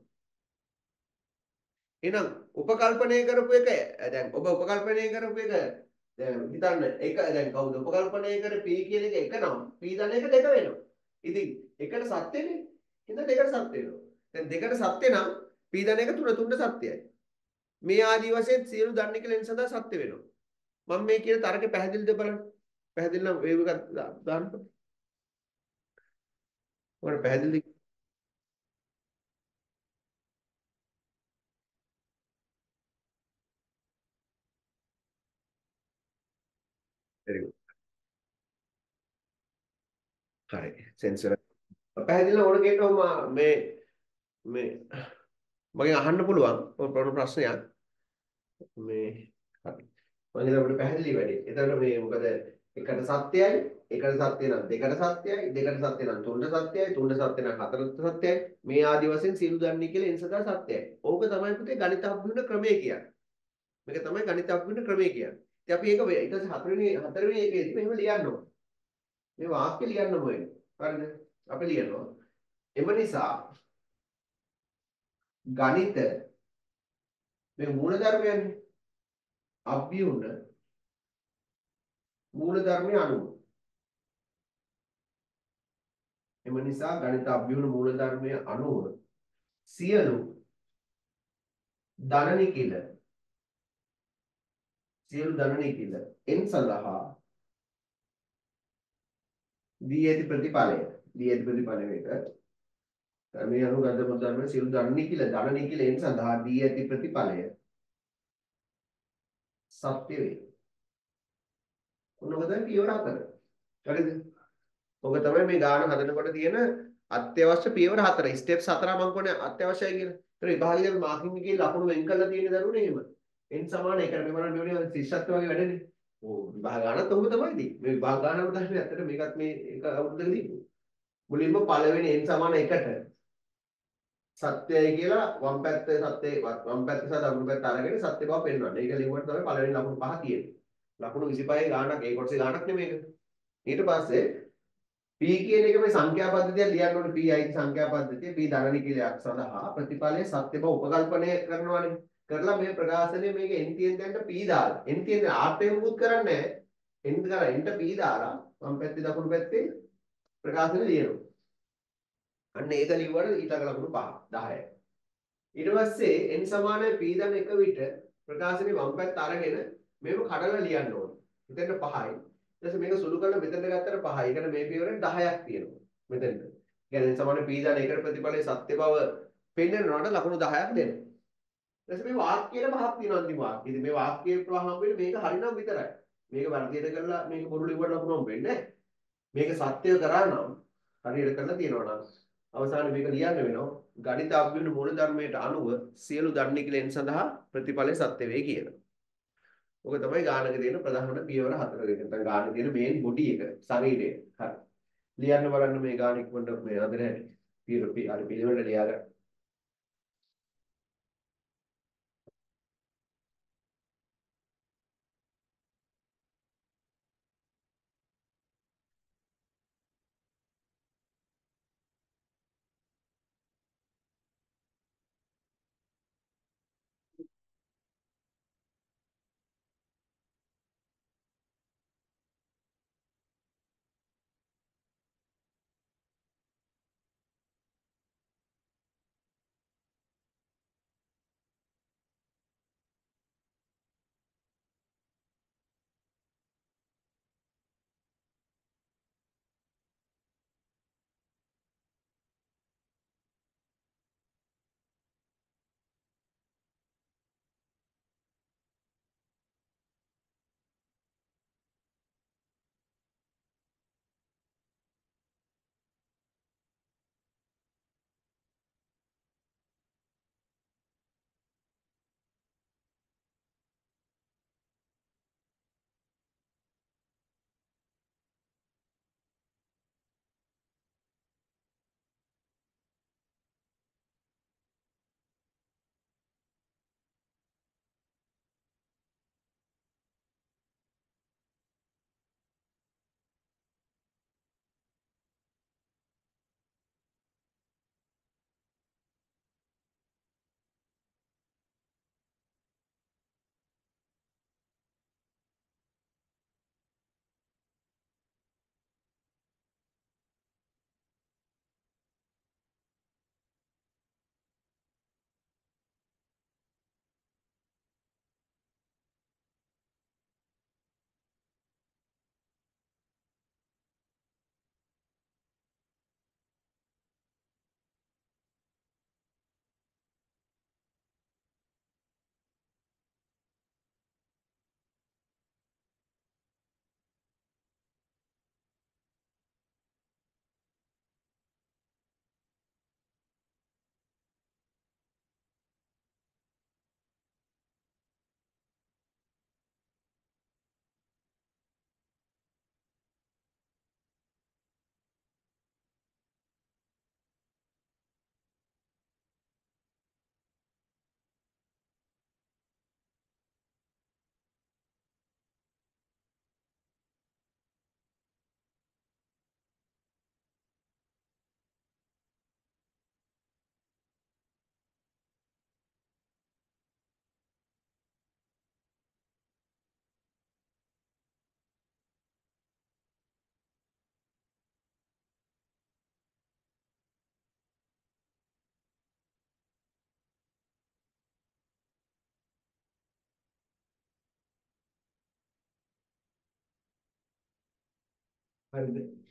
එහෙනම් උපකල්පනය කරපු එක දැන් ඔබ උපකල්පනය කරපු එක දැන් හිතන්න එක දැන් කවුද උපකල්පනය කර p කියන එක එක නම් p ධන එක දෙක වෙනවා. ඉතින් එකට සත්‍යනේ. එහෙනම් දෙකට සත්‍ය වෙනවා. දැන් දෙකට සත්‍ය නම් p ධන එක තුන තුනට සත්‍යයි. මේ ආදී වශයෙන් සියලු ධන නිකලෙන් සඳහා සත්‍ය වෙනවා. මම මේ කියන තරකේ පැහැදිලිද බලන්න. පැහැදිලි නම් වේව එක දාන්න. ඔයාලා පැහැදිලි very good හරි සෙන්සර් පැහැදිලිව ඕන කෙනෙක්ම මේ මේ මගෙන් අහන්න පුළුවන් ඔය ප්‍රශ්නයක් මේ හරි මම හිතා අපිට පැහැදිලි වැඩි. එතකොට මේ මොකද එකට සත්‍යයි එකට සත්‍ය නම් දෙකට සත්‍යයි දෙකට සත්‍ය නම් තුනට සත්‍යයි තුනට සත්‍ය නම් හතරට සත්‍යයි මේ ආදි වශයෙන් සියලු දන්නේ කියලා එන් සදා සත්‍යයි. ඕක තමයි පුතේ ගණිත අභිවෘද්ධි ක්‍රමය කියන්නේ. මේක තමයි ගණිත අභිවෘද්ධි ක්‍රමය කියන්නේ. ඉතින් අපි ඒක ඊට පස්සේ හතරවෙනි හතරවෙනි එකේදී මෙහෙම ලියන්න ඕනේ. මේ වාක්‍ය ලියන්න ඕනේ. හරිද? අපි ලියනවා. එම නිසා ගණිත මේ මූල ධර්මයන්නේ අභ්‍යුණ මූල ධර්මයේ අනුව. එම නිසා ගණිත අභ්‍යුණ මූල ධර්මයේ අනුව සියලු ධන නිකිල සියලු ධන නිකිල n සඳහා දී ඇති ප්‍රතිඵලය. දී ඇති ප්‍රතිඵලය මේක. මේ අනුව ගද්ද පොත් ධර්මයේ සියලු ධන නිකිල ධන නිකිල එන් සඳහා දී ඇති ප්‍රතිඵලය සත්‍ය වේ. ඔන්නවද පියවර හතර. හරිද? ඔක තමයි මේ ගාන හදනකොට තියෙන අත්‍යවශ්‍ය පියවර හතර. ස්ටෙප්ස් හතර මම කියන්නේ අත්‍යවශ්‍යයි කියලා. ඒතර විභාගයේ මාකින් එකේ ලකුණු වෙන් කරලා තියෙන දරුවනේ එහෙම. එන් සමාන එකට මේ බලන්න ඕනේ ශිෂ්‍යත්ව වගේ වැඩනේ. ඕ විභාග ගන්නත් ඔහොම තමයි දී. මේ විභාග ගන්නම තමයි ඇත්තට මේකත් මේ එක අවුරුද්දක දීපු. මුලින්ම පළවෙනි එන් සමාන එකට සත්‍යය කියලා වම් පැත්තේ සත්‍යය වම් පැත්ත සහ දකුණු පැත්ත අරගෙන සත්‍ය බව පෙන්වන්න. ඒක ලිව්වට තමයි පළවෙනි ලකුණු පහ තියෙන්නේ. ලකුණු විසිපහේ ගානක් ඒ කොටසේ ගානක් නෙමෙයි ඒක. ඊට පස්සේ p කියන එක මේ සංඛ්‍යා පද්ධතිය ලියන්න ඕනේ p අයිති සංඛ්‍යා පද්ධතිය p ධන නිකිලයක් සඳහා ප්‍රතිඵලයේ සත්‍ය බව උපකල්පනය කරනවානේ. කරලා මේ ප්‍රකාශනයේ මේක n තියෙන දැන්ට p දාලා n තියෙන ආර්ථේ මුකුත් කරන්නේ නැහැ n කරා nට p දාලා වම් පැත්තේ දකුණු පැත්තේ ප්‍රකාශනය ලියනවා අන්න ඒක ලිව්වට ඊටක ලකුණු පහ දහය ඊට පස්සේ n සමානයි p ධන එක විට ප්‍රකාශනයේ වම් පැත්ත අරගෙන මේක කඩලා ලියන්න ඕනේ මෙතන පහයි ඊට පස්සේ මේක සුළු කරලා මෙතන ගත්තට පහයි ඒකට මේ පියවරෙන් දහයක් තියෙනවා මෙතන يعني n සමානයි p ධන එකට ප්‍රතිඵලයේ සත්‍ය බව පෙන්නනකොට ලකුණු දහයක් දෙනවා දැන් මේ වාක්‍යයේ පහක් තියෙනවා අන්තිම වාක්‍යය. ඉතින් මේ වාක්‍යයේ ප්‍රවාහ හම්බ වෙන්නේ මේක හරිනම් විතරයි. මේක වර්ධිත කරලා මේක පොරු ලිව්වට ලකුණු හම්බ වෙන්නේ නැහැ. මේක සත්‍ය කරා නම් හරියට කරලා තියෙනවා නම් අවසානයේ මේක ලියන්න වෙනවා. ගණිත අභිවෘද්ධි මූල ධර්මයට අනුව සියලු ධන නිකිලෙන් සඳහා ප්‍රතිඵලයේ සත්‍ය වේ කියලා. ඔක තමයි ගානක තියෙන ප්‍රධානම පියවර හතර දෙක. නැත්නම් ගානක තියෙන මේන් බොඩි එක ශරීරය. හරි. ලියන්න බලන්න මේ ගාන ඉක්මනට මේ අද නැහැ. පීරපි අර පිළිවෙලට ලියා ගන්න.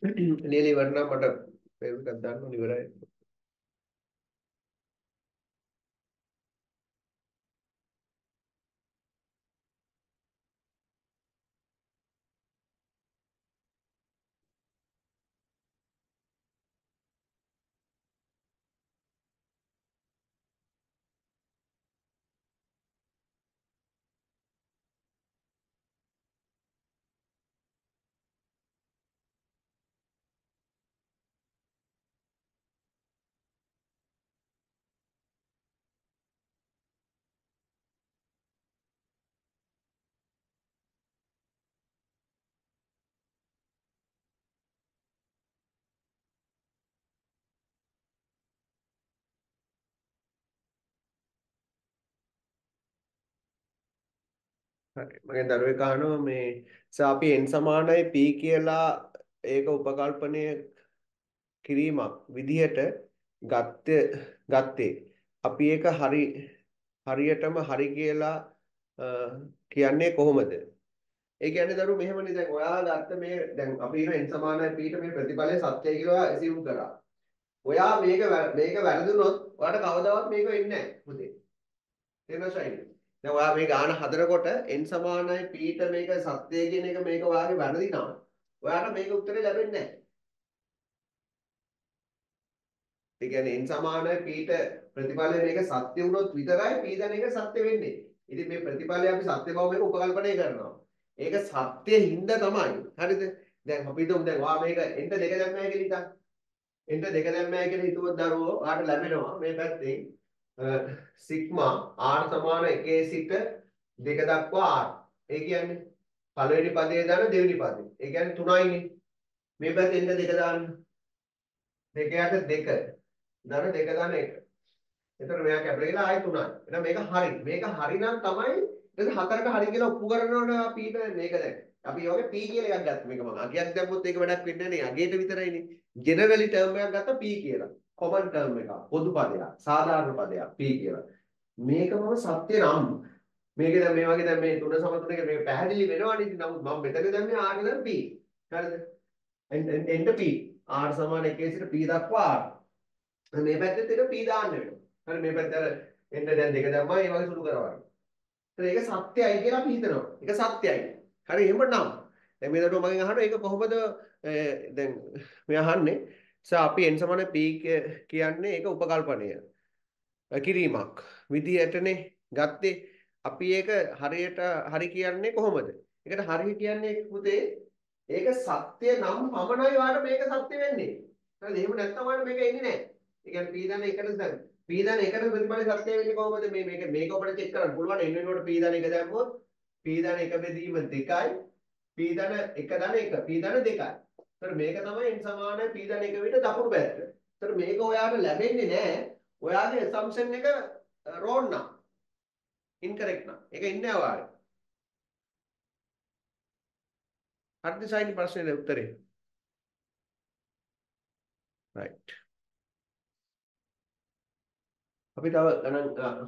nearly varna but a favorite of that one. මගේ දරුවේ කහනවා මේ අපි n සමානයි p කියලා ඒක උපකල්පනය කිරීමක් විදිහට ගත්තේ ගත්තේ අපි ඒක හරි හරියටම හරි කියලා කියන්නේ කොහොමද? ඒ කියන්නේ දරුවෝ මෙහෙමනේ දැන් ඔයාලා අර්ථ මේ දැන් අපි n සමානයි p ට මේ ප්‍රතිඵලය සත්‍යයි කියලා assume කරා. ඔයා මේක මේක වැරදුනොත් ඔයාට කවදාවත් මේක වෙන්නේ නැහැ පුතේ. තේරුණා ශෛලිය? Now, we have gone Hadrakota, in Samana, Peter make a Saturday, make a make a very badly now. We are to make up to eleven net. Again, in Samana, Peter, Pratipale make a Saturday, Twitter, I pee the nigger Saturday. It may Pratipale be Saturday, Upalpanagar now. Ega Saturday in the Taman. Had it then Hopidum, then Wamaker, enter the Decadam Magarita. Enter the Decadam Magarito, Daro, at Lamino, may that thing. Uh, sigma r samana one sita දෙක දක්වා r ඒ කියන්නේ පළවෙනි පදේ දාන දෙවෙනි පදේ ඒ කියන්නේ තුනයි නේ මේ පැත්තෙන් දෙක දාන්න දෙකයට දෙක දාන දෙක දාන එක එතකොට මෙයා කැපලා ගිහලා ආයෙ තුනයි එහෙනම් මේක හරි මේක හරි නම් තමයි නේද හතරක හරි කියලා ඔප්පු කරනවනේ අපි මේක දැන් අපි යෝගේ p කියලා එකක් ගත්තා මේක මම අගයක් දැම්මොත් ඒක වැඩක් වෙන්නේ නැහැ නේ අගයට විතරයිනේ ජෙනරලි ටර්ම් එකක් ගත්තා p කියලා common term එක පොදු පදයක් සාධාරණ පදයක් p කියලා මේකම සත්‍ය නම් මේක දැන් මේ වගේ දැන් මේ තුන සම තුන එක මේ පැහැදිලි වෙනවනේ ඉතින් නමුත් මම මෙතන දැම්මේ r ඊළඟ p හරිද and and p r සමාන එකේ සිට p දක්වා r මේ පැත්තෙත් ඒක p දාන්න වෙනවා හරි මේ පැත්තට අර end දැන් දෙක දැම්මම මේ වගේ සුළු කරවන්න ඒතර ඒක සත්‍යයි කියලා අපි හිතනවා ඒක සත්‍යයි හරි එහෙම නම් දැන් මේ දඩුව මගෙන් අහනවා ඒක කොහොමද දැන් මේ අහන්නේ So, අපි n සමාන p කියන්නේ ඒක උපකල්පනය කිරීමක් විදියටනේ ගත්තේ අපි ඒක හරියට හරි කියන්නේ කොහොමද? ඒකට හරි කියන්නේ පුතේ ඒක සත්‍ය නම් පමණයි වාට මේක සත්‍ය වෙන්නේ. හරිද? එහෙම නැත්නම් වාට මේක එන්නේ නැහැ. ඒ කියන්නේ p දන එකට දැන් p දන එකට ප්‍රතිඵලය සත්‍ය වෙන්නේ කොහොමද? මේ මේක මේක ඔබට චෙක් කරන්න පුළුවන් n වෙනුවට p දන එක දැම්මොත් p දන එක බෙදීම දෙකයි p දන එක දන එක p දන දෙකයි. तर මේක තමයි n සමාන p දන එක විතර දකුණු පැත්ත. तर මේක ඔයාට ලැබෙන්නේ නැහැ. ඔයාගේ assumption එක wrong නා. incorrect නා. ඒක ඉන්නේ ඔයාලේ. හරිද සයිනි ප්‍රශ්නේ උත්තරේ. right. අපි තව ගණන්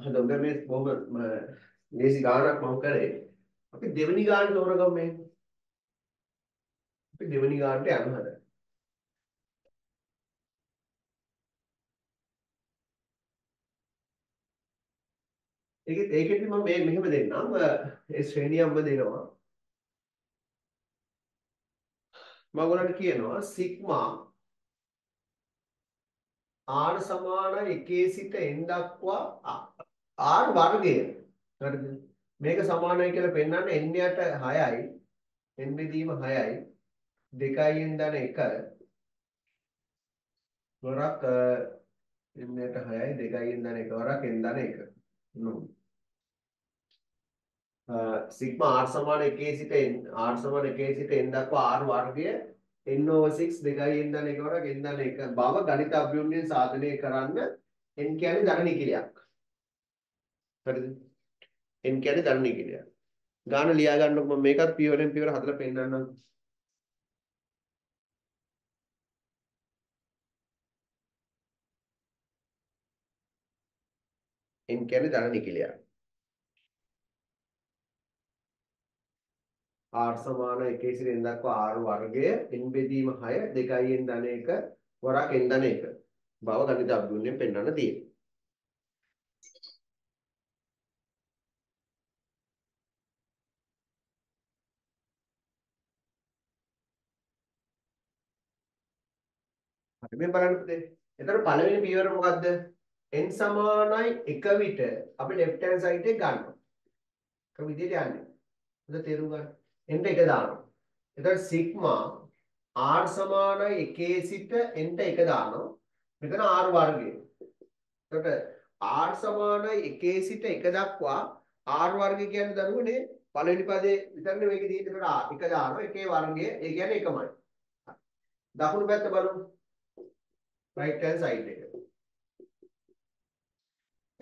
හදමු. මේ බොහොම ලේසි ගණනක් මම කරේ. අපි දෙවෙනි ගාන තෝරගමු මේ. දෙවෙනි ගානට යන්න හදන්න. ඒකෙත් ඒකෙත් මම මේ මෙහෙම දෙන්නම්. ඒ ශ්‍රේණියම්ම දෙනවා. මම ඔයාලට කියනවා සිග්මා r සමාන එකේ සිට n දක්වා r වර්ගය. හරිද? මේක සමානයි කියලා පෙන්නන්න n යට හයයි n බෙදීම හයයි දෙකයින් දන එක වරක් එන්නට හයයි දෙකයින් දන එක වරක් එන් දන එක සිග්මා r සමාන එකේ සිට r සමාන එකේ සිට n දක්වා r වර්ගය n over six දෙකයින් දන එක වරක් එන් දන එක බව ගණිත අභිවෘද්ධියෙන් සාධනය කරන්න n කියන්නේ ධන නිකිලයක් හරිද n කියන්නේ ධන නිකිලයක් ගාන ලියා ගන්නකො මම මේකත් පියවරෙන් පියවර හදලා පෙන්නන්නම් n කියන්නේ ධන නිකිලයක් R සමාන එකේ සිට n දක්වා R වර්ගය n බෙදීම හය දෙකයි n ධන එක වරක් n ධන එක බව ගණිත අභිගමනයෙන් පෙන්වන්න තියෙනවා. හරි මේ බලන්න පුතේ. එතකොට පළවෙනි පියවර මොකද්ද? n සමානයි එක විට අපි left hand side එක ගන්නවා. කොහොම විදියට යන්නේ? හොඳ තේරුම් ගන්න. n එක දානවා. එතකොට sigma r සමානයි එකේ සිට n එක දානවා. මෙතන r වර්ගය. එතකොට r සමානයි එකේ සිට එක දක්වා r වර්ගය කියන්නේ දරුවනේ පළවෙනි පදේ විතරනේ මේකේ තියෙන්නේ. එතකොට r එක දානවා එකේ වර්ගය. ඒ කියන්නේ එකමයි. දකුණු පැත්ත බලමු. right hand side එක.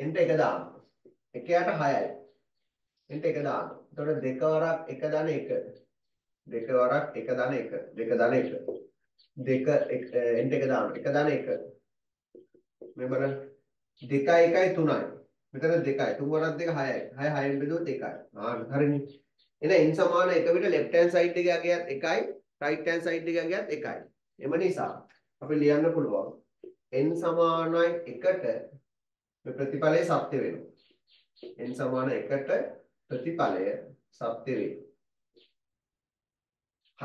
n එක දානවා. එකයට හයයි. n එක දානවා. එතකොට දෙක වරක් එක ධන එක දෙක වරක් එක ධන එක දෙක ධන එක දෙක n එක දාන්න එක ධන එක මේ බලන්න දෙකයි එකයි තුනයි මෙතන දෙකයි තුන් වරක් දෙක හයයි හය හයෙන් බෙදුවොත් එකයි හරියට හරිනේ එහෙනම් n සමාන එක විට left hand side එක ගියත් එකයි right hand side එක ගියත් එකයි එම නිසා අපි ලියන්න පුළුවන් n සමානයි එකට මේ ප්‍රතිඵලය සත්‍ය වෙනවා n සමාන එකට ප්‍රතිඵලය සත්‍ය වේ. හරි.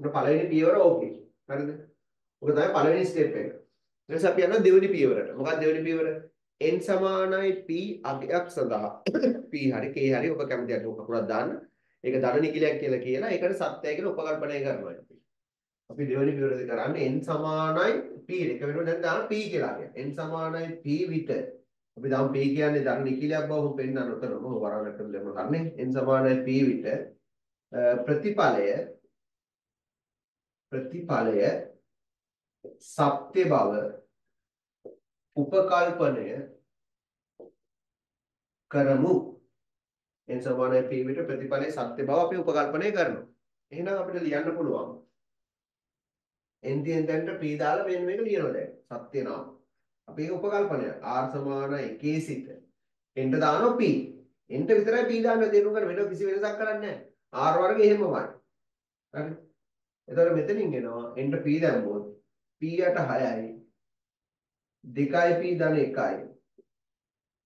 උඩ පළවෙනි පියවර ඕකේ. හරිද? ඔක තමයි පළවෙනි ස්ටෙප් එක. ඊට පස්සේ අපි යනවා දෙවෙනි පියවරට. මොකක්ද දෙවෙනි පියවර? n සමානයි p අගයක් සඳහා p හරි k හරි ඔබ කැමති අට කකුලක් දාන්න. ඒක ධන නිකිලයක් කියලා කියලා ඒකට සත්‍යය කියලා උපකල්පනය කරනවා. අපි දෙවෙනි පියවරදී කරන්නේ n සමානයි p එක වෙනුවට දැන් දාන p කියලා කියන්නේ. n සමානයි p විට අපි දැන් p කියන්නේ ධන නිකිලයක් බව හොම් පෙන්නන උතරම වරකට ලැබුණා කරන්නේ n සමානයි p විට ප්‍රතිඵලය ප්‍රතිඵලය සත්‍ය බව උපකල්පනය කරමු n සමානයි p විට ප්‍රතිඵලය සත්‍ය බව අපි උපකල්පනය කරනවා එහෙනම් අපිට ලියන්න පුළුවන් n දී n දැන්ට p දාලා මෙන්න මේක ලියනවා දැන් සත්‍ය නාම අපි ඒක උපකල්පනය r සමානයි එකේ සිට n දානවා p n විතරයි p දාන්නේ දෙනුම් කරන වෙන කිසි වෙනසක් කරන්නේ නැහැ r වර්ගය එහෙමමයි හරි එතකොට මෙතනින් එනවා n p දැම්මොත් p යට හයයි දෙකයි p ධන එකයි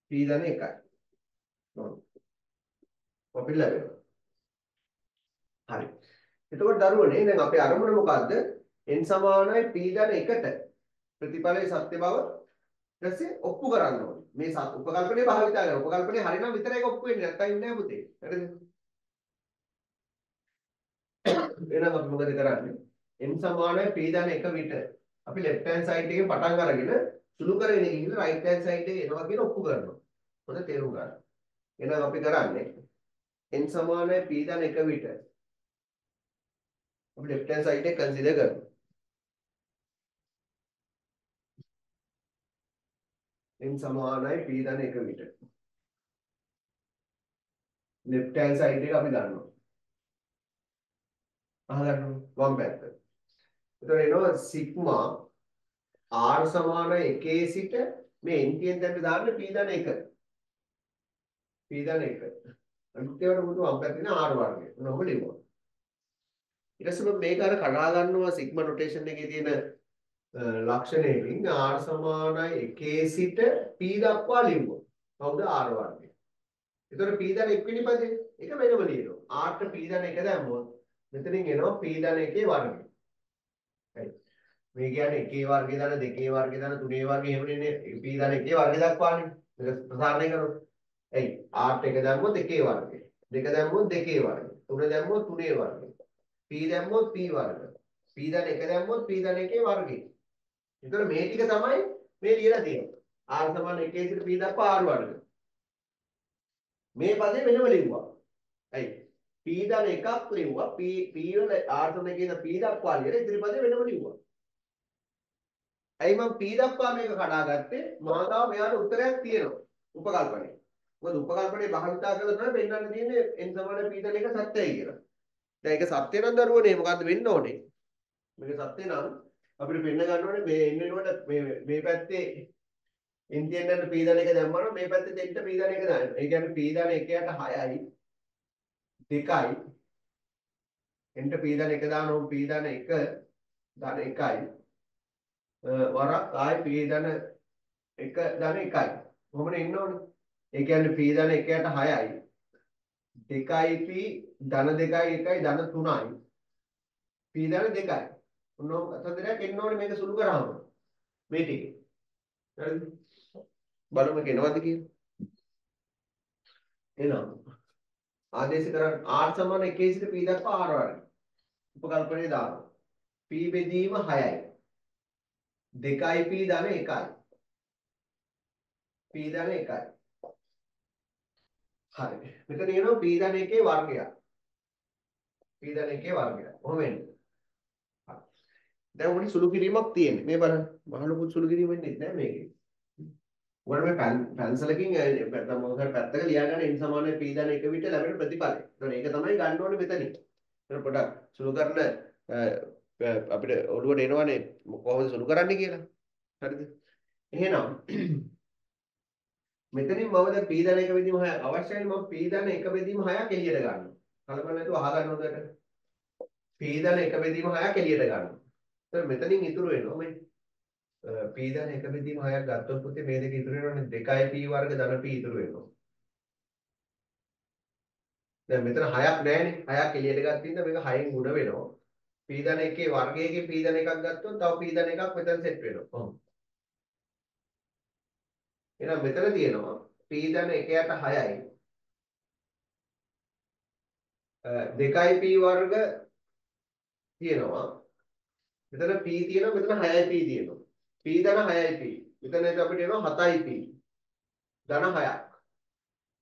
p ධන එකයි නෝන අපිට ලැබෙනවා හරි එතකොට දරුවනේ දැන් අපේ අරමුණ මොකද්ද n සමානයි p ධන එකට ප්‍රතිඵලයේ සත්‍ය බව දැසේ ඔප්පු කරන්න ඕනේ. මේ සත් උපකල්පනේ භාවිතා කරනවා. උපකල්පනේ හරිනම් විතරයි ඒක ඔප්පු වෙන්නේ. නැත්තම් ඉන්නේ නැහැ පුතේ. හරිද? එහෙනම් අපි මොකද කරන්නේ? n සමානයි p ධන එක විට අපි left hand side එකේ පටන් අරගෙන සුළු කරගෙන ගිහින් right hand side එකට එනවා කියන ඔප්පු කරනවා. හොඳ තේරුම් ගන්න. එහෙනම් අපි කරන්නේ n සමානයි p ධන එක විට අපි left hand side එක consider කරනවා. n සමානයි p ධන එක විට left hand side එක අපි ගන්නවා අහගන්න වම් පැත්ත. එතකොට එනවා sigma r සමානයි එකේ සිට මේ n කියන දැන් දාන්න p ධන එක p ධන එක අනිත් ඒවාට මුතු වම් පැත්තේ න r වර්ගය. ඔන්න ඔබ ලියනවා. ඊට පස්සේ මේක අර කඩා ගන්නවා sigma notation එකේ තියෙන ලක්ෂණයෙන් r සමානයි එකේ සිට p දක්වා ලිව්වා. කවුද r වර්ගය. ඒතර p ධන එක වෙනිපදේ. ඒක වෙනම ලියනවා. r ට p ධන එක දැම්මොත් මෙතනින් එනවා p ධන එකේ වර්ගය. හරි. මේ කියන්නේ එකේ වර්ගය ධන දෙකේ වර්ගය ධන තුනේ වර්ගය එහෙමනේ p ධන එකේ වර්ගය දක්වානේ. මේක ප්‍රසාරණය කරනවා. එයි r ට එක දැම්මොත් එකේ වර්ගය. දෙක දැම්මොත් දෙකේ වර්ගය. තුන දැම්මොත් තුනේ වර්ගය. p දැම්මොත් p වර්ගය. p ධන එක දැම්මොත් p ධන එකේ වර්ගය. ඒතර මේ ටික තමයි මේ ලියලා තියෙන්නේ. r = එකේ සිට p දක්වා r වර්ග. මේ පදේ වෙනම ලිව්වා. ඇයි? p ධන එකක් ලිව්වා. p p වල r ධන කියන p දක්වා ලියලා ඉතින් පදේ වෙනම ලිව්වා. ඇයි මම p දක්වා මේක කඩාගත්තේ? මාතාව මෙයාට උත්තරයක් තියෙනවා. උපකල්පනේ. මොකද උපකල්පනේ භාවිතා කරලා තමයි වෙන්නන්න තියෙන්නේ n = p ධන එක සත්‍යයි කියලා. දැන් ඒක සත්‍ය නම් දරුවනේ මොකද්ද වෙන්න ඕනේ? මේක සත්‍ය නම් අපිට පෙන්න ගන්න ඕනේ මේ එන්නේ කොට මේ මේ පැත්තේ ඉන්දියන්ට p ධන එක දැම්මම මේ පැත්තේ දෙන්න p ධන එක දාන්න. ඒ කියන්නේ p ධන එකයට හයයි දෙකයි එන්ට P දාන එක දානෝ P දාන එක දාන එකයි වරක් ආයි P දාන එක දාන එකයි කොහොමනේ ඉන්න ඕනේ. ඒ කියන්නේ P දාන එකට හයයි දෙකයි P දාන දෙකයි එකයි දාන තුනයි P දාන දෙකයි ඔන්නෝ අත දෙකක් ඉන්න ඕනේ මේක සුළු කරාම මේ ටික හරිද බලමු කෙනවද කියලා. එහෙනම් आदेश करन r समान इक्कीस से p तक r वर्ग उपकल्पने दान p बेदीम छह i දෙකයි p दान එකයි p दान එකයි හරි මෙතන කියනවා p दान එකේ වර්ගය p दान එකේ වර්ගය කොහොම වෙන්නේ දැන් උඩ සුළු කිරීමක් තියෙන්නේ මේ බලන්න මහලු පුදු සුළු කිරීම වෙන්නේ නැහැ මේකේ ඔයාලම පැන්සලකින් මොකක්ද පැත්තක ලියා ගන්න n සමාන p දාන එක විතර ලැබෙන ප්‍රතිඵලය. ඒතන ඒක තමයි ගන්න ඕනේ මෙතනින්. ඒතන පොඩක් සුළු කරන අපිට ඔළුවට එනවනේ කොහොමද සුළු කරන්නේ කියලා. හරිද? එහෙනම් මෙතනින් මම දැන් p දාන එක බෙදීම හය අවශ්‍යයි මම p දාන එක බෙදීම හයක් එළියට ගන්නවා. කලබල නැතුව අහගන්න හොඳට. p දාන එක බෙදීම හයක් එළියට ගන්නවා. ඒතන මෙතනින් ඉතුරු වෙනවා මේ p දාන එක බෙදීම හයක් ගත්තොත් පුතේ මේ දෙක ඉතුරු වෙනවනේ දෙකයි p වර්ග ධන p ඉතුරු වෙනවා. දැන් මෙතන හයක් නැහැනේ. හයක් එළියට ගත්තින්ද මේක හයෙන් ගුණ වෙනවා. p දාන එකේ වර්ගයකින් p දාන එකක් ගත්තොත් තව p දාන එකක් මෙතන සෙට් වෙනවා. කොහොමද? එහෙනම් මෙතන තියෙනවා p දාන එකයට හයයි දෙකයි p වර්ග තියෙනවා. මෙතන p තියෙනවා මෙතන හයයි p තියෙනවා. p ධන හයයි p මෙතන ඒක අපිට එනවා හතයි p ධන හයක්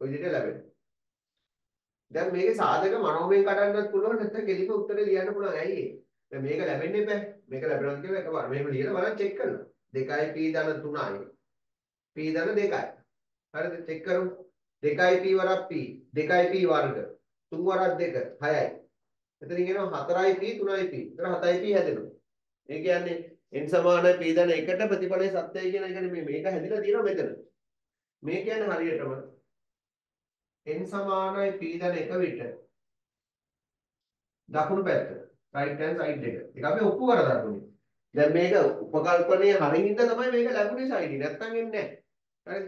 ඔය විදිහට ලැබෙනවා. දැන් මේකේ සාධක මනෝමය කඩන්නත් පුළුවන් නැත්නම් කෙලිම උත්තරේ ලියන්න පුළුවන්. ඇයි ඒ දැන් මේක ලැබෙන්නේ බෑ. මේක ලැබෙනවා කියලා එකපාර මෙහෙම ලියලා බලන්න චෙක් කරනවා දෙකයි p ධන තුනයි p ධන දෙකයි හරිද චෙක් කරමු දෙකයි p වරක් p දෙකයි p වර්ග තුන් වරක් දෙක හයයි එතනින් එනවා හතරයි p තුනයි p එතන හතයි p හැදෙනවා. ඒ කියන්නේ n සමාන p දාන එකට ප්‍රතිඵලය සත්‍යයි කියන එකනේ මේ මේක හැදිලා තියෙනවා මෙතන. මේ කියන්නේ හරියටම n සමානයි p දාන එක විට දකුණු පැත්ත right hand side එක. ඒක අපි ඔප්පු කරලා දාන්නේ. දැන් මේක උපකල්පනයේ හරිනින්ද තමයි මේක ලැබුණේ side එක. නැත්තම් එන්නේ නැහැ. හරිද?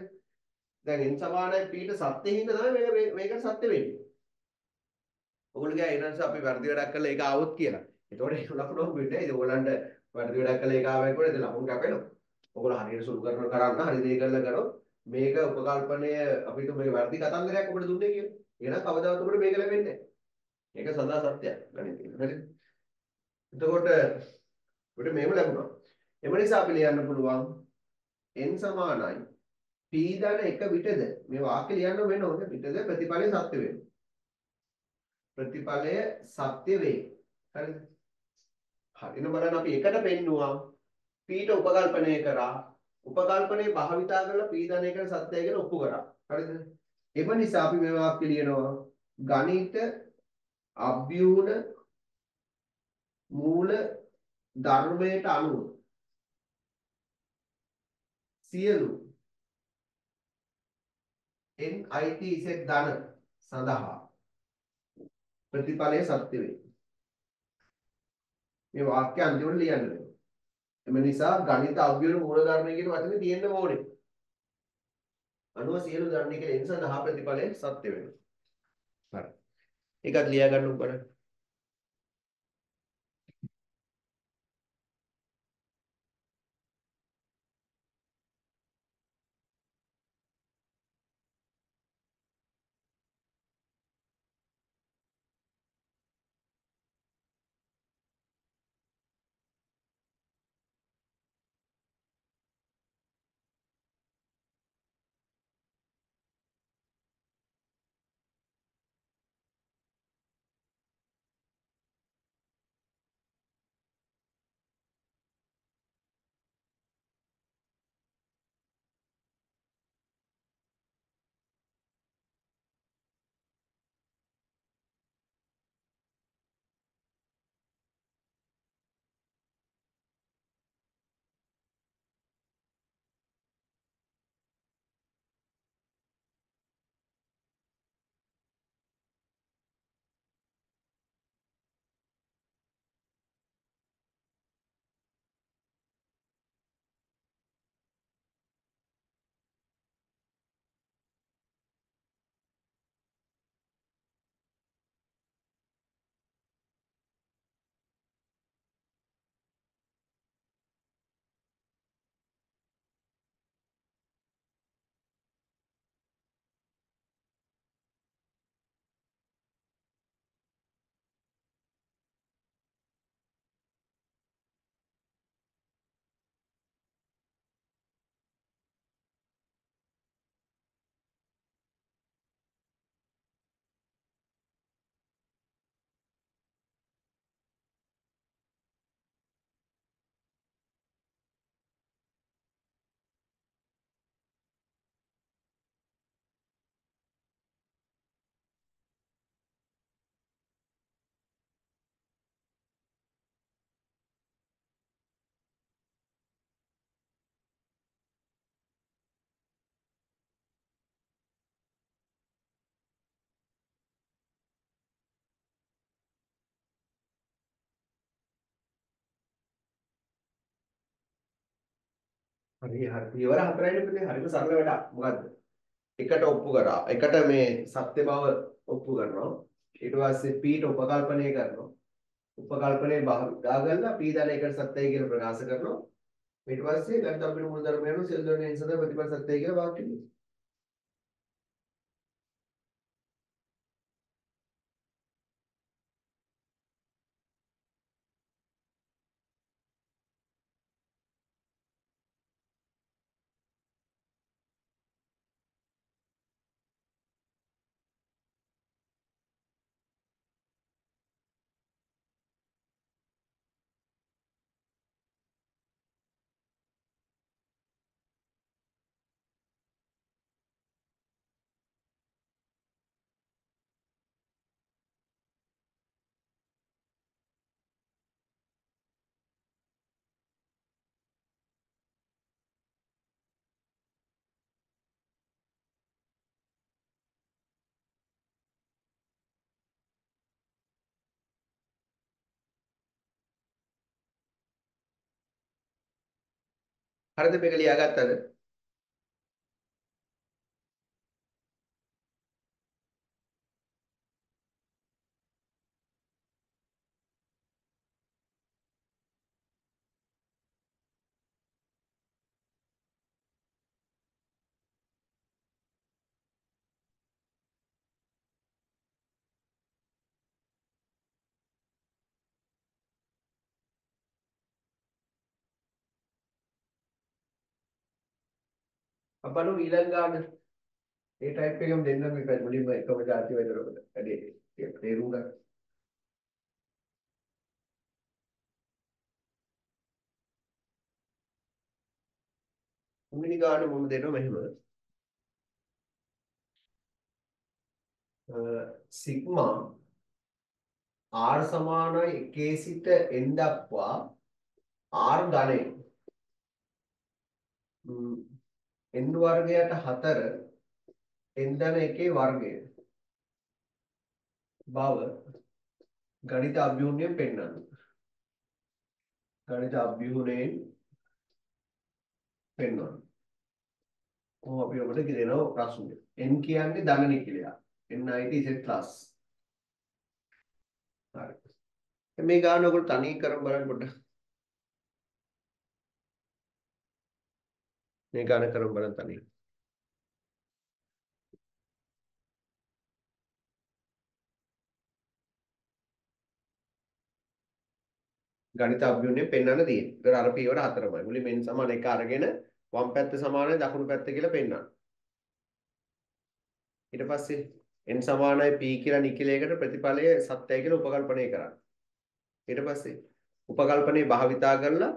දැන් n සමානයි p ට සත්‍යින්ද තමයි මේක මේකට සත්‍ය වෙන්නේ. ඔගොල්ලෝ ගියා ඊනන්ස අපි වැඩි වැඩක් කළා ඒක આવොත් කියලා. ඒතකොට ඒක ලකුණක් වෙන්නේ. ඒක ඕලන්ට වැඩි වැඩක් කළේ ඒකාවයි කොහෙද ලකුණු කැපෙනවා. ඔයගොල්ලෝ හරියට සුළු කරන කරන්න හරි දේ කරලා කරොත් මේක උපකල්පනය අපිට මේක වැඩි කතන්දරයක් ඔබට දුන්නේ කියලා. එහෙනම් කවදාවත් ඔබට මේක ලැබෙන්නේ නැහැ. මේක සදා සත්‍යයක් ගණිතේ. හරිද? එතකොට ඔබට මේව ලැබුණා. එම නිසා අපි ලියන්න පුළුවන් n සමානයි p ධන එක විටද මේ වාක්‍ය ලියන්න වෙන ඕනේ පිටද ප්‍රතිඵලය සත්‍ය වෙන්නේ. ප්‍රතිඵලය සත්‍ය වෙයි. හරිද? හරි එන බලන්න අපි එකට පෙන්නවා p ට උපකල්පනය කරා උපකල්පනයේ භාවිතා කරලා p ධන එකට සත්‍යය කියලා ඔප්පු කරා. හරිද? එම නිසා අපි මේ වාක්‍ය ලියනවා ගණිත අභ්‍යුන මූල ධර්මයට අනුව සියලු nitz ධන සඳහා ප්‍රතිඵලය සත්‍ය වේ. මේ වාක්‍ය අන්තිමට ලියන්න වෙනවා. එම නිසා ගණිත අභ්‍යුන මූලධර්මය කියන වචනේ තියෙන්න ඕනේ. අනුව සියලු ධර්ම කියලා එන්ස දහ ප්‍රතිඵලයේ සත්‍ය වෙනවා. හරි. ඒකත් ලියා ගන්න බලන්න. හරි හරි පියවර හතරයිනේ පුතේ හරිම සරල වැඩක්. මොකද්ද? එකට ඔප්පු කරා. එකට මේ සත්‍ය බව ඔප්පු කරනවා. ඊට පස්සේ Pට උපකල්පනය කරනවා. උපකල්පනයේ භාගා ගන්න P දාලා එකට සත්‍යයි කියලා ප්‍රකාශ කරනවා. ඊට පස්සේ ගණිත අපේ මූල ධර්ම වෙනවා සෙල් දොරේ ඉන්සද ප්‍රතිපද සත්‍යයි කියලා වාක්‍ය දෙනවා. හරිද මේක ලියාගත්තද? අපලු ඊළඟාන ඒ ටයිප් එකම දෙන්න මේ මුලින්ම එකම જાති වෙදරකට වැඩි ඒක තේරුම් ගන්න. මුලින් ගන්න මොන දෙනවා මෙහෙම. සිග්මා R සමානයි එකේ සිට n දක්වා R ඝනය n වර්ගයට හතර n ධන එකේ වර්ගය බව ගණිත අභියුණයෙන් පෙන්වන්න. ගණිත අභියුණයෙන් පෙන්වන්න. කොහොම අපි ඔබට කියනවා ප්‍රශ්නේ. n කියන්නේ ධන නිකිලයක්. N I T Z plus. හරි. මේ ගාන ඔයගොල්ලෝ තනි කරන් බලන්න පොඩ්ඩක්. මේ ගණන කරමු බලන්න තනියම. ගණිත අභියෝගනේ පෙන්වන්න තියෙන්නේ. ඒක අර පියවර හතරමයි. මුලින්ම n සමාන එක අරගෙන වම් පැත්ත සමානයි දකුණු පැත්ත කියලා පෙන්වන්න. ඊට පස්සේ n සමානයි p කියලා නිකිලයකට ප්‍රතිඵලය සත්‍යයි කියලා උපකල්පනය කරන්න. ඊට පස්සේ උපකල්පනේ භාවිතා කරලා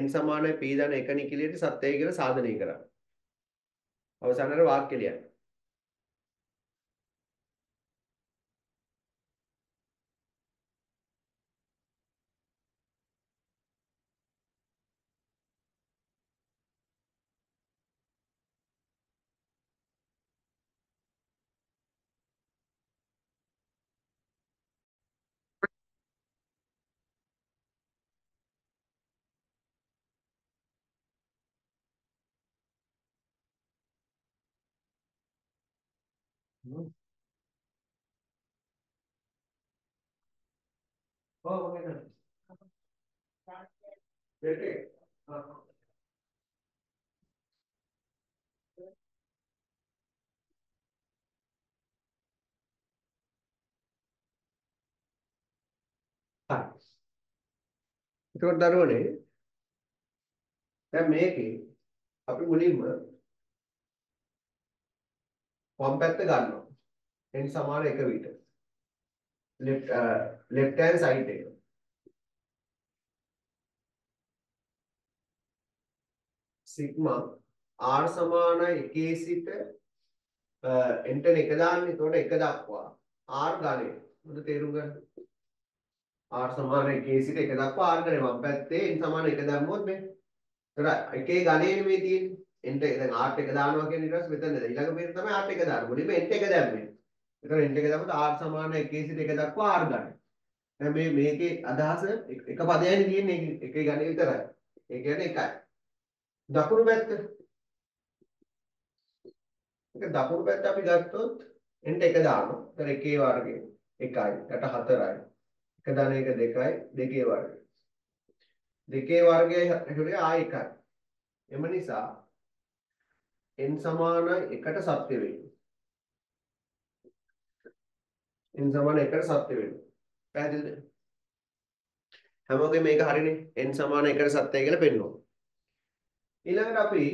n සමානයි p ධන එක නිකිලියට සත්‍යයි කියලා සාධනය කරා. අවසානයේ වාක්‍ය ලියන්න. Oh, okay. Okay. Uh-huh. Hi. එතකොට දරුවනේ දැන් මේකේ අපි මුලින්ම වම් පැත්ත ගන්නවා. n සමාන එක විතර. left uh, left hand side එක. sigma r සමානයි එකේ සිට n ට එක දාන්න. ඒතකොට එක දක්වා r ඝනය. හොඳ තේරුම් ගන්න. r සමාන එකේ සිට එක දක්වා r ඝනය. වම් පැත්තේ n සමාන එක දැම්මොත් මේ. ඒතකොට එකේ ඝනයනේ මේ තියෙන්නේ. n ට දැන් r ට එක දානවා කියන්නේ ඊට පස්සේ මෙතන ඊළඟ මේක තමයි r ට එක දාන්නේ. මුලින්ම n ට එක දැම්මේ. එතන n එක දැම්මොත් r සමාන එකේ සිට එක දක්වා r ගන්න. දැන් මේ මේකේ අදහස එක පදයයි තියෙන්නේ එකේ ගණේ විතරයි. ඒ කියන්නේ එකයි. දකුණු පැත්ත. ඒක දකුණු පැත්ත අපි ගත්තොත් n එක දානවා. ඒතර එකේ වර්ගය එකයි, යට හතරයි. එක දාන එක දෙකයි, දෙකේ වර්ගය. දෙකේ වර්ගය හැටුනේ ආ එකයි. එම නිසා n සමාන එකට සත්‍ය වෙනවා. n සමාන එකට සත්‍ය වෙනවා. පැහැදිලිද? හැමෝගේ මේක හරිනේ. n සමාන එකට සත්‍යයි කියලා පෙන්නනවා. ඊළඟට අපි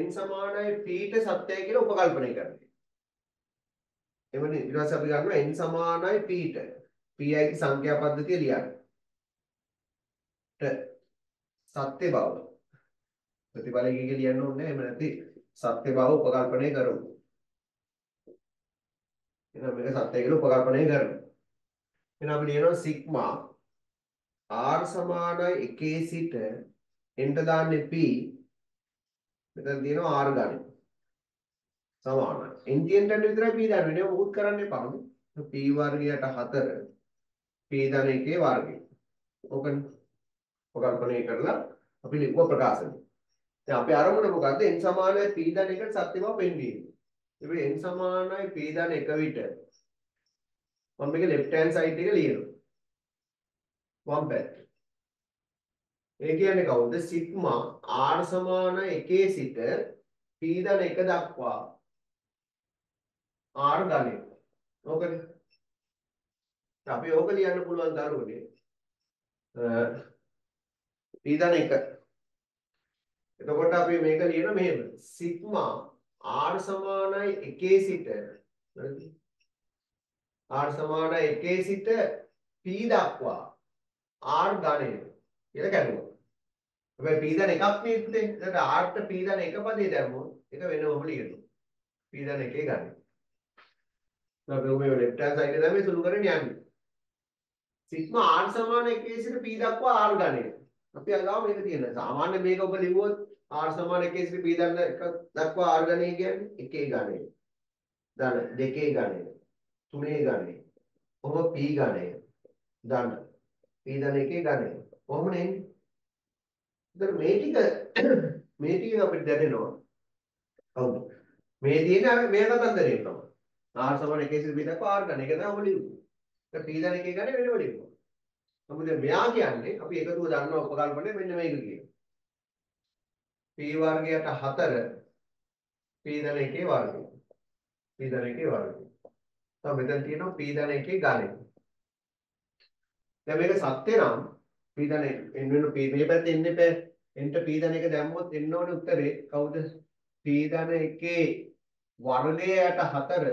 n සමානයි p ට සත්‍යයි කියලා උපකල්පනය කරනවා. එවනේ ඊට පස්සේ අපි ගන්නවා n සමානයි p ට. pi ගේ සංඛ්‍යා පද්ධතිය ලියන්න. ට සත්‍ය බව ප්‍රතිපලයක ලියන්න ඕනේ නැහැ. එහෙම නැත්නම් සත්‍ය බව උපකල්පනය කරමු. එහෙනම් මේක සත්‍යයි කියලා උපකල්පනය කරමු. එහෙනම් අපි ලියනවා සිග්මා r සමානයි එකේ සිට n ට දාන්නේ p මෙතන තියෙනවා r ගන්න සමානයි n ට දාන්න විතරයි p දාන්න වෙන්නේ මොකුත් කරන්න එපා නේද p වර්ගයට හතර p දාන එකේ වර්ගය ඕකනේ උපකල්පනය කරලා අපි ලිව්ව ප්‍රකාශනය දැන් අපේ අරමුණ මොකද්ද n සමානයි p දාන එකට සත්‍ය බව පෙන්වීම ඉතින් n සමානයි p දාන එක විට මම මේක left hand side එක ලියනවා මම පැත්ත ඒ කියන්නේ කවුද සිග්මා r සමාන එකේ සිට p දන එක දක්වා r ගණය. ඕකනේ. අපි ඕක ලියන්න පුළුවන් දරුවනේ. p දන එක. එතකොට අපි මේක ලියන මෙහෙම. සිග්මා r සමානයි එකේ සිට r සමානයි එකේ සිට p දක්වා r ගණය කියලා කරනවා. හැබැයි p දන එකක් නෙත්තේ. ඒකට r ට p දන එක පදේ දැම්මොත් ඒක වෙනවම ලියනවා. p දන එකේ ගන්න. ඊළඟට ඔබේ left hand side එක දැම්මේ සුළු කරගෙන යන්නේ. sigma r සමාන එකේ සිට p දක්වා r ගණය. අපි අගාව මේක තියෙනවා. සාමාන්‍ය මේක ඔබ ලිව්වොත් r සමාන එකේ සිට p දන එක දක්වා r ගණය කියන්නේ එකේ ගණය. දන දෙකේ ගණය. තුනේ ගණය. ඔබ p ගණය. දන p දන එකේ ගණය. කොහොම නේ? දැන් මේ ටික මේ ටික අපිට දැනෙනවා. හවුද? මේ තියෙන අර මේ කතන්දරේ තමයි. r සමාන එකේ සිට p දක්වා r ගන්න. ඒක තමයි ඔබ ලියුවේ. දැන් p දන එකේ ගන්න වෙනම ලියුවා. මොකද මෙයා කියන්නේ අපි එකතුව ගන්න උපකල්පනේ මෙන්න මේක කියනවා. p වර්ගයට හතර p දන එකේ වර්ගය. p දන එකේ වර්ගය. තව මෙතන තියෙනවා p දන එකේ ගණය. දැන් මේක සත්‍ය නම් p දන n වෙන p මේ පැත්තේ එන්න එපා n ට p දන එක දැම්මොත් එන්න ඕනේ උත්තරේ කවුද p දන එකේ වර්ගයට හතර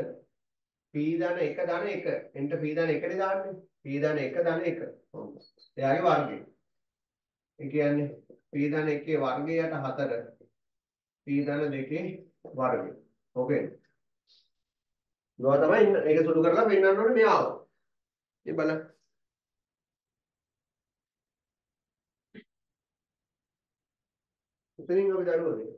p දන එක දන එක n ට p දන එකනේ දාන්නේ p දන එක දන එක එයාගේ වර්ගය ඒ කියන්නේ p දන එකේ වර්ගයට හතර p දන දෙකේ වර්ගය ඕකේ නෝ තමයි මේක සුළු කරලා පෙන්නන්න ඕනේ මෙයා ඒ බලන්න ඉතින් අපි දරුවනේ.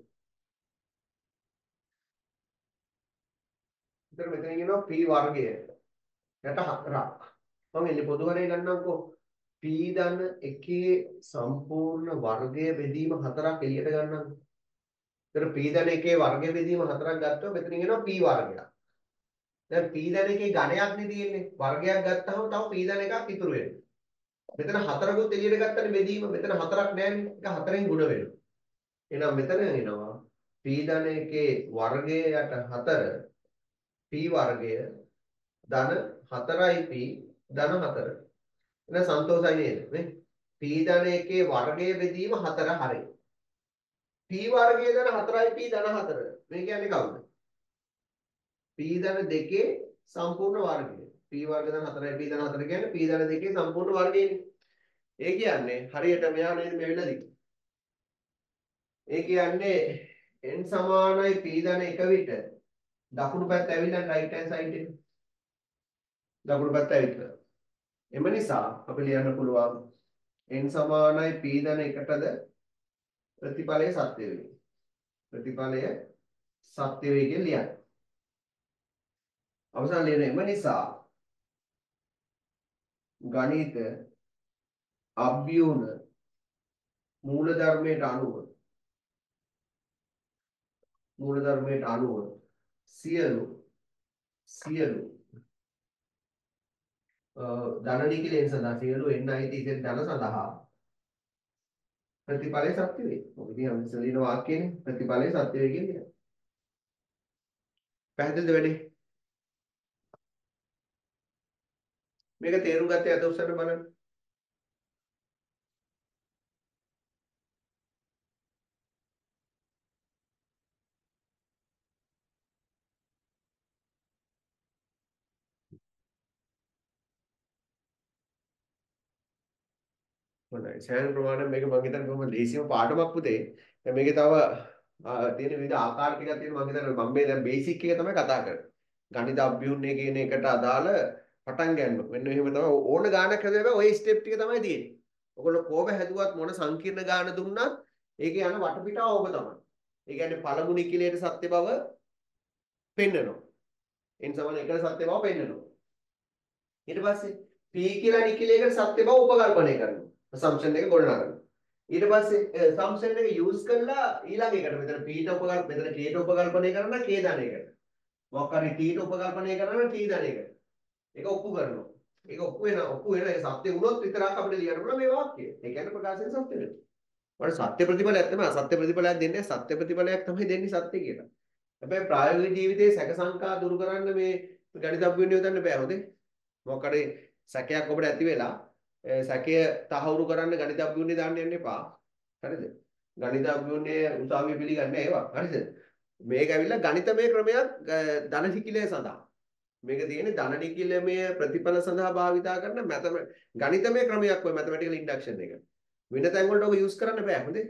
ඉතින් මෙතන කියනවා p වර්ගය යට හතරක්. මම එන්නේ පොදු වරේ ගන්නම්කෝ. p දන එකේ සම්පූර්ණ වර්ගය බෙදීම හතරක් එළියට ගන්නම්. ඉතින් p දන එකේ වර්ගය බෙදීම හතරක් ගත්තොත් මෙතන කියනවා p වර්ගයක්. දැන් p දන එකේ ඝනයක් නේ තියෙන්නේ. වර්ගයක් ගත්තහම තව p දන එකක් ඉතුරු වෙනවා. මෙතන හතරකුත් එළියට ගත්තනේ බෙදීම. මෙතන හතරක් නැන්නේ. ඒක හතරෙන් ගුණ වෙනවා. එහෙනම් මෙතන එනවා p ධන එකේ වර්ගයට හතර p වර්ගය ධන හතරයි p ධන හතර. එහෙනම් සන්තෝෂයි නේද? මේ p ධන එකේ වර්ගය බෙදීම හතර හරියි. p වර්ගය ධන හතරයි p ධන හතර. මේ කියන්නේ කවුද? p ධන දෙකේ සම්පූර්ණ වර්ගය. p වර්ග ධන හතරයි p ධන හතර කියන්නේ p ධන දෙකේ සම්පූර්ණ වර්ගයනේ. ඒ කියන්නේ හරියට මෙයා නේද මේ වෙලාවේදී ඒ කියන්නේ n සමානයි p ධන එක විට දකුණු පැත්ත ඇවිල්ලා right hand side එක දකුණු පැත්ත ඇවිල්ලා එම නිසා අපි ලියන්න පුළුවන් n සමානයි p ධන එකටද ප්‍රතිඵලය සත්‍ය වෙයි ප්‍රතිඵලය සත්‍ය වෙයි කියලා ලියන්න අවසන් ලියන එම නිසා ගණිත අභ්‍යුණ මූලධර්මයට අනුව ಮೂರದರ ಮೇಲೆ ಆನು सीएल सीएल दाननी के लिए सदा सीएल एन आई थी इसे दान सदा प्रतिपाले सत्य है ओके हम सभी नो वाक्य ने प्रतिपाले सत्य है के लिए පැහැදිලිද වැඩි මේක තේරුම් ගත්තේ අද උසට බලන්න හොඳයි සෑහෙන ප්‍රමාණයක් මේක මම හිතන්නේ කොහොම ලේසිම පාඩමක් පුතේ දැන් මේකේ තව තියෙන විවිධ ආකාර ටිකක් තියෙනවා මම හිතන්නේ මම මේ දැන් බේසික් එක තමයි කතා කරන්නේ ගණිත අභ්‍යුන්නේ කියන එකට අදාළ පටන් ගන්න වෙන එහෙම තමයි ඕන ගානක් හදලා ඔය ස්ටෙප් ටික තමයි තියෙන්නේ ඔයගොල්ලෝ කොහොම හැදුවත් මොන සංකීර්ණ ගාන දුන්නත් ඒකේ යන වටපිටාව ඕක තමයි ඒ කියන්නේ පළමු නිකිලයට සත්‍ය බව පෙන්නනවා n සමාන එකකට සත්‍ය බව පෙන්නනවා ඊට පස්සේ p කියලා නිකිලයකට සත්‍ය බව උපකල්පනය කරනවා assumption එක ගොඩනගා ගන්නවා ඊට පස්සේ සම්සෙන් එක යූස් කරලා ඊළඟ එකට මෙතන p ට උපකල්ප මෙතන k ට උපකල්පනය කරනවා k ධනයකට මොකක් හරි t ට උපකල්පනය කරනවා t ධනයකට ඒක ඔප්පු කරනවා ඒක ඔප්පු වෙනවා ඔප්පු වෙනවා ඒ සත්‍ය වුණොත් විතරක් අපිට ලියන්න පුළුවන් මේ වාක්‍යය ඒ කියන්නේ ප්‍රකාශයෙන් සත්‍ය වෙනවා වල සත්‍ය ප්‍රතිඵලයක් තමයි අසත්‍ය ප්‍රතිඵලයක් දෙන්නේ සත්‍ය ප්‍රතිඵලයක් තමයි දෙන්නේ සත්‍ය කියලා හැබැයි ප්‍රායෝගික ජීවිතයේ සැක සංකා දුරු කරන්න මේ ගණිත අභ්‍යුන්නේ උදන්න බෑ හොදේ මොකක් හරි සැකයක් ඔබට ඇති වෙලා සැකය තහවුරු කරන්න ගණිත අභ්‍යුන්නේ දාන්න යන්න එපා. හරිද? ගණිත අභ්‍යුන්නේ උසාවිය පිළිගන්නේ ඒවා. හරිද? මේක ඇවිල්ලා ගණිතමය ක්‍රමයක් ධන නිකිලය සඳහා. මේක තියෙන්නේ ධන නිකිලමය ප්‍රතිඵල සඳහා භාවිතා කරන මැතම ගණිතමය ක්‍රමයක් ඔය mathematical induction එක. වෙන තැන් වලට ඔක යූස් කරන්න බෑ. හොඳේ.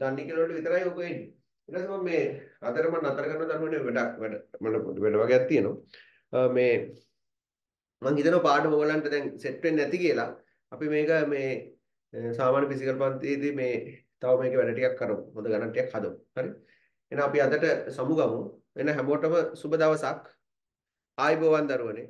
ධන නිකිල වලට විතරයි ඔක එන්නේ. ඊට පස්සේ මම මේ අතර මම නතර කරන දරුවනේ වැඩක් වැඩ මම පොඩි වැඩ වගේක් තියෙනවා. මේ මම හිතනවා පාඩම ඔයගලන්ට දැන් සෙට් වෙන්නේ නැති කියලා. අපි මේක මේ සාමාන්‍ය ෆිසිකල් පන්තියේදී මේ තව මේක වැඩ ටිකක් කරමු. හොඳ ගණන් ටිකක් හදමු. හරි. එහෙනම් අපි අදට සමුගමු. වෙන හැමෝටම සුබ දවසක්. ආයුබෝවන් දරුවනේ.